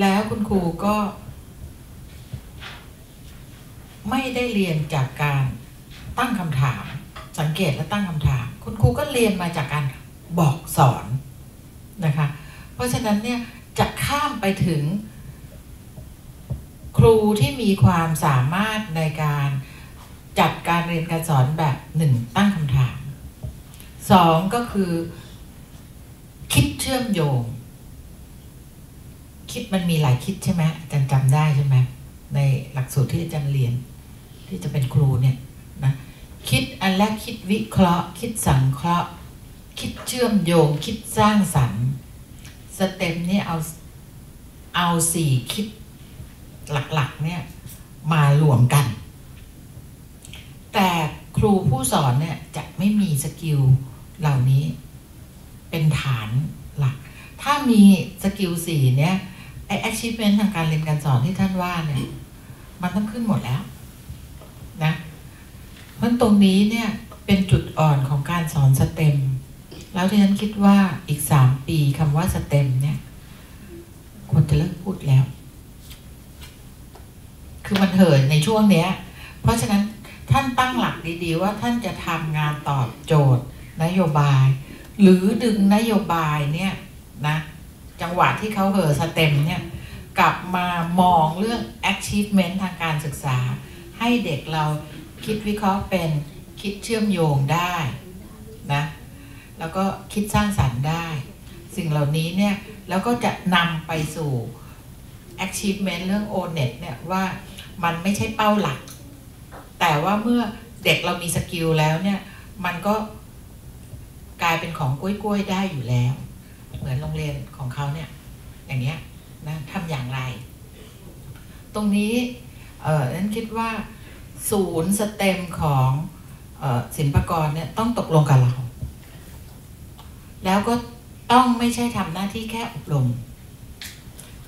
แล้วคุณครูก็ไม่ได้เรียนจากการตั้งคำถามสังเกตและตั้งคำถามคุณครูก็เรียนมาจากการบอกสอนนะคะเพราะฉะนั้นเนี่ยจะข้ามไปถึงครูที่มีความสามารถในการจัดการเรียนการสอนแบบหนึ่งตั้งคำถามสองก็คือคิดเชื่อมโยงคิดมันมีหลายคิดใช่ไหมอาจารย์จำได้ใช่ไหมในหลักสูตรที่อาจารย์เรียนที่จะเป็นครูเนี่ยนะคิดอันแรกคิดวิเคราะห์คิดสังเคราะห์คิดเชื่อมโยงคิดสร้างสรรค์สเต็มนี่เอาเอาสี่คิดหลักๆเนี่ยมารวมกันแต่ครูผู้สอนเนี่ยจะไม่มีสกิลเหล่านี้เป็นฐานหลักถ้ามีสกิลสี่เนี่ยไอ้ achievement ทางการเรียนการสอนที่ท่านว่าเนี่ยมันต้องขึ้นหมดแล้วนะเพราะตรงนี้เนี่ยเป็นจุดอ่อนของการสอนสเต็มแล้วที่ฉันคิดว่าอีกสามปีคำว่าสเต็มเนี่ยควรจะเลิกพูดแล้วคือมันเหินในช่วงเนี้ยเพราะฉะนั้นท่านตั้งหลักดีๆว่าท่านจะทำงานตอบโจทย์นโยบายหรือดึงนโยบายเนี่ยนะจังหวะที่เขาเห่อสเต็มเนี่ยกลับมามองเรื่อง achievement ทางการศึกษาให้เด็กเราคิดวิเคราะห์เป็นคิดเชื่อมโยงได้นะแล้วก็คิดสร้างสรรค์ได้สิ่งเหล่านี้เนี่ยแล้วก็จะนำไปสู่ achievement เรื่อง โอ เน็ต เนี่ยว่ามันไม่ใช่เป้าหลักแต่ว่าเมื่อเด็กเรามีสกิลแล้วเนี่ยมันก็กลายเป็นของกล้วยๆได้อยู่แล้วเหมือนโรงเรียนของเขาเนี่ยอย่างเงี้ยนะทำอย่างไรตรงนี้เอ่อนั้นคิดว่าศูนย์สเต็มของเอ่อศิลปากรเนี่ยต้องตกลงกับเราแล้วก็ต้องไม่ใช่ทำหน้าที่แค่อบรม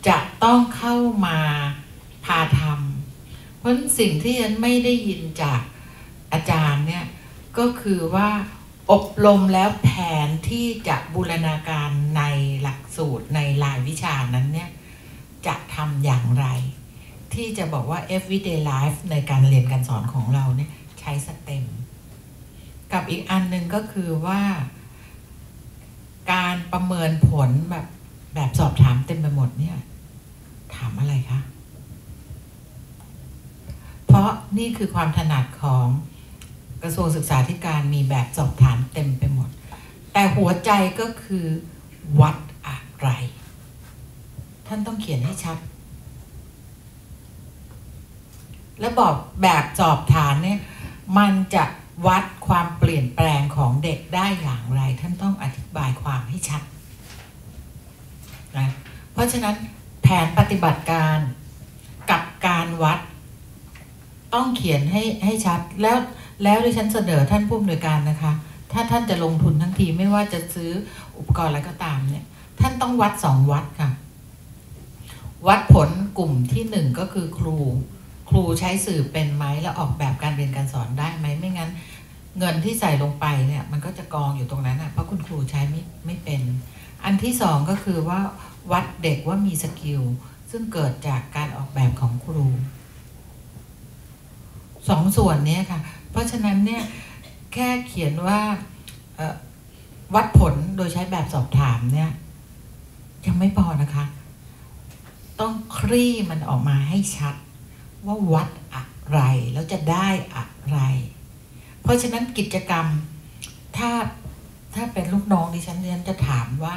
จะต้องเข้ามาพาทำเพราะสิ่งที่ฉันไม่ได้ยินจากอาจารย์เนี่ยก็คือว่า อบรมแล้วแผนที่จะบูรณาการในหลักสูตรในรายวิชานั้นเนี่ยจะทำอย่างไรที่จะบอกว่า everyday life ในการเรียนการสอนของเราเนี่ยใช้สเต็มกับอีกอันหนึ่งก็คือว่าการประเมินผลแบบแบบสอบถามเต็มไปหมดเนี่ยถามอะไรคะเพราะนี่คือความถนัดของกระทรวงศึกษาธิการมีแบบสอบถามเต็มไปหมดแต่หัวใจก็คือวัดอะไรท่านต้องเขียนให้ชัดและบอกแบบสอบถามเนี่ยมันจะวัดความเปลี่ยนแปลงของเด็กได้อย่างไรท่านต้องอธิบายความให้ชัดนะเพราะฉะนั้นแผนปฏิบัติการกับการวัดต้องเขียนให้ให้ชัดแล้วแล้วดิฉันเสนอท่านผู้อำนวยการนะคะถ้าท่านจะลงทุนทั้งทีไม่ว่าจะซื้ออุปกรณ์อะไรก็ตามเนี่ยท่านต้องวัดสองวัดค่ะวัดผลกลุ่มที่หนึ่งก็คือครูครูใช้สื่อเป็นไหมและออกแบบการเรียนการสอนได้ไหมไม่งั้นเงินที่ใส่ลงไปเนี่ยมันก็จะกองอยู่ตรงนั้นอ่ะเพราะคุณครูใช้ไม่ไม่เป็นอันที่สองก็คือว่าวัดเด็กว่ามีสกิลซึ่งเกิดจากการออกแบบของครูสองส่วนนี้ค่ะเพราะฉะนั้นเนี่ยแค่เขียนว่าวัดผลโดยใช้แบบสอบถามเนี่ยยังไม่พอนะคะต้องคลี่มันออกมาให้ชัดว่าวัดอะไรแล้วจะได้อะไรเพราะฉะนั้นกิจกรรมถ้าถ้าเป็นลูกน้องดิฉันดิฉันจะถามว่า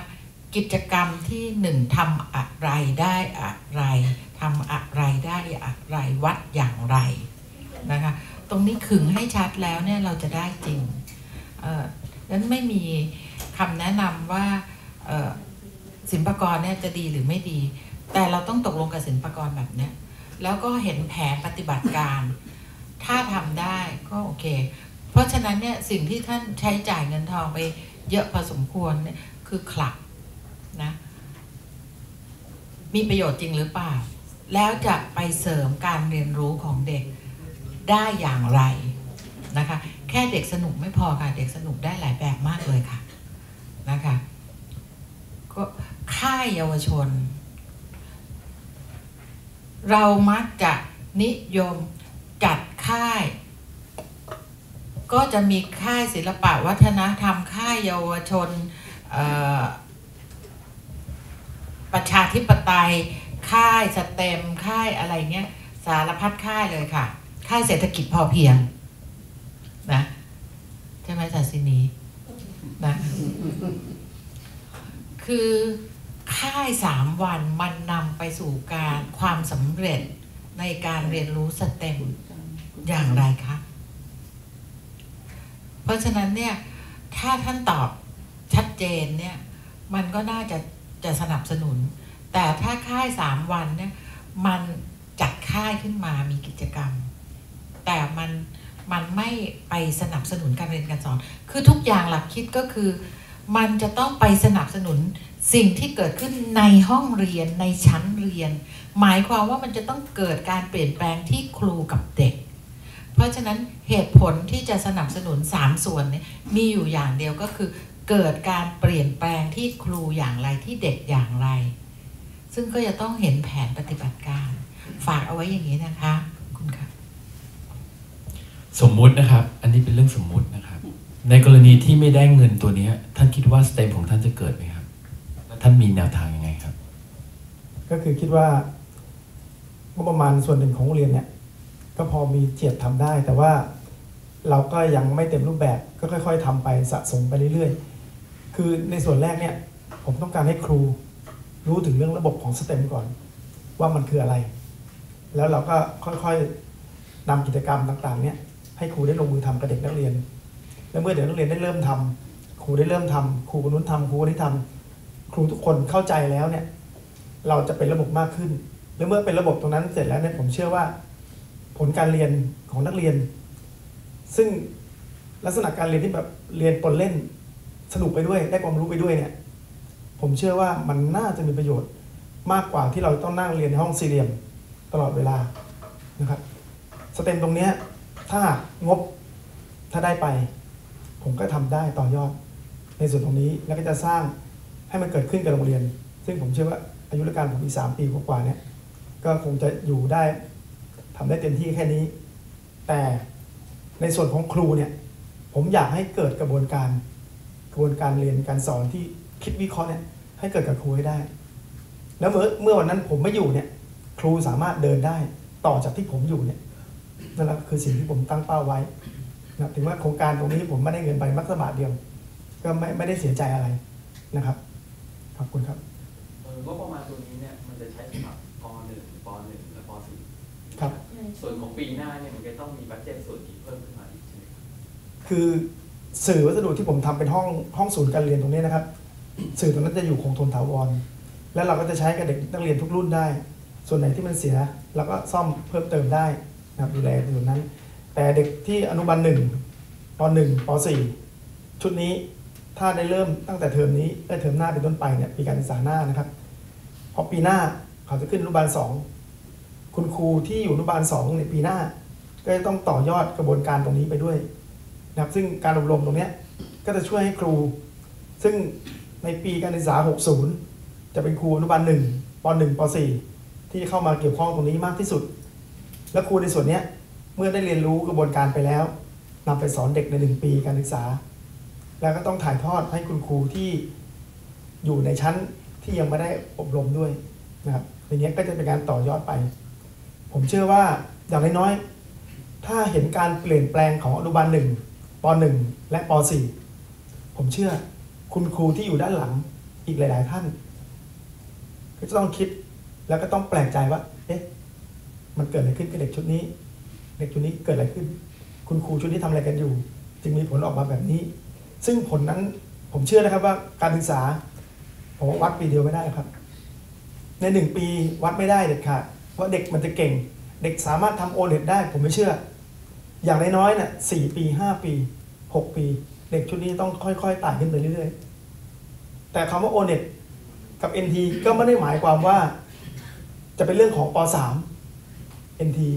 กิจกรรมที่หนึ่งทำอะไรได้อะไรทำอะไรได้อะไรวัดอย่างไรนะคะตรงนี้ขึงให้ชัดแล้วเนี่ยเราจะได้จริงดังนั้นไม่มีคำแนะนำว่าศิลปากรเนี่ยจะดีหรือไม่ดีแต่เราต้องตกลงกับศิลปากรแบบเนี้ยแล้วก็เห็นแผนปฏิบัติการถ้าทำได้ก็โอเคเพราะฉะนั้นเนี่ยสิ่งที่ท่านใช้จ่ายเงินทองไปเยอะพอสมควรเนี่ยคือคลักนะมีประโยชน์จริงหรือเปล่าแล้วจะไปเสริมการเรียนรู้ของเด็กได้อย่างไรนะคะแค่เด็กสนุกไม่พอค่ะเด็กสนุกได้หลายแบบมากเลยค่ะนะคะก็ค่ายเยาวชนเรามักจะนิยมจัดค่ายก็จะมีค่ายศิลปะวัฒนธรรมค่ายเยาวชนประชาธิปไตยค่ายสเต็มค่ายอะไรเงี้ยสารพัดค่ายเลยค่ะค่ายเศรษฐกิจพอเพียงนะใช่ไหมศาสินีนะคือค่ายสามวันมันนำไปสู่การความสำเร็จในการเรียนรู้สเต็มอย่างไรคะเพราะฉะนั้นเนี่ยถ้าท่านตอบชัดเจนเนี่ยมันก็น่าจะจะสนับสนุนแต่ถ้าค่ายสามวันเนี่ยมันจัดค่ายขึ้นมามีกิจกรรมแต่มันมันไม่ไปสนับสนุนการเรียนการสอนคือทุกอย่างหลักคิดก็คือมันจะต้องไปสนับสนุนสิ่งที่เกิดขึ้นในห้องเรียนในชั้นเรียนหมายความว่ามันจะต้องเกิดการเปลี่ยนแปลงที่ครูกับเด็กเพราะฉะนั้นเหตุผลที่จะสนับสนุนสามส่วนนี้มีอยู่อย่างเดียวก็คือเกิดการเปลี่ยนแปลงที่ครูอย่างไรที่เด็กอย่างไรซึ่งก็จะต้องเห็นแผนปฏิบัติการฝากเอาไว้อย่างนี้นะคะคุณค่ะสมมุตินะครับอันนี้เป็นเรื่องสมมุตินะครับในกรณีที่ไม่ได้เงินตัวนี้ท่านคิดว่าสเต็มของท่านจะเกิดไหมครับท่านมีแนวทางยังไงครับก็คือคิดว่างบประมาณส่วนหนึ่งของโรงเรียนเนี่ยก็พอมีเจียดทำได้แต่ว่าเราก็ยังไม่เต็มรูปแบบก็ค่อยๆทำไปสะสมไปเรื่อยๆคือในส่วนแรกเนี่ยผมต้องการให้ครูรู้ถึงเรื่องระบบของสเต็มก่อนว่ามันคืออะไรแล้วเราก็ค่อยๆนำกิจกรรมต่างๆเนี่ยให้ครูได้ลงมือทำกับเด็กนักเรียนและเมื่อเด็กนักเรียนได้เริ่มทำครูได้เริ่มทำครูคนนู้นทำครูคนนี้ทำครูทุกคนเข้าใจแล้วเนี่ยเราจะเป็นระบบมากขึ้นและเมื่อเป็นระบบตรงนั้นเสร็จแล้วเนี่ยผมเชื่อว่าผลการเรียนของนักเรียนซึ่งลักษณะการเรียนที่แบบเรียนปนเล่นสนุกไปด้วยได้ความรู้ไปด้วยเนี่ยผมเชื่อว่ามันน่าจะมีประโยชน์มากกว่าที่เราต้องนั่งเรียนในห้องสี่เหลี่ยมตลอดเวลานะครับสเต็มตรงนี้ถ้างบถ้าได้ไป ผมก็ทำได้ต่อยอดในส่วนตรงนี้แล้วก็จะสร้างให้มันเกิดขึ้นกับโรงเรียนซึ่งผมเชื่อว่าอายุราชการผมอีกสามปีกว่าๆเนี่ยก็คงจะอยู่ได้ทำได้เต็มที่แค่นี้แต่ในส่วนของครูเนี่ยผมอยากให้เกิดกระบวนการกระบวนการเรียนการสอนที่คิดวิเคราะห์เนี่ยให้เกิดกับครูให้ได้แล้วเมื่อเมื่อวันนั้นผมไม่อยู่เนี่ยครูสามารถเดินได้ต่อจากที่ผมอยู่เนี่ยนั่นแหละคือสิ่งที่ผมตั้งเป้าไว้นะถึงว่าโครงการตรงนี้ผมไม่ได้เงินไปมักสมาเดียวก็ไม่ไม่ได้เสียใจอะไรนะครับขอบคุณครับงบประมาณตัวนี้เนี่ยมันจะใช้สำหรับป .หนึ่ง ป .หนึ่ง และป .สี่ ครับส่วนของปีหน้าเนี่ยมันจะต้องมีบัดเจ็ตส่วนที่เพิ่มขึ้นมาอีกใช่ไหมครับคือสื่อวัสดุที่ผมทำเป็นห้องห้องศูนย์การเรียนตรงนี้นะครับสื่อตรงนั้นจะอยู่คงทนถาวรและเราก็จะใช้กับเด็กนักเรียนทุกรุ่นได้ส่วนไหนที่มันเสียเราก็ซ่อมเพิ่มเติมได้นะครับดูแลส่วนนั้นแต่เด็กที่อนุบาลหนึ่งป .หนึ่ง ป .สี่ ชุดนี้ถ้าได้เริ่มตั้งแต่เทอมนี้และเทอมหน้าเป็นต้นไปเนี่ยปีการศึกษาหน้านะครับพอปีหน้าเขาจะขึ้นอนุบาลสองคุณครูที่อยู่อนุบาลสองในปีหน้าก็จะต้องต่อยอดกระบวนการตรงนี้ไปด้วยนะครับซึ่งการอบรมตรงนี้ก็จะช่วยให้ครูซึ่งในปีการศึกษาหกสิบจะเป็นครูอนุบาลหนึ่งป .หนึ่ง ป .สี่ ที่เข้ามาเกี่ยวข้องตรงนี้มากที่สุดและครูในส่วนนี้เมื่อได้เรียนรู้กระบวนการไปแล้วนำไปสอนเด็กในหนึ่งปีการศึกษาแล้วก็ต้องถ่ายทอดให้คุณครูที่อยู่ในชั้นที่ยังไม่ได้อบรมด้วยนะครับอย่างนี้ก็จะเป็นการต่อยอดไปผมเชื่อว่าอย่างน้อยๆถ้าเห็นการเปลี่ยนแปลงของอนุบาลหนึ่งป .หนึ่ง และป .สี่ ผมเชื่อคุณครูที่อยู่ด้านหลังอีกหลายๆท่านก็จะต้องคิดแล้วก็ต้องแปลกใจว่าเอ๊ะมันเกิดอะไรขึ้นกับเด็กชุดนี้เด็กชุดนี้เกิดอะไรขึ้นคุณครูชุดนี้ทำอะไรกันอยู่จึงมีผลออกมาแบบนี้ซึ่งผลนั้นผมเชื่อนะครับว่าการศึกษาผมวัดปีเดียวไม่ได้ครับในหนึ่งปีวัดไม่ได้เด็ดขาดเพราะเด็กมันจะเก่งเด็กสามารถทำโอเน็ตได้ผมไม่เชื่ออย่างน้อยๆน่ะสี่ปีห้าปีหกปีเด็กชุดนี้ต้องค่อยๆไต่ขึ้นไปเรื่อยๆแต่คำว่าโอเน็ตกับ เอ็น ที ก็ไม่ได้หมายความว่าจะเป็นเรื่องของป .สาม เอ็น ที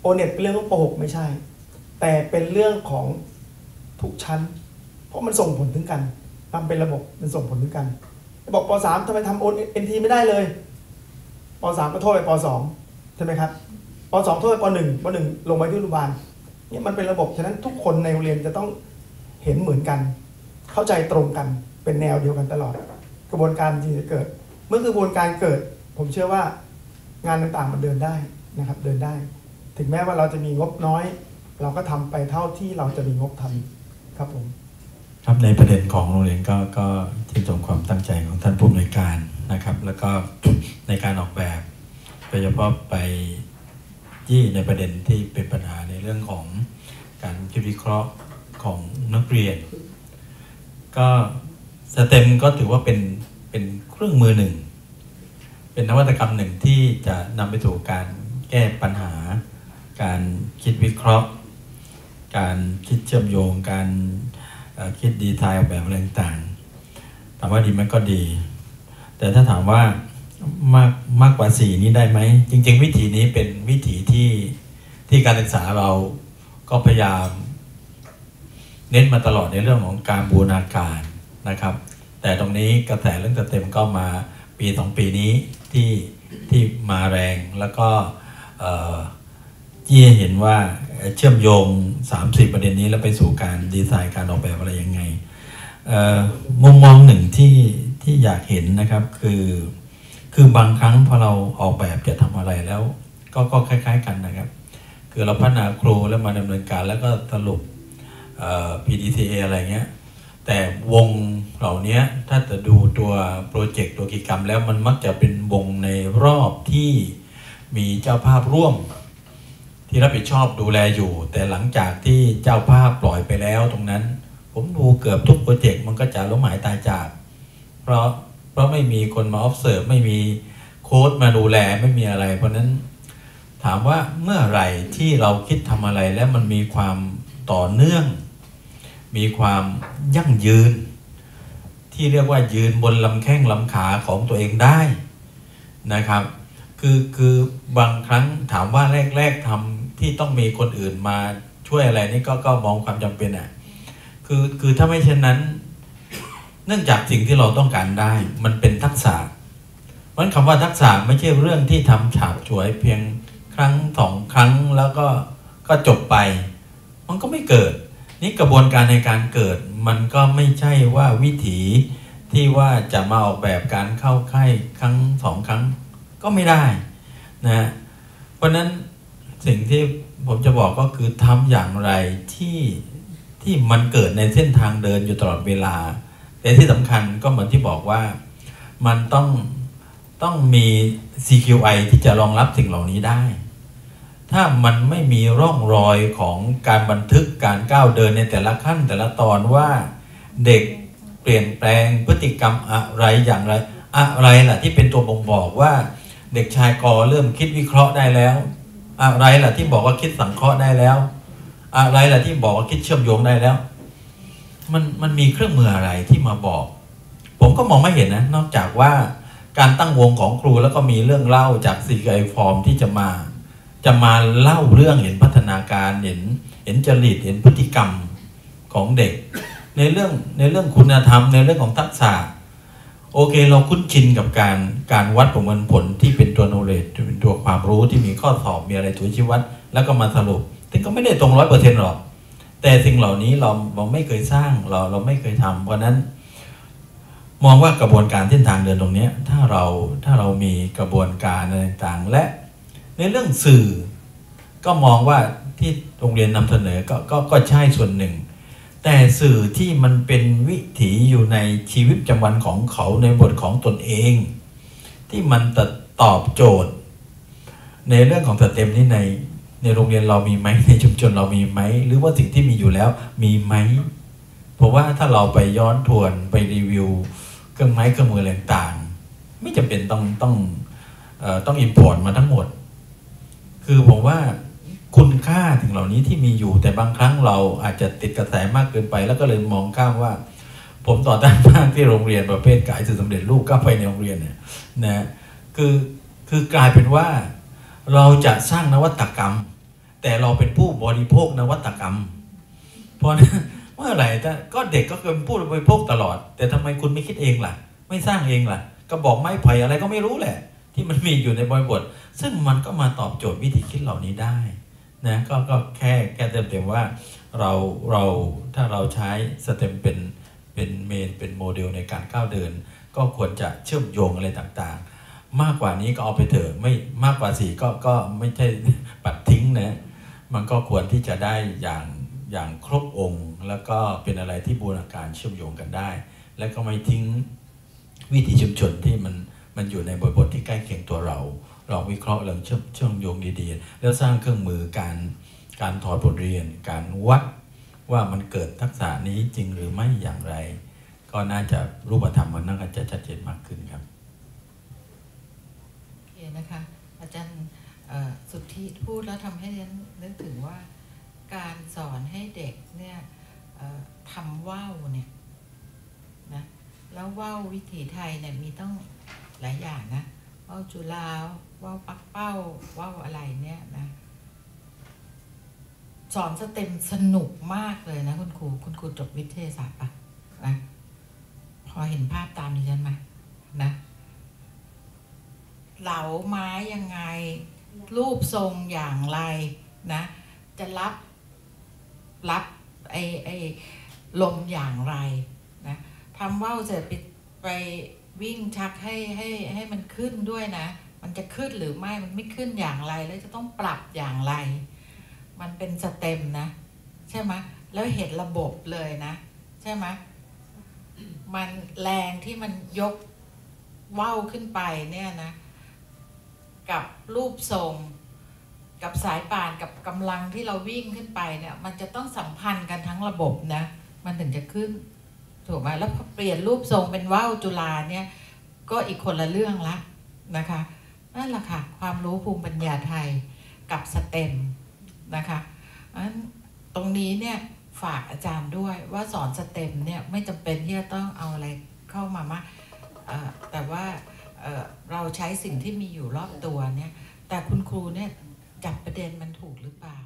โอเน็ตเป็นเรื่องของป .หก ไม่ใช่แต่เป็นเรื่องของทุกชั้นเพราะมันส่งผลถึงกันทำเป็นระบบมันส่งผลถึงกันบอกป .สาม ทำไมทำโอเอ็นทีไม่ได้เลยป .สาม ก็โทษไปป .สอง ใช่ไหมครับป .สอง โทษไปป .หนึ่ง ป .หนึ่ง ลงไปที่อนุบาลเนี่ยมันเป็นระบบฉะนั้นทุกคนในโรงเรียนจะต้องเห็นเหมือนกันเข้าใจตรงกันเป็นแนวเดียวกันตลอดกระบวนการจริงจะเกิดเมื่อกระบวนการเกิดผมเชื่อว่างานต่างๆมันเดินได้นะครับเดินได้ถึงแม้ว่าเราจะมีงบน้อยเราก็ทำไปเท่าที่เราจะมีงบทำครับผมครับในประเด็นของโรงเรียนก็ก็ชื่นชมความตั้งใจของท่านผู้อำนวยการนะครับแล้วก็ในการออกแบบโดยเฉพาะไปที่ในประเด็นที่เป็นปัญหาในเรื่องของการคิดวิเคราะห์ของนักเรียนก็สเต็มก็ถือว่าเป็นเป็นเครื่องมือหนึ่งเป็นนวัตกรรมหนึ่งที่จะนำไปสู่การแก้ปัญหาการคิดวิเคราะห์การคิดเชื่อมโยงการคิดดีไซน์แบบอะไรต่างถามว่าดีมันก็ดีแต่ถ้าถามว่ามากมากกว่าสี่นี้ได้ไหมจริงๆวิธีนี้เป็นวิธีที่ที่การศึกษาเราก็พยายามเน้นมาตลอดในเรื่องของการบูรณาการนะครับแต่ตรงนี้กระแสเรื่องเต็มก็มาปีสองปีนี้ที่ที่มาแรงแล้วก็ที่เห็นว่าเชื่อมโยงสามสิบประเด็นนี้แล้วไปสู่การดีไซน์การออกแบบอะไรยังไงมุมมองหนึ่งที่ที่อยากเห็นนะครับคือคือบางครั้งพอเราออกแบบจะทำอะไรแล้วก็ก็คล้ายๆกันนะครับคือเราพัฒนาครูแล้วมาดำเนินการแล้วก็สรุป พี ดี ซี เอ อะไรเงี้ยแต่วงเหล่านี้ถ้าจะดูตัวโปรเจกต์ตัวกิจกรรมแล้วมันมักจะเป็นวงในรอบที่มีเจ้าภาพร่วมที่รับผิดชอบดูแลอยู่แต่หลังจากที่เจ้าภาพปล่อยไปแล้วตรงนั้นผมดูเกือบทุกโปรเจกต์มันก็จะล้มหายตายจากเพราะเพราะไม่มีคนมา observe ไม่มีโค้ชมาดูแลไม่มีอะไรเพราะนั้นถามว่าเมื่อไหร่ที่เราคิดทำอะไรแล้วมันมีความต่อเนื่องมีความยั่งยืนที่เรียกว่ายืนบนลำแข้งลำขาของตัวเองได้นะครับคือคือบางครั้งถามว่าแรกๆทำที่ต้องมีคนอื่นมาช่วยอะไรนี่ก็ก็มองความจำเป็นอ่ะคื คือคือถ้าไม่เช่นนั้นเนื่องจากสิ่งที่เราต้องการได้มันเป็นทักษะมันคำว่าทักษะไม่ใช่เรื่องที่ทำฉาบฉวยเพียงครั้งสองครั้งแล้วก็ก็จบไปมันก็ไม่เกิดนี่กระบวนการในการเกิดมันก็ไม่ใช่ว่าวิถีที่ว่าจะมาออกแบบการเข้าค่ายครั้งสองครั้งก็ไม่ได้นะเพราะนั้นสิ่งที่ผมจะบอกก็คือทำอย่างไรที่ที่มันเกิดในเส้นทางเดินอยู่ตลอดเวลาแต่ที่สำคัญก็เหมือนที่บอกว่ามันต้องต้องมี ซี คิว ไอ ที่จะรองรับสิ่งเหล่านี้ได้ถ้ามันไม่มีร่องรอยของการบันทึกการก้าวเดินในแต่ละขั้นแต่ละตอนว่าเด็กเปลี่ยนแปลงพฤติกรรมอะไรอย่างไรอะไรล่ะที่เป็นตัวบ่งบอกว่าเด็กชายกอเริ่มคิดวิเคราะห์ได้แล้วอะไรล่ะที่บอกว่าคิดสังเคราะห์ได้แล้วอะไรล่ะที่บอกว่าคิดเชื่อมโยงได้แล้วมันมันมีเครื่องมืออะไรที่มาบอกผมก็มองไม่เห็นนะนอกจากว่าการตั้งวงของครูแล้วก็มีเรื่องเล่าจาก ซี คิว ไอ Form ที่จะมาจะมาเล่าเรื่องเห็นพัฒนาการเห็นเห็นจริตเห็นพฤติกรรมของเด็กในเรื่องในเรื่องคุณธรรมในเรื่องของทักษะโอเคเราคุ้นชินกับการการวัดประเมินผลที่เป็นตัว knowledge เป็นตัวความรู้ที่มีข้อสอบมีอะไรตัวชี้วัดแล้วก็มาสรุปแต่ก็ไม่ได้ตรงร้อยเปอร์เซ็นต์หรอกแต่สิ่งเหล่านี้เราเราไม่เคยสร้างเราเราไม่เคยทำเพราะนั้นมองว่ากระบวนการเส้นทางเดินตรงนี้ถ้าเราถ้าเรามีกระบวนการต่างๆและในเรื่องสื่อก็มองว่าที่โรงเรียนนำเสนอก็ก็ก็ใช่ส่วนหนึ่งแต่สื่อที่มันเป็นวิถีอยู่ในชีวิตประจำวันของเขาในบทของตนเองที่มันตอบโจทย์ในเรื่องของสเต็มนี่ในในโรงเรียนเรามีไหมในชุมชนเรามีไหมหรือว่าสิ่งที่มีอยู่แล้วมีไหมเพราะว่าถ้าเราไปย้อนทวนไปรีวิวเครื่องไม้เครื่องมือต่างๆไม่จำเป็นต้องต้องเอ่อต้องอิมพอร์ตมาทั้งหมดคือผมว่าคุณค่าถึงเหล่านี้ที่มีอยู่แต่บางครั้งเราอาจจะติดกระแสมากเกินไปแล้วก็เลยมองข้ามว่าผมต่อต้านมากที่โรงเรียนประเภทขายสื่อสำเร็จรูปก็ไปในโรงเรียนเนี่ยนะคือคือกลายเป็นว่าเราจะสร้างนวัตกรรมแต่เราเป็นผู้บริโภคนวัตกรรมเพราะเมื่อไหร่ก็เด็กก็เป็นผู้บริโภคตลอดแต่ทำไมคุณไม่คิดเองล่ะไม่สร้างเองล่ะก็บอกไม้ไผ่อะไรก็ไม่รู้แหละที่มันมีอยู่ในบริบทซึ่งมันก็มาตอบโจทย์วิธีคิดเหล่านี้ได้นะก็ก็แค่แค่เต็มๆว่าเราเราถ้าเราใช้สเต็มเป็นเป็นเมนเป็นโมเดลในการก้าวเดินก็ควรจะเชื่อมโยงอะไรต่างๆมากกว่านี้ก็เอาไปเถอะไม่มากกว่าสี่ก็ก็ไม่ใช่ปัดทิ้งนะมันก็ควรที่จะได้อย่างอย่างครบองค์แล้วก็เป็นอะไรที่บูรณาการเชื่อมโยงกันได้และก็ไม่ทิ้งวิถีชุมชนที่มันมันอยู่ในบทบทที่ใกล้เคียงตัวเราลองวิเคราะห์ลองเชื่อมเชื่อมโยงดีๆแล้วสร้างเครื่องมือการการถอดบทเรียนการวัดว่ามันเกิดทักษะนี้จริงหรือไม่อย่างไรก็น่าจะรูปธรรมมันน่าจะชัดเจนมากขึ้นครับโอเคนะคะอาจารย์สุทธิพูดแล้วทำให้ฉันนึกถึงว่าการสอนให้เด็กเนี่ยทำว่าวเนี่ยนะแล้วว่าววิถีไทยเนี่ยมีต้องหลายอย่างนะว่าวจุฬาว่าวปักเป้าว่าวอะไรเนี่ยนะสอนสเต็มสนุกมากเลยนะคุณครูคุณครูจบวิทยาศาสตร์ปะนะพอเห็นภาพตามดิฉันไหมนะเหลาไม้ยังไงรูปทรงอย่างไรนะจะรับรับไอไอลมอย่างไรนะทำว่าวเสร็จไปไปวิ่งชักให้ให้ให้มันขึ้นด้วยนะมันจะขึ้นหรือไม่มันไม่ขึ้นอย่างไรแล้วจะต้องปรับอย่างไรมันเป็นสเต็มนะใช่ไหมแล้วเห็นระบบเลยนะใช่ไหมมันแรงที่มันยกว่าวขึ้นไปเนี่ยนะกับรูปทรงกับสายป่านกับกำลังที่เราวิ่งขึ้นไปเนี่ยมันจะต้องสัมพันธ์กันทั้งระบบนะมันถึงจะขึ้นถูกไหมแล้วเปลี่ยนรูปทรงเป็นว่าวจุฬาเนี่ยก็อีกคนละเรื่องละนะคะนั่นแหละค่ะความรู้ภูมิปัญญาไทยกับสเต็มนะคะตรงนี้เนี่ยฝากอาจารย์ด้วยว่าสอนสเต็มเนี่ยไม่จำเป็นที่จะต้องเอาอะไรเข้ามามากแต่ว่าเราใช้สิ่งที่มีอยู่รอบตัวเนี่ยแต่คุณครูเนี่ยจับประเด็นมันถูกหรือเปล่า